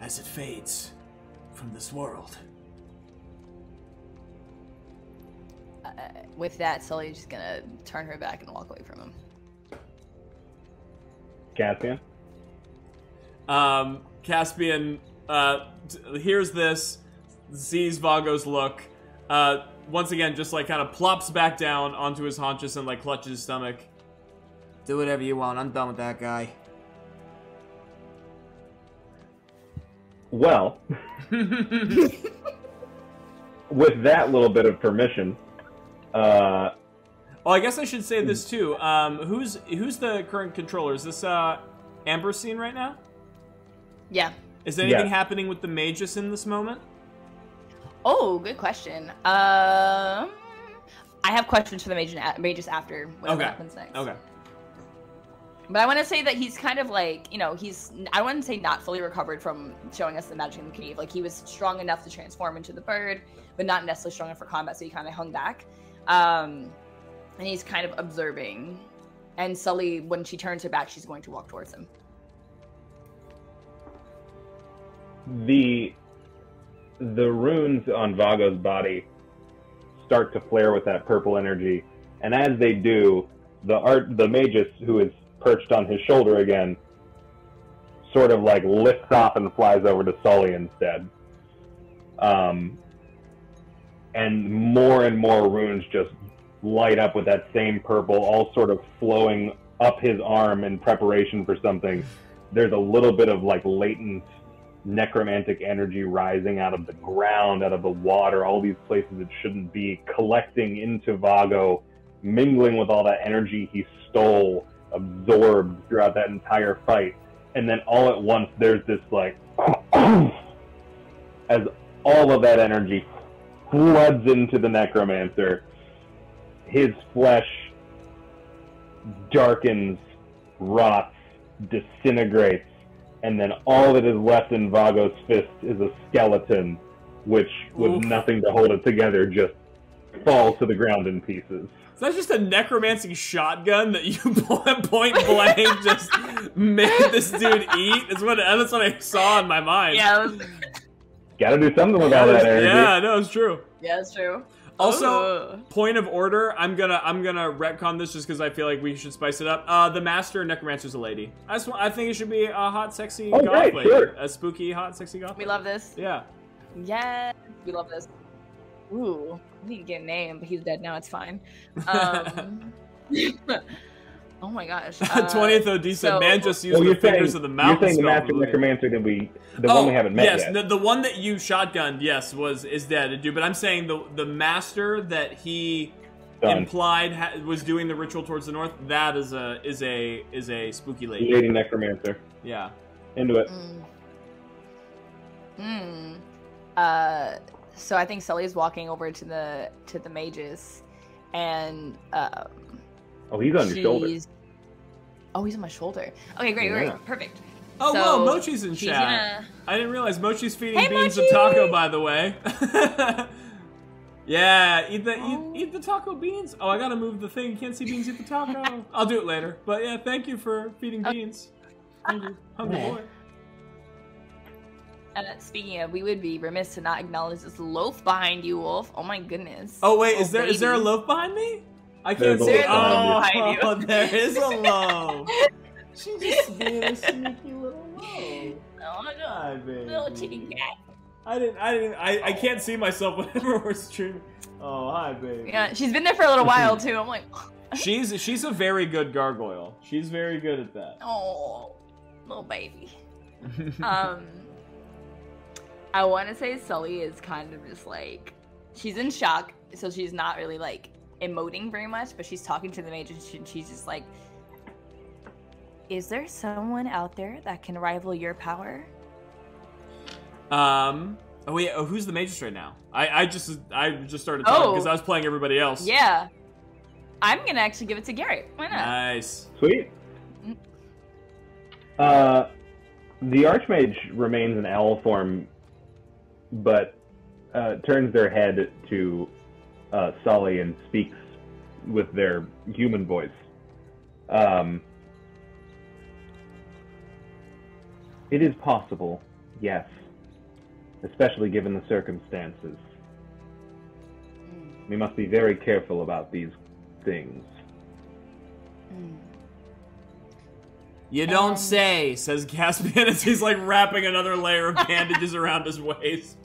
as it fades from this world. Uh, with that, Sully's just gonna turn her back and walk away from him. Caspian? Um, Caspian uh, hears this, sees Vago's look, uh, once again just like kind of plops back down onto his haunches and like clutches his stomach. Do whatever you want, I'm done with that guy. Well, with that little bit of permission, uh... Oh, I guess I should say this too. Um, who's who's the current controller? Is this uh, Amber Jháne right now? Yeah. Is there anything yeah. happening with the Magus in this moment? Oh, good question. Um, I have questions for the Magus, Magus after whatever okay. happens next. Okay. But I want to say that he's kind of like, you know, he's, I wouldn't say not fully recovered from showing us the magic in the cave. Like, he was strong enough to transform into the bird, but not necessarily strong enough for combat, so he kind of hung back. Um, and he's kind of observing. And Sully, when she turns her back, she's going to walk towards him. The, the runes on Vago's body start to flare with that purple energy. And as they do, the art, the Magus, who is perched on his shoulder again, sort of like lifts off and flies over to Sully instead. Um, and more and more runes just light up with that same purple, all sort of flowing up his arm in preparation for something. There's a little bit of like latent necromantic energy rising out of the ground, out of the water, all these places it shouldn't be, collecting into Vago, mingling with all that energy he stole, absorbed throughout that entire fight. And then all at once there's this like as all of that energy floods into the necromancer. His flesh darkens, rots, disintegrates, and then all that is left in Vago's fist is a skeleton, which with Oof. nothing to hold it together just falls to the ground in pieces. So that's just a necromancy shotgun that you point blank just made this dude eat? That's what, that's what I saw in my mind. Yeah. Was... Gotta do something about that energy. Yeah, no, it's true. Yeah, it's true. Also, Ooh. point of order, I'm gonna I'm gonna retcon this just because I feel like we should spice it up. Uh, the master and necromancer's a lady. I just want, I think it should be a hot, sexy oh, goth right, lady. Sure. A spooky, hot, sexy goth We lady. love this. Yeah. Yeah, we love this. Ooh, I need to get a name, but he's dead now, it's fine. Um, oh my gosh. Uh, twentieth O D said, so, man just used well, the fingers saying, of the mountain. You're saying the master necromancer that we, the oh, one we haven't met yes, yet. Yes, the, the one that you shotgunned, yes, was is dead. But I'm saying the, the master that he Done. implied ha was doing the ritual towards the north, that is a is a, is a spooky lady. Lady necromancer. Yeah. Into it. Mm. Mm. Uh... So I think Sully's walking over to the to the mages, and um, oh, he's on your shoulder. Oh, he's on my shoulder. Okay, great, yeah. great, perfect. Oh, so, whoa, Mochi's in chat. Gonna... I didn't realize Mochi's feeding hey, beans Mochi! of taco. By the way, yeah, eat the oh. eat, eat the taco beans. Oh, I gotta move the thing. You can't see beans. Eat the taco. I'll do it later. But yeah, thank you for feeding okay. beans. Hungry, hungry boy. Uh, speaking of, we would be remiss to not acknowledge this loaf behind you, Wolf. Oh my goodness. Oh wait, is oh, there baby. is there a loaf behind me? I can't see it. Oh, oh, oh, there is a loaf. She just did a sneaky little loaf. Oh my god, baby. Little chicken cat. I didn't. I didn't. I, I can't see myself whenever we're streaming. Oh hi, baby. Yeah, she's been there for a little while too. I'm like. she's she's a very good gargoyle. She's very good at that. Oh, little baby. um, I want to say Sully is kind of just like, she's in shock, so she's not really like emoting very much, but she's talking to the mage, and she, she's just like, is there someone out there that can rival your power? Um. Oh yeah. Oh, who's the magus right now? I I just I just started talking because oh. I was playing everybody else. Yeah. I'm gonna actually give it to Garret. Why not? Nice. Sweet. Uh, the archmage remains in owl form, but uh, turns their head to uh, Sully and speaks with their human voice. Um. It is possible, yes. Especially given the circumstances. Mm. We must be very careful about these things. Mm. You don't um, say, says Caspian as he's like wrapping another layer of bandages around his waist.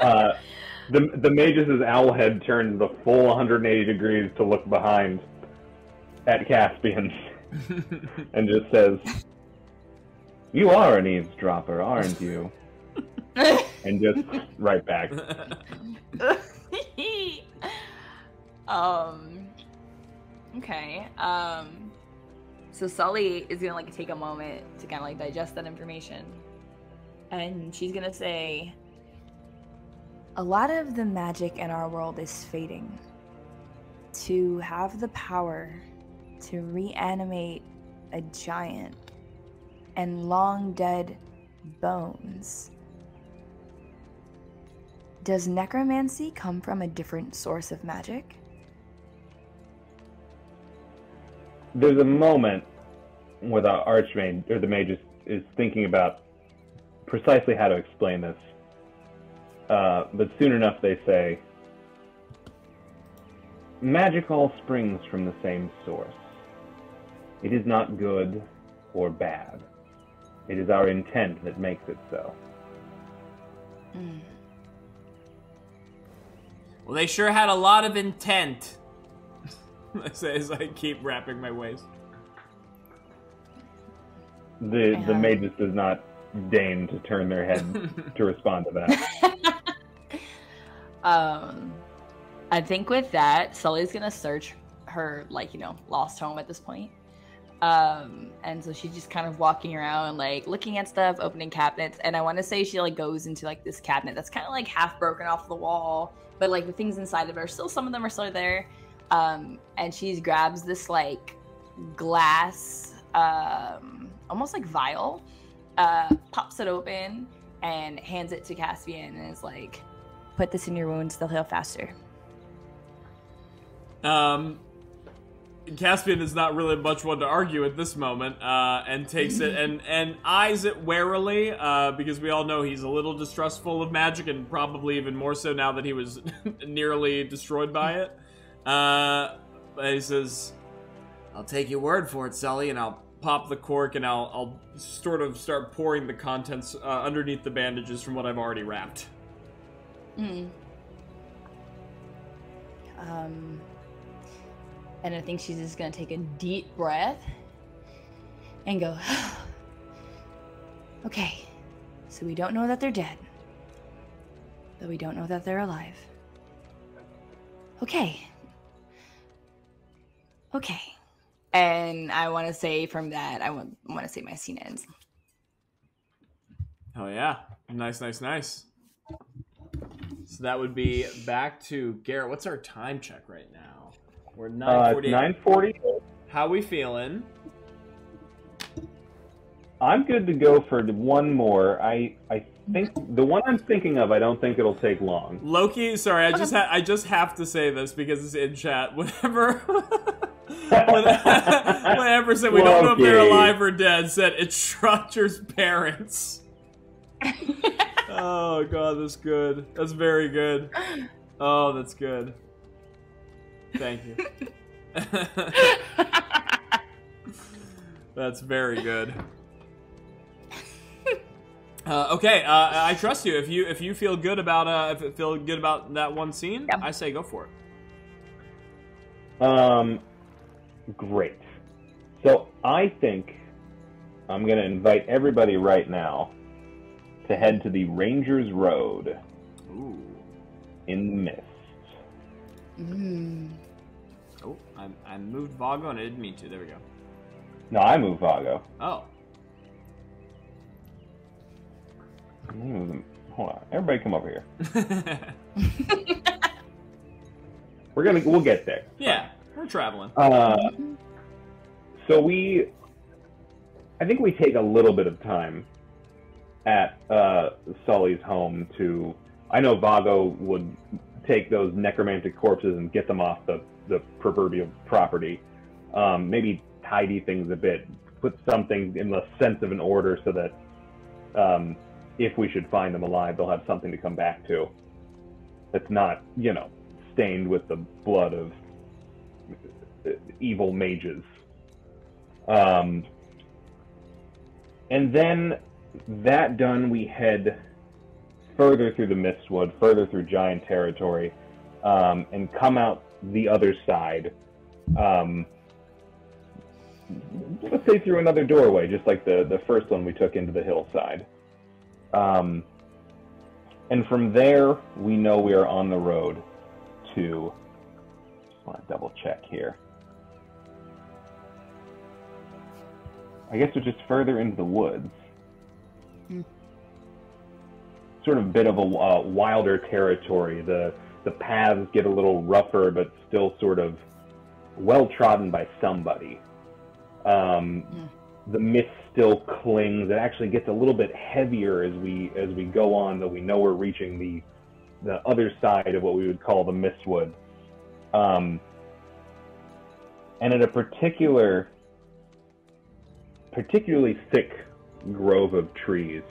uh, the the mage's owl head turned the full one hundred eighty degrees to look behind at Caspian and just says, you are an eavesdropper, aren't you? And just right back. um. Okay. Um. So Sully is gonna like take a moment to kind of like digest that information, and she's gonna say, "A lot of the magic in our world is fading. To have the power to reanimate a giant." And long dead bones. Does necromancy come from a different source of magic? There's a moment where the archmage or the mage is, is thinking about precisely how to explain this, uh, but soon enough they say, magic all springs from the same source. It is not good or bad. It is our intent that makes it so. Mm. Well, they sure had a lot of intent. I say as I keep wrapping my waist. The yeah. the magus does not deign to turn their head to respond to that. um, I think with that, Sully's gonna search her like you know lost home at this point. Um, and so she's just kind of walking around, like, looking at stuff, opening cabinets, and I want to say she, like, goes into, like, this cabinet that's kind of, like, half broken off the wall, but, like, the things inside of her, still, some of them are still there, um, and she grabs this, like, glass, um, almost like vial, uh, pops it open, and hands it to Caspian, and is like, put this in your wounds, they'll heal faster. Um... Caspian is not really much one to argue at this moment, uh, and takes it and, and eyes it warily, uh, because we all know he's a little distrustful of magic, and probably even more so now that he was nearly destroyed by it. Uh, he says, I'll take your word for it, Sully, and I'll pop the cork, and I'll, I'll sort of start pouring the contents uh, underneath the bandages from what I've already wrapped. Mm. Um... And I think she's just gonna take a deep breath and go, okay, so we don't know that they're dead, but we don't know that they're alive. Okay. Okay. And I wanna say from that, I want, I wanna say my scene ends. Oh yeah. Nice, nice, nice. So that would be back to Garret. What's our time check right now? We're nine forty-eight. Uh, nine forty. How we feeling? I'm good to go for one more. I I think the one I'm thinking of, I don't think it'll take long. Loki, sorry, I okay. just ha I just have to say this because it's in chat. Whenever whenever said we Loki. Don't know if they're alive or dead, said it's Schrodinger's parents. Oh god, that's good. That's very good. Oh, that's good. Thank you. That's very good. Uh, okay, uh, I trust you. If you if you feel good about uh, if it feel good about that one scene, yep. I say go for it. Um, great. So I think I'm going to invite everybody right now to head to the Ranger's Road. Ooh. In the mist. Mm. Oh, I, I moved Vago and I didn't mean to. There we go. No, I moved Vago. Oh. Let me move them. Hold on. Everybody come over here. We're gonna, we'll get there. Yeah, we're traveling. Uh, so we, I think we take a little bit of time at uh, Sully's home to, I know Vago would take those necromantic corpses and get them off the, the proverbial property. Um, maybe tidy things a bit, put something in the sense of an order so that um, if we should find them alive, they'll have something to come back to. That's not, you know, stained with the blood of evil mages. Um, and then, that done, we head further through the Mistwood, further through giant territory, um, and come out the other side. Um, let's say through another doorway, just like the, the first one we took into the hillside. Um, and from there, we know we are on the road to... I want to double check here. I guess we're just further into the woods. Mm. Sort of a bit of a uh, wilder territory. The the paths get a little rougher, but still sort of well-trodden by somebody. Um, mm. The mist still clings. It actually gets a little bit heavier as we as we go on, though we know we're reaching the the other side of what we would call the Mistwood. Um, and at a particular, particularly thick grove of trees,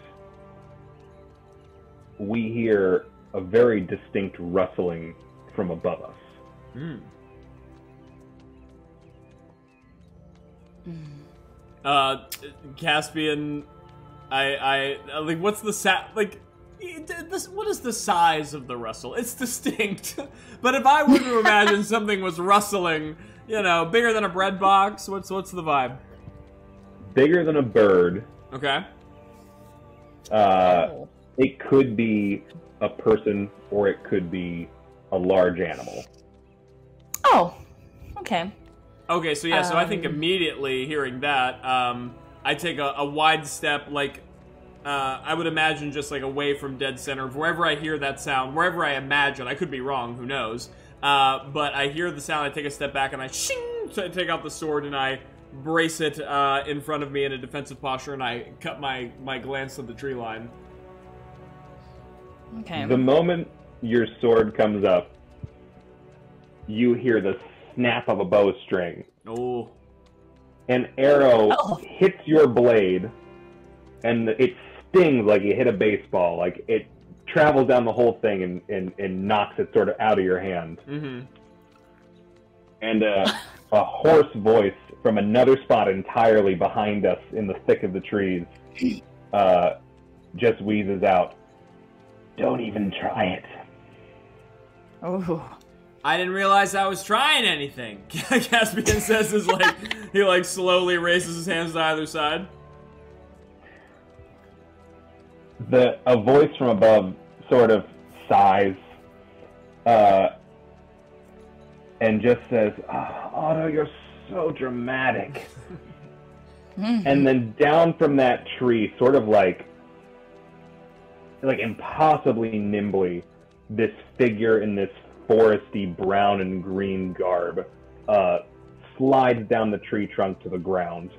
we hear a very distinct rustling from above us. Mm. Uh, Caspian, I, I, like, what's the sa- like, this, what is the size of the rustle? It's distinct. But if I were to imagine something was rustling, you know, bigger than a bread box, what's what's the vibe? Bigger than a bird. Okay. Uh, oh. It could be a person, or it could be a large animal. Oh, okay. Okay, so yeah, um, so I think immediately hearing that, um, I take a, a wide step, like, Uh, I would imagine just like away from dead center, wherever I hear that sound, wherever I imagine, I could be wrong, who knows, uh, but I hear the sound, I take a step back and I shing, so I take out the sword and I brace it uh, in front of me in a defensive posture and I cut my, my glance at the tree line. Okay. The moment your sword comes up, you hear the snap of a bowstring. Oh. An arrow oh. hits your blade and it stings like you hit a baseball. Like, it travels down the whole thing and, and, and knocks it sort of out of your hand. Mm-hmm. And uh, a hoarse voice from another spot entirely behind us in the thick of the trees uh, just wheezes out, "Don't even try it." Oh. I didn't realize I was trying anything. Caspian says is like, he like slowly raises his hands to either side. The, a voice from above sort of sighs uh, and just says, "Oh, Otto, you're so dramatic." And then down from that tree, sort of like, like impossibly nimbly, this figure in this foresty brown and green garb uh, slides down the tree trunk to the ground.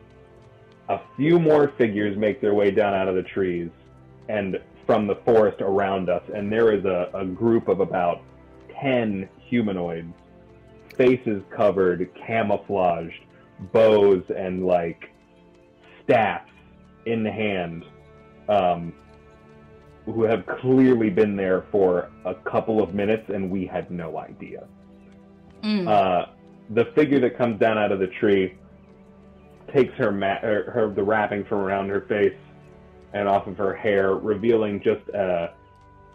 A few more figures make their way down out of the trees and from the forest around us, and there is a, a group of about ten humanoids, faces covered, camouflaged, bows and, like, staffs in hand, um, who have clearly been there for a couple of minutes, and we had no idea. Mm. Uh, the figure that comes down out of the tree takes her, ma her, her the wrapping from around her face and off of her hair, revealing just a,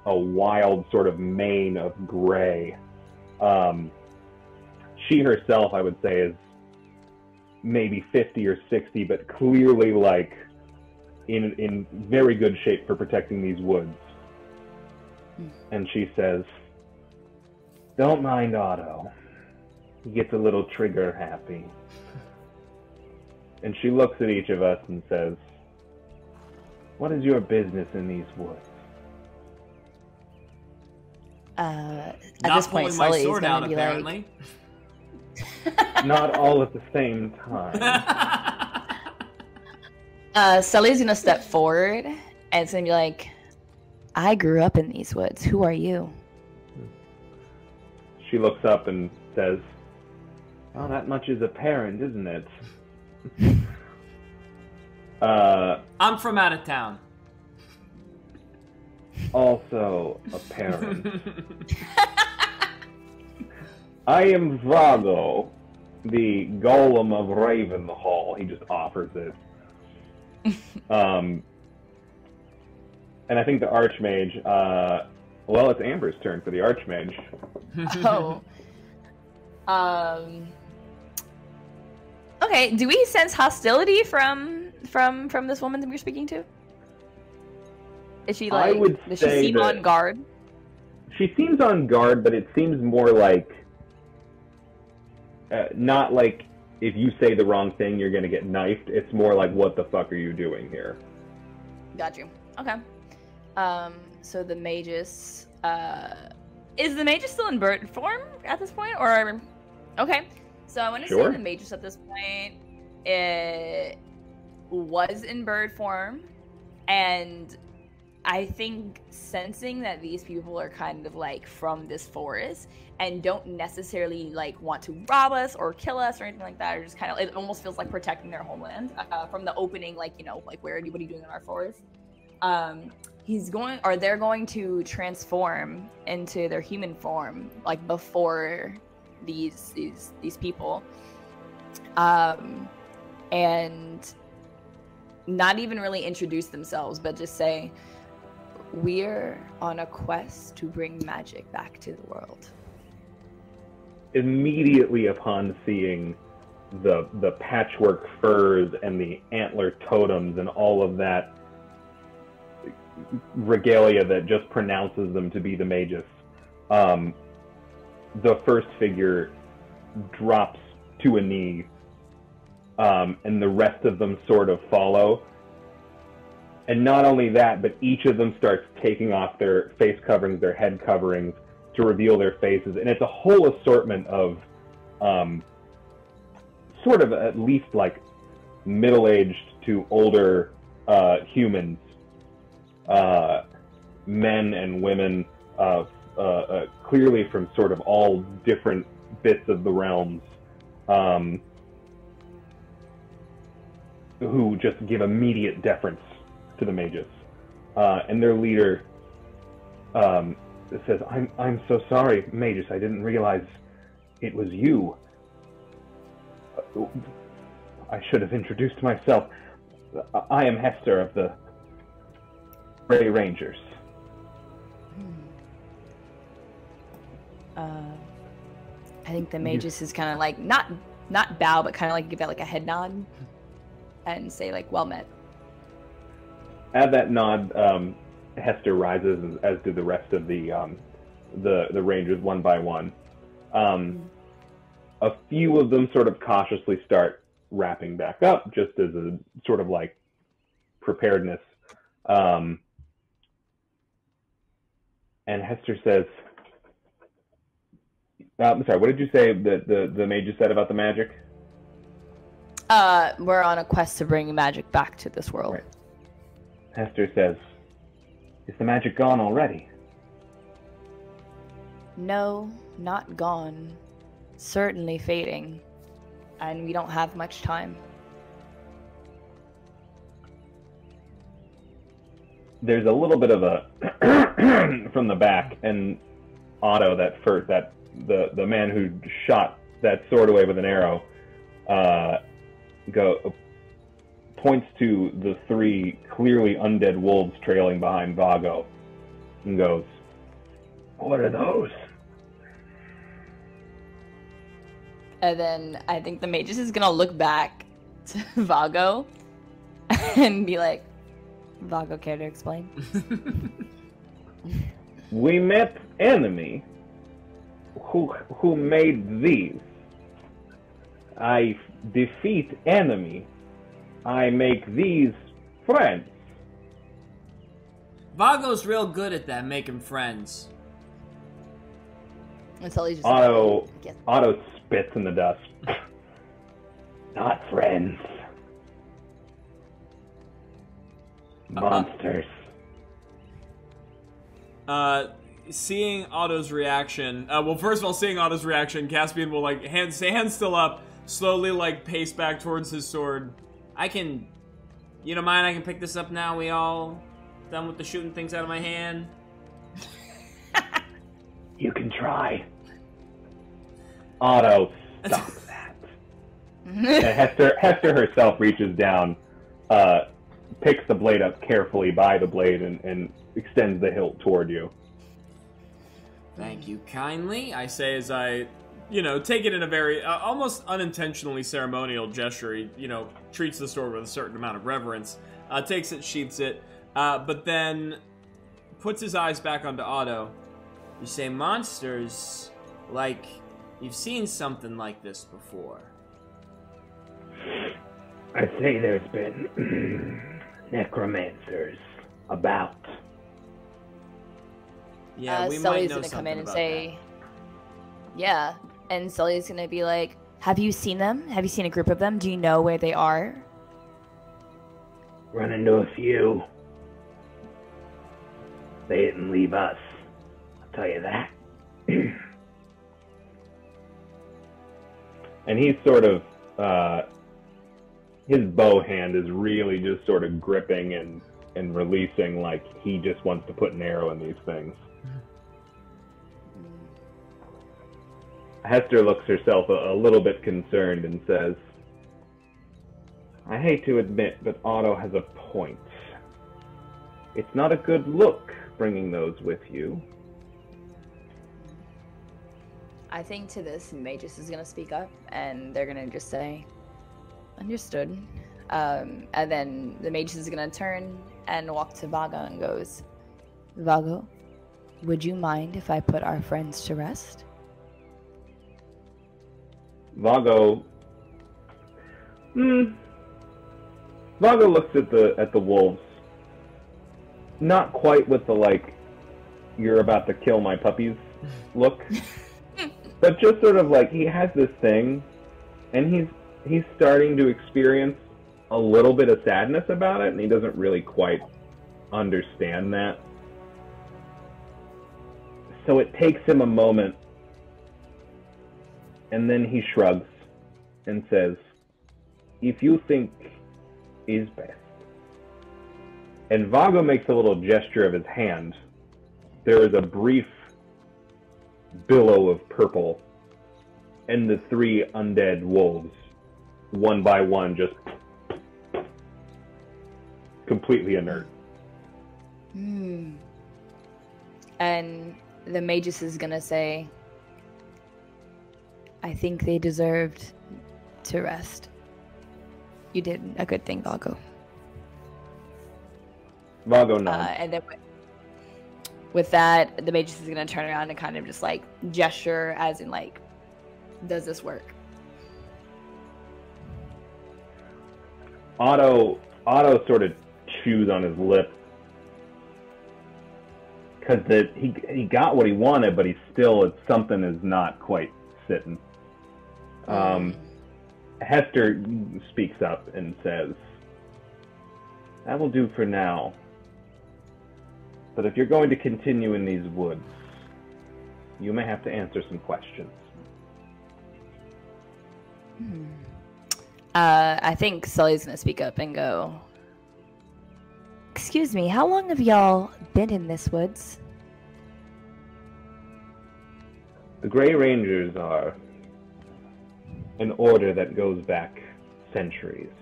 a wild sort of mane of gray. Um, she herself, I would say, is maybe fifty or sixty, but clearly like in in very good shape for protecting these woods. Mm. And she says, "Don't mind Otto. He gets a little trigger happy." And she looks at each of us and says, "What is your business in these woods?" Uh, at Not this point, Sully's going to be apparently. like... Not all at the same time. uh, Sully's going to step forward, and it's going to be like, "I grew up in these woods. Who are you?" She looks up and says, "Well, that much is apparent, isn't it?" uh, I'm from out of town. Also apparent. I am Vago, the Golem of Ravenhall. He just offers it. um, and I think the Archmage, uh, well, it's Amber's turn for the Archmage. Oh. Um. Okay, do we sense hostility from from from this woman that we're speaking to? Is she like, does she seem on guard? She seems on guard, but it seems more like, uh, not like if you say the wrong thing, you're going to get knifed. It's more like, what the fuck are you doing here? Got you. Okay. Um, so the Magus, uh, is the Magus still in bird form at this point? Or, okay. So I want to sure. say the Magus at this point, it was in bird form, and I think sensing that these people are kind of like from this forest and don't necessarily like want to rob us or kill us or anything like that, or just kind of, it almost feels like protecting their homeland uh, from the opening, like, you know, like, where are you, what are you doing in our forest? Um, he's going, or they're going to transform into their human form, like, before these these these people, um, and not even really introduce themselves, but just say, "We're on a quest to bring magic back to the world." Immediately upon seeing the the patchwork furs and the antler totems and all of that regalia that just pronounces them to be the Magus, um, the first figure drops to a knee, um, and the rest of them sort of follow. And not only that, but each of them starts taking off their face coverings, their head coverings, to reveal their faces. And it's a whole assortment of um, sort of at least like middle-aged to older uh, humans, uh, men and women, uh, uh, uh, clearly from sort of all different bits of the realms, um, who just give immediate deference to the Magus, uh, and their leader um, says, I'm, I'm so sorry, Magus, I didn't realize it was you. I should have introduced myself. I am Hester of the Grey Rangers." Hmm. Uh, I think the Magus is kind of like, not, not bow, but kind of like give that like a head nod and say like, "Well met." At that nod, um, Hester rises, as do the rest of the um, the the Rangers, one by one. Um, mm-hmm. A few of them sort of cautiously start wrapping back up, just as a sort of like preparedness. Um, and Hester says, uh, "I'm sorry. What did you say that the the Magus said about the magic?" Uh, we're on a quest to bring magic back to this world. Right. Hester says, "Is the magic gone already?" "No, not gone. Certainly fading. And we don't have much time." There's a little bit of a from the back, and Otto, that first, that the the man who shot that sword away with an arrow, uh, go. points to the three clearly undead wolves trailing behind Vago and goes, "What are those?" And then I think the mages is going to look back to Vago and be like, Vago, care to explain? We met enemy who who made these. I defeat enemy. I make these friends. Vago's real good at that, making friends. Until he just Otto, Otto spits in the dust. Not friends. Monsters. Uh, uh seeing Otto's reaction, uh, well, first of all, seeing Otto's reaction, Caspian will, like, hand, hand still up, slowly, like, pace back towards his sword. I can, you don't mind, I can pick this up now, we all done with the shooting things out of my hand? You can try. Otto, stop that. And Hester, Hester herself reaches down, uh, picks the blade up carefully by the blade and, and extends the hilt toward you. Thank you kindly, I say as I, you know, take it in a very, uh, almost unintentionally ceremonial gesture. He, you know, treats the sword with a certain amount of reverence, uh, takes it, sheathes it, uh, but then puts his eyes back onto Otto. You say monsters, like you've seen something like this before. I say there's been necromancers about. Yeah, uh, we Sully's might know gonna something come in and say, that. "Yeah," and Sully's gonna be like, "Have you seen them? Have you seen a group of them? Do you know where they are?" Run into a few. They didn't leave us. Tell you that. And he's sort of, uh, his bow hand is really just sort of gripping and, and releasing like he just wants to put an arrow in these things. Hester looks herself a, a little bit concerned and says, I hate to admit, but Otto has a point. It's not a good look bringing those with you. I think to this, Magus is going to speak up, and they're going to just say, understood. Um, and then the Magus is going to turn and walk to Vago and goes, Vago, would you mind if I put our friends to rest? Vago... Hmm. Vago looks at the, at the wolves. Not quite with the, like, you're about to kill my puppies look. But just sort of like, he has this thing, and he's he's starting to experience a little bit of sadness about it, and he doesn't really quite understand that. So it takes him a moment, and then he shrugs and says, if you think is best. And Vago makes a little gesture of his hand. There is a brief billow of purple, and the three undead wolves, one by one, just completely inert. Mm. And the Magus is gonna say, I think they deserved to rest. You did a good thing, Vago. Vago nods. Uh, and then with that, the Magus is going to turn around and kind of just, like, gesture, as in, like, does this work? Otto, Otto sort of chews on his lip. Because he, he got what he wanted, but he still, it's, something is not quite sitting. Um, Hester speaks up and says, that will do for now. But if you're going to continue in these woods, you may have to answer some questions. Hmm. Uh, I think Sully's going to speak up and go, excuse me, how long have y'all been in this woods? The Grey Rangers are an order that goes back centuries.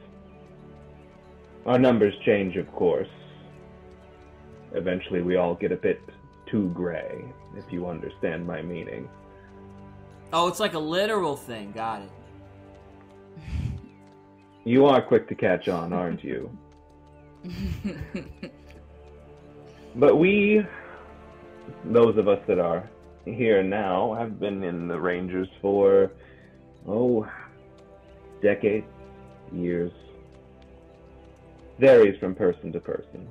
Our numbers change, of course. Eventually we all get a bit too gray, if you understand my meaning. Oh, it's like a literal thing. Got it. You are quick to catch on, aren't you? But we, those of us that are here now, have been in the Rangers for, oh, decades, years. Varies from person to person.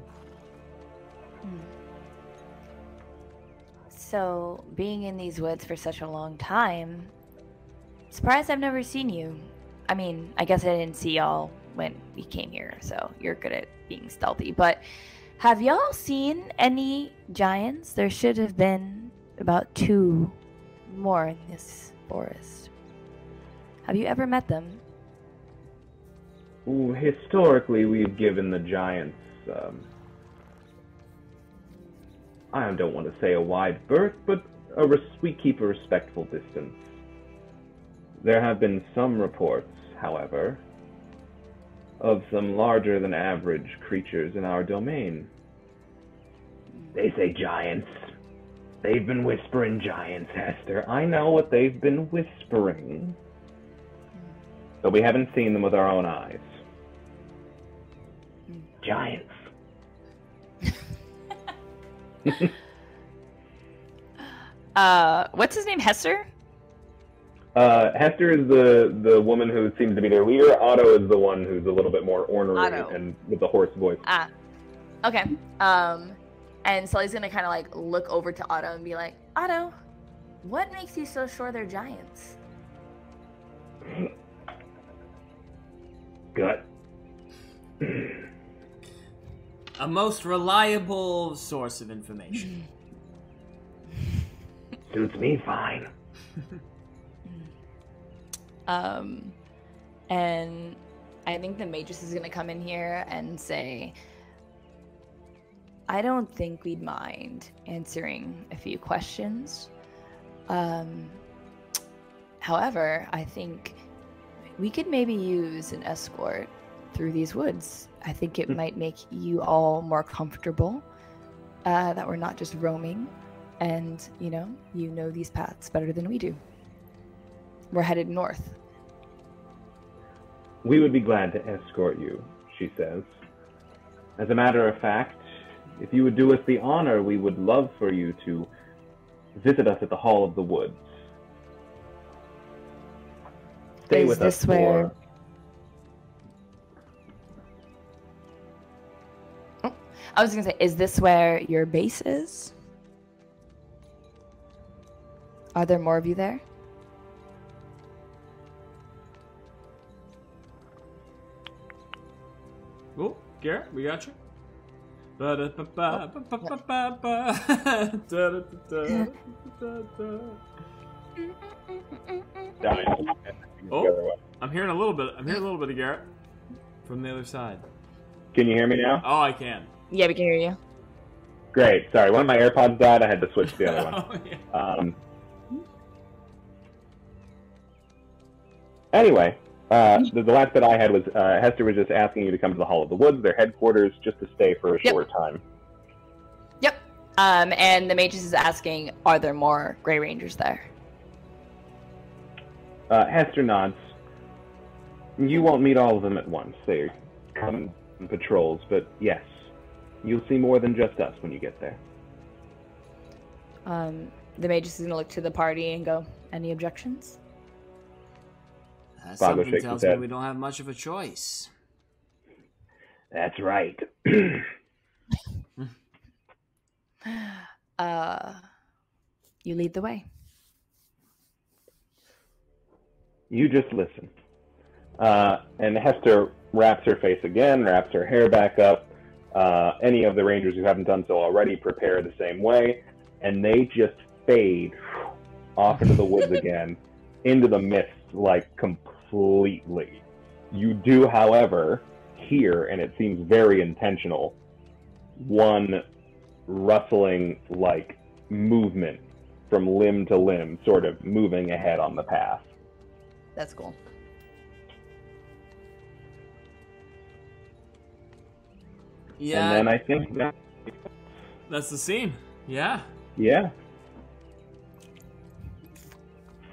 So, being in these woods for such a long time, surprised I've never seen you. I mean, I guess I didn't see y'all when we came here, so you're good at being stealthy. But have y'all seen any giants? There should have been about two more in this forest. Have you ever met them? Ooh, historically, we've given the giants, um, I don't want to say a wide berth, but a res we keep a respectful distance. There have been some reports, however, of some larger than average creatures in our domain. They say giants. They've been whispering giants, Hester. I know what they've been whispering. But we haven't seen them with our own eyes. Giants. uh, what's his name? Hester? Uh, Hester is the, the woman who seems to be their leader. Otto is the one who's a little bit more ornery Otto. and with a hoarse voice. Ah, okay. Um, and Sully's gonna kind of like look over to Otto and be like, Otto, what makes you so sure they're giants? Gut. A most reliable source of information. Suits me fine. Um, and I think the Matrix is going to come in here and say, I don't think we'd mind answering a few questions. Um, however, I think we could maybe use an escort through these woods. I think it might make you all more comfortable, uh, that we're not just roaming and, you know, you know these paths better than we do. We're headed north. We would be glad to escort you, she says. As a matter of fact, if you would do us the honor, we would love for you to visit us at the Hall of the Woods. Stay with us for... Oh, I was going to say, is this where your base is? Are there more of you there? Oh, Garret, we got you. Oh, I'm hearing a little bit. I'm hearing a little bit of Garret from the other side. Can you hear me now? Oh, I can. Yeah, we can hear you. Great. Sorry, one of my AirPods died. I had to switch to the other one. Oh, yeah. Um. Anyway. Uh, the, the last that I had was, uh, Hester was just asking you to come to the Hall of the Woods, their headquarters, just to stay for a yep. short time. Yep. Um, and the Mages is asking, are there more Grey Rangers there? Uh, Hester nods. You won't meet all of them at once. They come in patrols, but yes, you'll see more than just us when you get there. Um, the Mages is going to look to the party and go, any objections? Uh, something tells me we don't have much of a choice. That's right. uh, you lead the way. You just listen. Uh, and Hester wraps her face again, wraps her hair back up. Uh, any of the Rangers who haven't done so already prepare the same way. And they just fade off into the woods again, into the mist. Like completely. You do, however, hear, and it seems very intentional, one rustling like movement from limb to limb, sort of moving ahead on the path. That's cool. Yeah. And then I think that... that's the scene. Yeah. Yeah.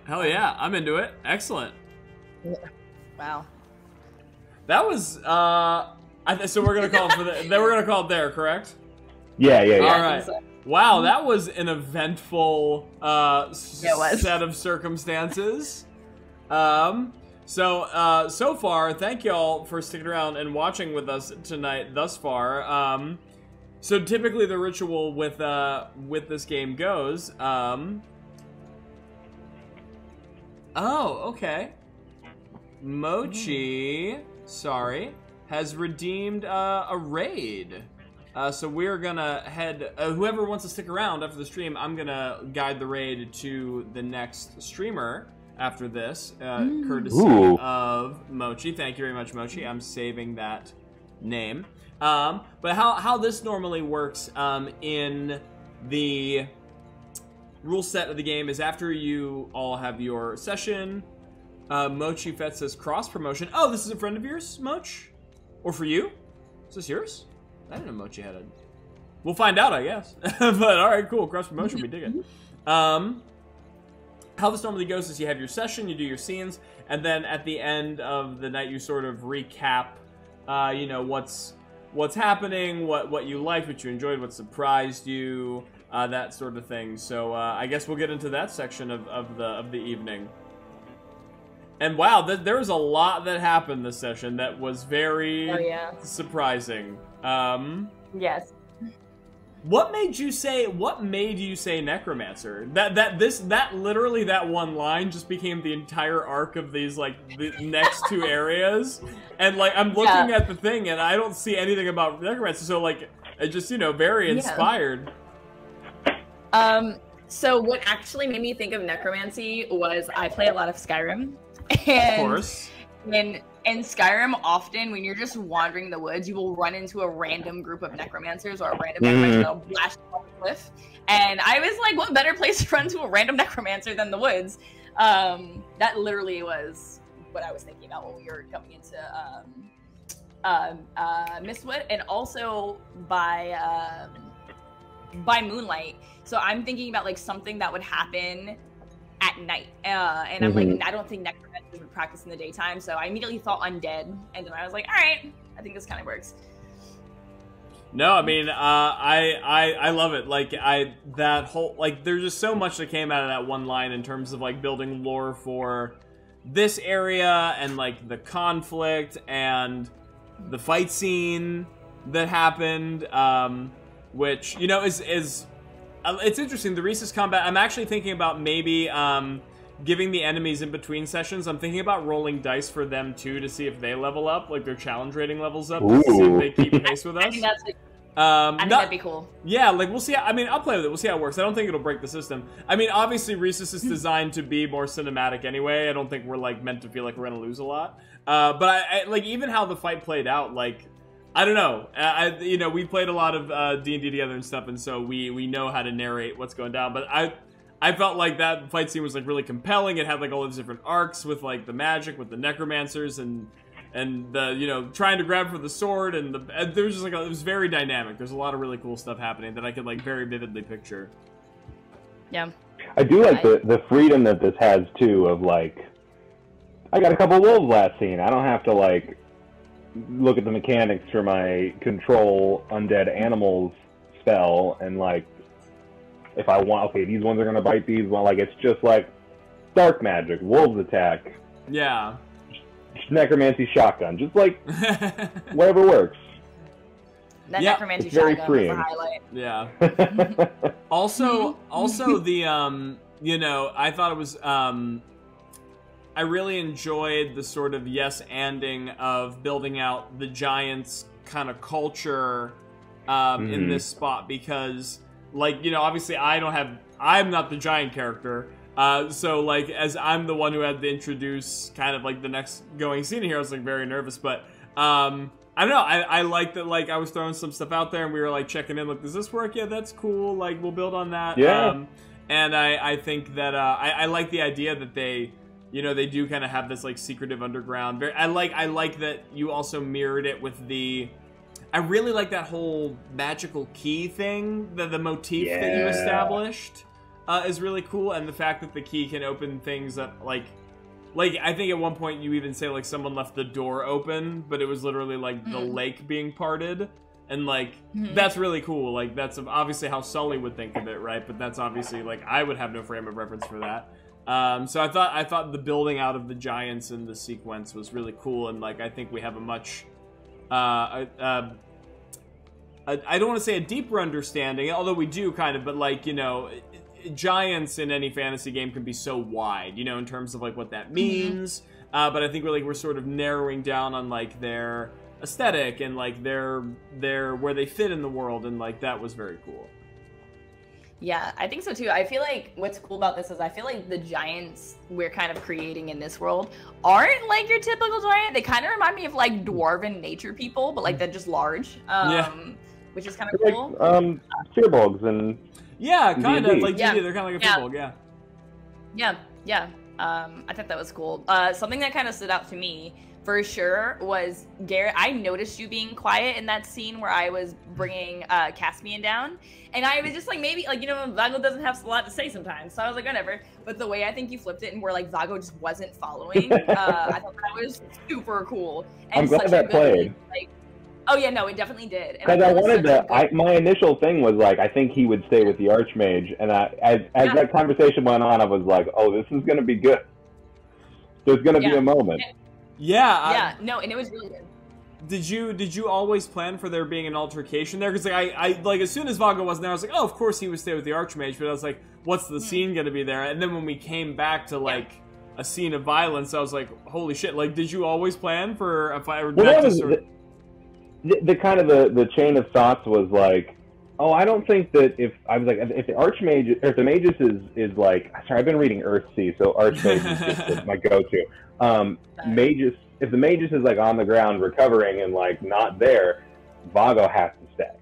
Hell yeah, I'm into it. Excellent. Wow. That was, uh, I th so we're going to call it for the, we're going to call it there, correct? Yeah, yeah, yeah. All right. So. Wow, that was an eventful uh, yeah, set of circumstances. um, so, uh, so far, thank y'all for sticking around and watching with us tonight thus far. Um, so typically the ritual with, uh, with this game goes, um... Oh, okay. Mochi, sorry, has redeemed uh, a raid. Uh, so we're gonna head, uh, whoever wants to stick around after the stream, I'm gonna guide the raid to the next streamer after this, uh, mm. courtesy Ooh. of Mochi. Thank you very much, Mochi. I'm saving that name. Um, but how, how this normally works um, in the rule set of the game is after you all have your session, Uh, Mochi Fett says cross-promotion. Oh, this is a friend of yours, Moch? Or for you? Is this yours? I didn't know Mochi had a... We'll find out, I guess. But, alright, cool. Cross-promotion, we dig it. Um, how this normally goes is you have your session, you do your scenes, and then at the end of the night you sort of recap, uh, you know, what's what's happening, what, what you liked, what you enjoyed, what surprised you, uh, that sort of thing. So, uh, I guess we'll get into that section of, of the of the evening. And wow, th there was a lot that happened this session that was very oh, yeah. surprising. Um, yes. What made you say? What made you say necromancer? That that this that literally that one line just became the entire arc of these like the next two areas. And like I'm looking yeah. at the thing and I don't see anything about necromancer. So like it just you know very inspired. Yeah. Um. So what actually made me think of necromancy was I play a lot of Skyrim. And, of course. And in Skyrim, often when you're just wandering the woods, you will run into a random group of necromancers or a random mm. necromancer that'll blast you off the cliff. And I was like, what better place to run to a random necromancer than the woods? Um, that literally was what I was thinking about when we were coming into um, uh, uh, Mistwood, and also by um, by moonlight. So I'm thinking about like something that would happen at night, uh, and I'm mm-hmm. like, I don't think necromancers would practice in the daytime, so I immediately thought undead, and then I was like, all right, I think this kind of works. No, I mean, uh, I, I I love it. Like I that whole like there's just so much that came out of that one line in terms of like building lore for this area and like the conflict and the fight scene that happened, um, which you know is is. It's interesting, the Rhesus combat, I'm actually thinking about maybe um, giving the enemies in between sessions, I'm thinking about rolling dice for them too to see if they level up, like their challenge rating levels up, to see if they keep pace with us. I think, that's like, um, I think not, that'd be cool. Yeah, like we'll see, how, I mean, I'll play with it, we'll see how it works. I don't think it'll break the system. I mean, obviously Rhesus is designed to be more cinematic anyway, I don't think we're like meant to feel like we're gonna lose a lot. Uh, but I, I, like even how the fight played out, like, I don't know. I, you know, we played a lot of uh, D and D together and stuff, and so we we know how to narrate what's going down. But I, I felt like that fight scene was like really compelling. It had like all these different arcs with like the magic, with the necromancers, and and the you know trying to grab for the sword, and the and there was just like a, it was very dynamic. There's a lot of really cool stuff happening that I could like very vividly picture. Yeah, I do like I, the the freedom that this has too. Of like, I got a couple wolves last scene. I don't have to like. Look at the mechanics for my control undead animals spell and like if I want okay these ones are gonna bite these well like it's just like dark magic wolves attack yeah necromancy shotgun just like whatever works that yeah. necromancy it's very shotgun freeing. Was a highlight yeah also also the um you know I thought it was um I really enjoyed the sort of yes-anding of building out the Giants' kind of culture um, mm. in this spot because, like, you know, obviously I don't have... I'm not the Giant character, uh, so, like, as I'm the one who had to introduce kind of, like, the next going scene here, I was, like, very nervous, but, um, I don't know, I, I like that, like, I was throwing some stuff out there and we were, like, checking in, like, does this work? Yeah, that's cool, like, we'll build on that. Yeah. Um, and I, I think that, uh, I, I like the idea that they... You know, they do kind of have this, like, secretive underground. I like I like that you also mirrored it with the... I really like that whole magical key thing, the, the motif yeah. that you established. uh, is really cool, and the fact that the key can open things up, like, like, I think at one point you even say, like, someone left the door open, but it was literally, like, mm. the lake being parted, and, like, mm. that's really cool. Like, that's obviously how Sully would think of it, right? But that's obviously, like, I would have no frame of reference for that. Um, so I thought I thought the building out of the giants in the sequence was really cool, and, like, I think we have a much... Uh, a, a, I don't want to say a deeper understanding, although we do kind of, but, like, you know, giants in any fantasy game can be so wide, you know, in terms of, like, what that means. Mm-hmm. uh, but I think we're, like, we're sort of narrowing down on, like, their aesthetic and, like, their, their, where they fit in the world, and, like, that was very cool. Yeah, I think so, too. I feel like what's cool about this is I feel like the giants we're kind of creating in this world aren't, like, your typical giant. They kind of remind me of, like, dwarven nature people, but, like, they're just large. Um, yeah. Which is kind of cool. Like, um, Fearbolgs and yeah, kind of like yeah. They're kind of like a Fearbolg, yeah. Yeah, yeah. Um, I thought that was cool. Uh, something that kind of stood out to me for sure was Garret. I noticed you being quiet in that scene where I was bringing uh, Caspian down, and I was just like, maybe like you know, Vago doesn't have a lot to say sometimes, so I was like, whatever. But the way I think you flipped it and where like Vago just wasn't following, uh, I thought that was super cool. And I'm glad such that a good, played. Like, oh yeah, no, it definitely did. Because I wanted to. I, my initial thing was like, I think he would stay with the Archmage, and I, as, as yeah. that conversation went on, I was like, oh, this is going to be good. There's going to yeah. be a moment. Yeah. Yeah. I, no, and it was really good. Did you did you always plan for there being an altercation there? Because like I, I like as soon as Vago wasn't there, I was like, oh, of course he would stay with the Archmage. But I was like, what's the mm. scene going to be there? And then when we came back to like. Yeah. A scene of violence, I was like, holy shit! Like, did you always plan for a fire? Well, that was. Sort of The, the kind of the, the chain of thoughts was like, oh, I don't think that if I was like if the Archmage or if the Magus is is like sorry I've been reading Earthsea, so Archmage is just my go-to. Um, Magus if the Magus is like on the ground recovering and like not there, Vago has to stay.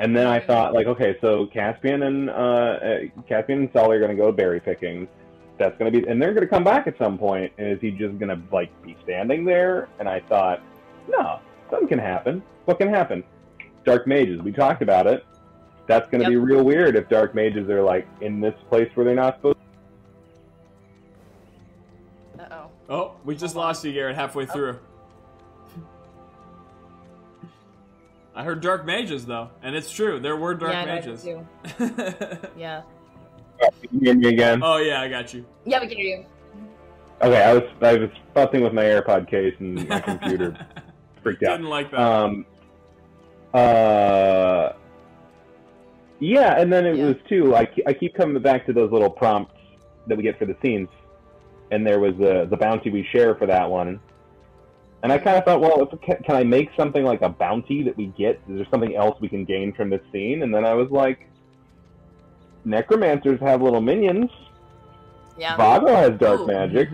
And then I thought like, okay, so Caspian and uh, Caspian and Sully are gonna go berry picking. That's gonna be and they're gonna come back at some point. And is he just gonna like be standing there? And I thought, no. Something can happen. What can happen? Dark mages. We talked about it. That's going to yep. be real weird if dark mages are, like, in this place where they're not supposed to. Uh-oh. Oh, we just lost you, Garret, halfway oh. through. I heard dark mages, though. And it's true. There were dark yeah, mages. Yeah, I did too. Yeah. Oh, can you hear me again? Oh, yeah, I got you. Yeah, we can hear you. Okay, I was, I was fussing with my AirPod case and my computer. Freaked out. Didn't like that. Um, uh, yeah, and then it yeah. was too. Like I keep coming back to those little prompts that we get for the scenes, and there was the the bounty we share for that one, and I kind of thought, well, if, can I make something like a bounty that we get? Is there something else we can gain from this scene? And then I was like, necromancers have little minions. Yeah. Vago has dark Ooh. magic.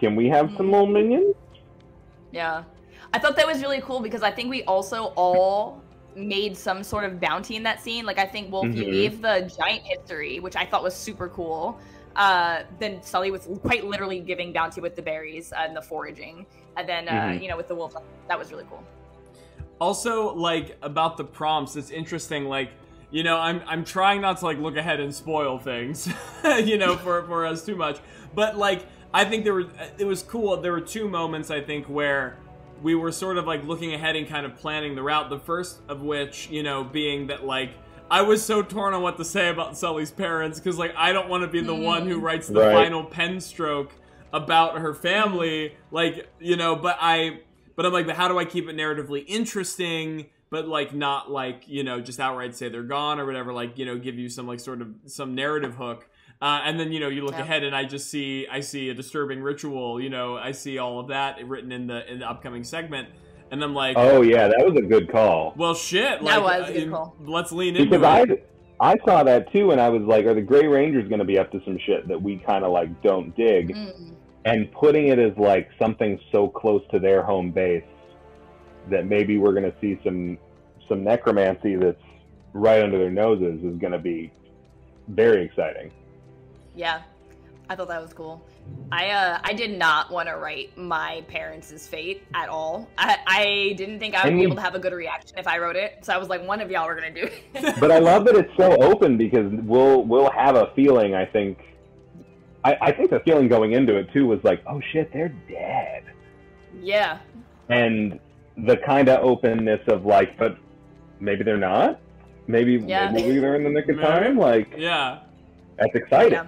Can we have some little minions? Yeah. I thought that was really cool because I think we also all made some sort of bounty in that scene. Like, I think Wolf, mm-hmm. you gave the giant history, which I thought was super cool. Uh, then Sully was quite literally giving bounty with the berries and the foraging. And then, uh, mm-hmm. you know, with the wolf, that was really cool. Also, like, about the prompts, it's interesting, like, you know, I'm I'm trying not to, like, look ahead and spoil things, you know, for, for us too much. But, like, I think there were, it was cool. There were two moments, I think, where... we were sort of, like, looking ahead and kind of planning the route. The first of which, you know, being that, like, I was so torn on what to say about Sully's parents because, like, I don't want to be the one who writes the right. final pen stroke about her family. Like, you know, but I... But I'm like, but how do I keep it narratively interesting but, like, not, like, you know, just outright say they're gone or whatever. Like, you know, give you some, like, sort of some narrative hook. Uh, and then, you know, you look yeah. ahead and I just see, I see a disturbing ritual, you know, I see all of that written in the in the upcoming segment. And I'm like... Oh, yeah, that was a good call. Well, shit. That like, was a good call. Let's lean into because it. I, I saw that, too, and I was like, are the Grey Rangers going to be up to some shit that we kind of, like, don't dig? Mm. And putting it as, like, something so close to their home base that maybe we're going to see some, some necromancy that's right under their noses is going to be very exciting. Yeah. I thought that was cool. I uh, I did not want to write my parents' fate at all. I, I didn't think I would I mean, be able to have a good reaction if I wrote it. So I was like, one of y'all are gonna do it. But I love that it's so open, because we'll we'll have a feeling. I think I, I think the feeling going into it too was like, oh shit, they're dead. Yeah. And the kind of openness of like, but maybe they're not. Maybe, yeah. maybe we learn in the nick of time. Like, yeah, that's exciting. Yeah.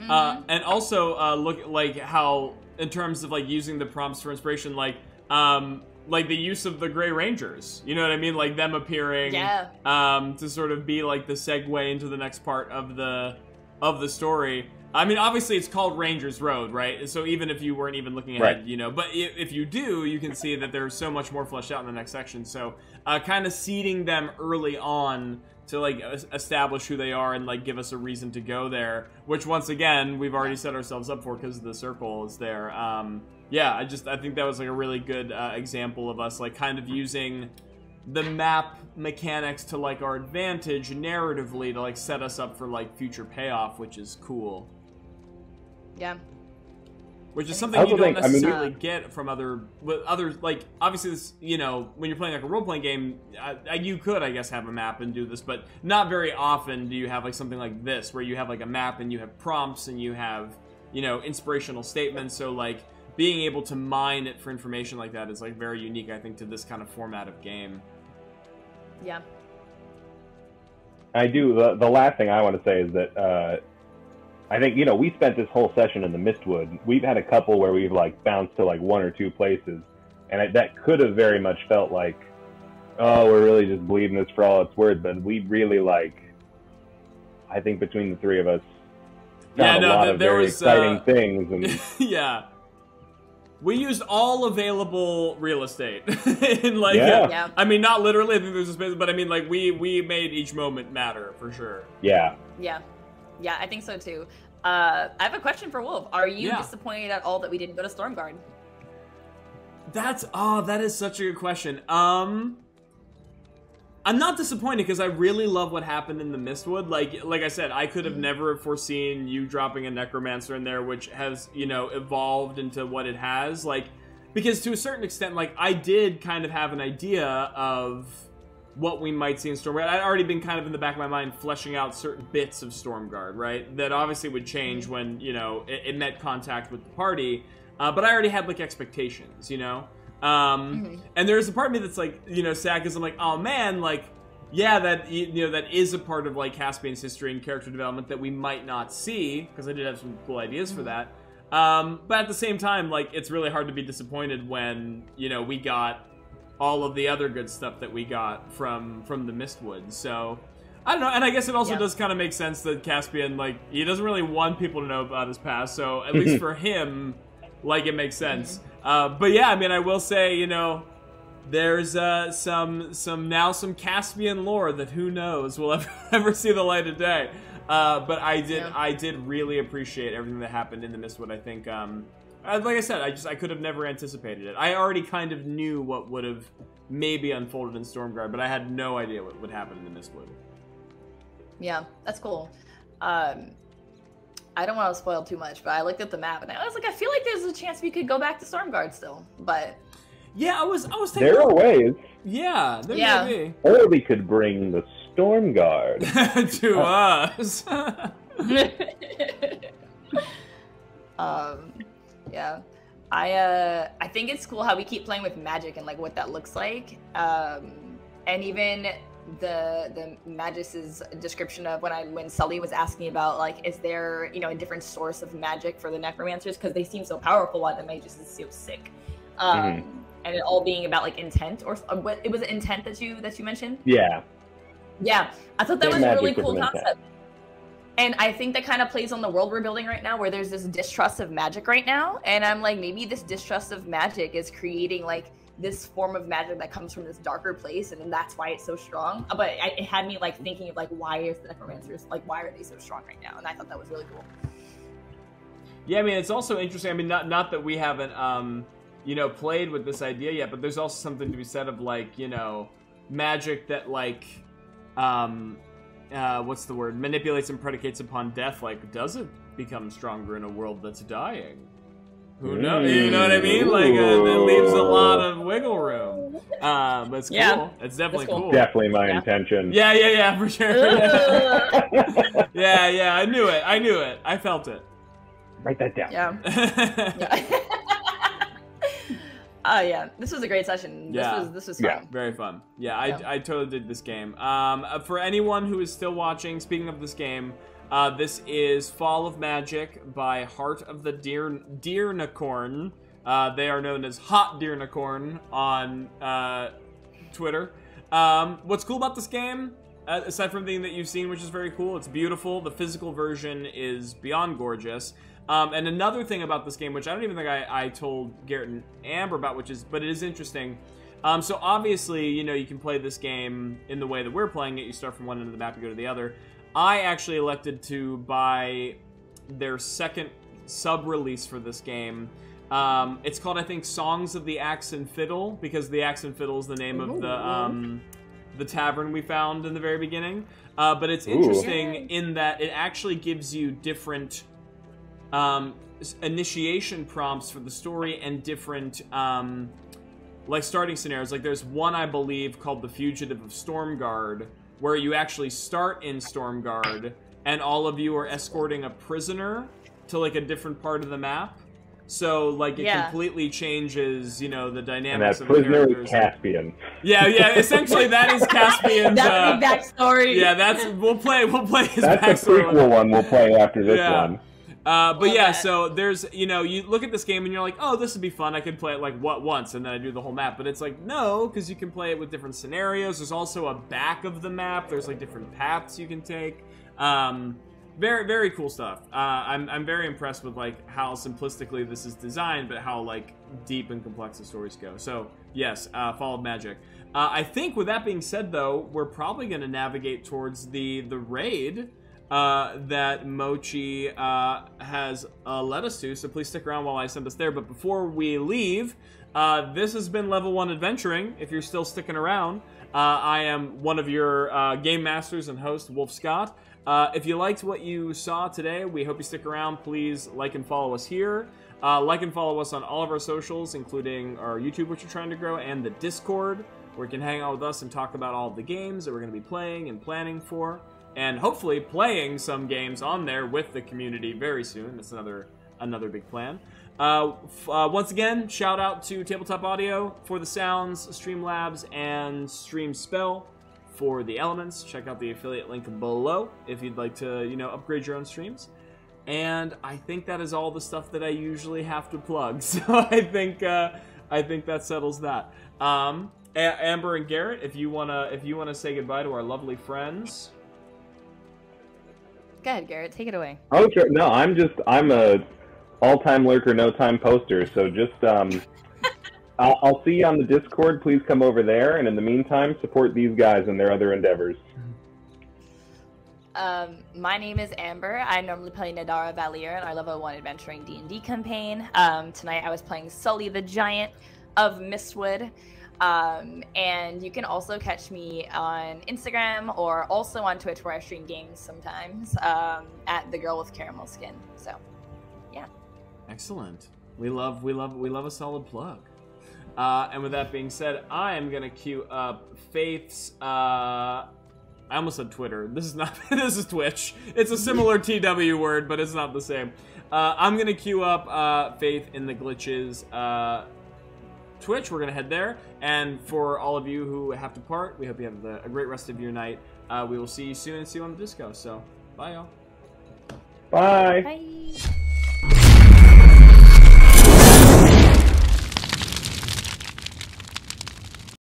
Mm-hmm. Uh, and also, uh, look, like, how, in terms of, like, using the prompts for inspiration, like, um, like, the use of the Grey Rangers, you know what I mean? Like, them appearing, yeah. um, to sort of be, like, the segue into the next part of the, of the story. I mean, obviously, it's called Ranger's Road, right? So even if you weren't even looking ahead, right. you know, but if you do, you can see that there's so much more fleshed out in the next section. So, uh, kind of seeding them early on to, like, establish who they are and, like, give us a reason to go there. Which, once again, we've already set ourselves up for because the circle is there. Um, yeah, I just, I think that was, like, a really good uh, example of us, like, kind of using the map mechanics to, like, our advantage narratively to, like, set us up for, like, future payoff, which is cool. Yeah. Which is something you don't necessarily I mean, get from other, other like, obviously, this, you know, when you're playing like a role-playing game, I, I, you could, I guess, have a map and do this, but not very often do you have, like, something like this, where you have, like, a map and you have prompts and you have, you know, inspirational statements, so, like, being able to mine it for information like that is, like, very unique, I think, to this kind of format of game. Yeah. I do, the, the last thing I want to say is that, uh, I think, you know, we spent this whole session in the Mistwood. We've had a couple where we've, like, bounced to, like, one or two places. And I, that could have very much felt like, oh, we're really just bleeding this for all it's worth. But we really, like, I think between the three of us, found yeah, no, a lot th of there very was, exciting uh, things. And yeah. We used all available real estate. in, like, yeah. yeah. I mean, not literally. I think there's a space. But, I mean, like, we, we made each moment matter, for sure. Yeah. Yeah. Yeah, I think so too. Uh, I have a question for Wolf. Are you yeah. disappointed at all that we didn't go to Stormguard? That's, oh, that is such a good question. Um, I'm not disappointed because I really love what happened in the Mistwood. Like, like I said, I could have mm-hmm. never foreseen you dropping a necromancer in there, which has, you know, evolved into what it has. Like, because to a certain extent, like, I did kind of have an idea of what we might see in Stormguard. I'd already been kind of in the back of my mind fleshing out certain bits of Stormguard, right? That obviously would change when, you know, it, it met contact with the party. Uh, but I already had, like, expectations, you know? Um, mm-hmm. And there's a part of me that's, like, you know, sad because I'm like, oh, man, like, yeah, that, you know, that is a part of, like, Caspian's history and character development that we might not see, because I did have some cool ideas mm-hmm. for that. Um, but at the same time, like, it's really hard to be disappointed when, you know, we got all of the other good stuff that we got from from the Mistwood. So, I don't know. And I guess it also yeah. does kind of make sense that Caspian, like, he doesn't really want people to know about his past. So, at least for him, like, it makes sense. Uh, but yeah, I mean, I will say, you know, there's uh, some, some, now some Caspian lore that who knows will ever, ever see the light of day. Uh, but I did, yeah. I did really appreciate everything that happened in the Mistwood. I think, um, like I said, I just I could have never anticipated it. I already kind of knew what would have maybe unfolded in Stormguard, but I had no idea what would happen in the Mistwood. Yeah, that's cool. Um, I don't want to spoil too much, but I looked at the map and I was like, I feel like there's a chance we could go back to Stormguard still, but yeah, I was I was thinking there are ways. Yeah, there yeah. may be. Or we could bring the Stormguard to us. um. Yeah, I uh, I think it's cool how we keep playing with magic and like what that looks like, um, and even the the Magus's description of when I when Sully was asking about like is there you know a different source of magic for the necromancers because they seem so powerful while the Magus is so sick, um, mm-hmm. and it all being about like intent or what it was intent that you that you mentioned. Yeah, yeah, I thought that was a really cool concept. Intent. And I think that kind of plays on the world we're building right now where there's this distrust of magic right now. And I'm like, maybe this distrust of magic is creating like this form of magic that comes from this darker place. And then that's why it's so strong. But I, it had me like thinking of like, why is the necromancers, like, why are they so strong right now? And I thought that was really cool. Yeah, I mean, it's also interesting. I mean, not, not that we haven't, um, you know, played with this idea yet, but there's also something to be said of like, you know, magic that like, um, Uh, what's the word? Manipulates and predicates upon death. Like, does it become stronger in a world that's dying. Who knows? You know what I mean? Like, uh, it leaves a lot of wiggle room. Um, but it's cool. Yeah, it's definitely cool. cool. Definitely my yeah. intention. Yeah, yeah, yeah, for sure. yeah, yeah, I knew it. I knew it. I felt it. Write that down. Yeah. yeah. uh, yeah. This was a great session. This yeah. was this was fun. Yeah. Very fun. Yeah, I, yeah. I totally did this game. Um, for anyone who is still watching, speaking of this game, Uh, this is Fall of Magic by Heart of the Deer Deernicorn. Uh, they are known as Hot Deernicorn on uh, Twitter. Um, what's cool about this game, uh, aside from the thing that you've seen, which is very cool, it's beautiful. The physical version is beyond gorgeous. Um, and another thing about this game, which I don't even think I, I told Garret and Amber about, which is, but it is interesting. Um, so obviously, you know, you can play this game in the way that we're playing it. You start from one end of the map, you go to the other. I actually elected to buy their second sub-release for this game. Um, it's called, I think, Songs of the Axe and Fiddle, because the Axe and Fiddle is the name Ooh. of the um, the tavern we found in the very beginning. Uh, but it's Ooh. interesting in that it actually gives you different um, initiation prompts for the story and different um, like starting scenarios. Like there's one, I believe, called The Fugitive of Stormguard, where you actually start in Stormguard, and all of you are escorting a prisoner to, like, a different part of the map. So, like, it yeah. completely changes, you know, the dynamics of the characters. And that prisoner is Caspian. Yeah, yeah, essentially that is Caspian's... that's the uh, backstory. Yeah, that's... We'll play, we'll play his that's backstory. That's the prequel one we'll play after this yeah. one. Uh, but yeah, that. so there's, you know, you look at this game and you're like, oh, this would be fun. I could play it like what once, and then I do the whole map. But it's like, no, because you can play it with different scenarios. There's also a back of the map. There's like different paths you can take. Um, very, very cool stuff. Uh, I'm, I'm very impressed with like how simplistically this is designed, but how like deep and complex the stories go. So yes, uh, Fall of Magic. Uh, I think with that being said, though, we're probably going to navigate towards the the raid. Uh, that Mochi uh, has uh, led us to, so please stick around while I send us there. But before we leave, uh, this has been Level one Adventuring. If you're still sticking around, uh, I am one of your uh, game masters and host, Wolf Scott. Uh, if you liked what you saw today, we hope you stick around. Please like and follow us here. Uh, like and follow us on all of our socials, including our YouTube, which we're trying to grow, and the Discord, where you can hang out with us and talk about all the games that we're going to be playing and planning for. And hopefully playing some games on there with the community very soon. That's another another big plan. Uh, uh, once again, shout out to Tabletop Audio for the sounds, Streamlabs, and Streamspell for the elements. Check out the affiliate link below if you'd like to, you know, upgrade your own streams. And I think that is all the stuff that I usually have to plug. So I think uh, I think that settles that. Um, A- Amber and Garret, if you wanna if you wanna say goodbye to our lovely friends. Go ahead, Garret. Take it away. Oh, sure. No, I'm just, I'm a all-time lurker, no-time poster. So just, um, I'll, I'll see you on the Discord. Please come over there. And in the meantime, support these guys and their other endeavors. Um, my name is Amber. I normally play Nadara Balir in our Level one Adventuring D and D campaign. Um, tonight I was playing Sully the Giant of Mistwood. Um, and you can also catch me on Instagram or also on Twitch, where I stream games sometimes, um, at the girl with caramel skin. So, yeah. Excellent. We love, we love, we love a solid plug. Uh, and with that being said, I am gonna queue up Faith's. Uh, I almost said Twitter. This is not. This is Twitch. It's a similar T W word, but it's not the same. Uh, I'm gonna queue up uh, Faith in the glitches. Uh, Twitch, we're gonna head there, and for all of you who have to part, we hope you have the, a great rest of your night. Uh, we will see you soon and see you on the disco. So bye, y'all. Bye. Bye.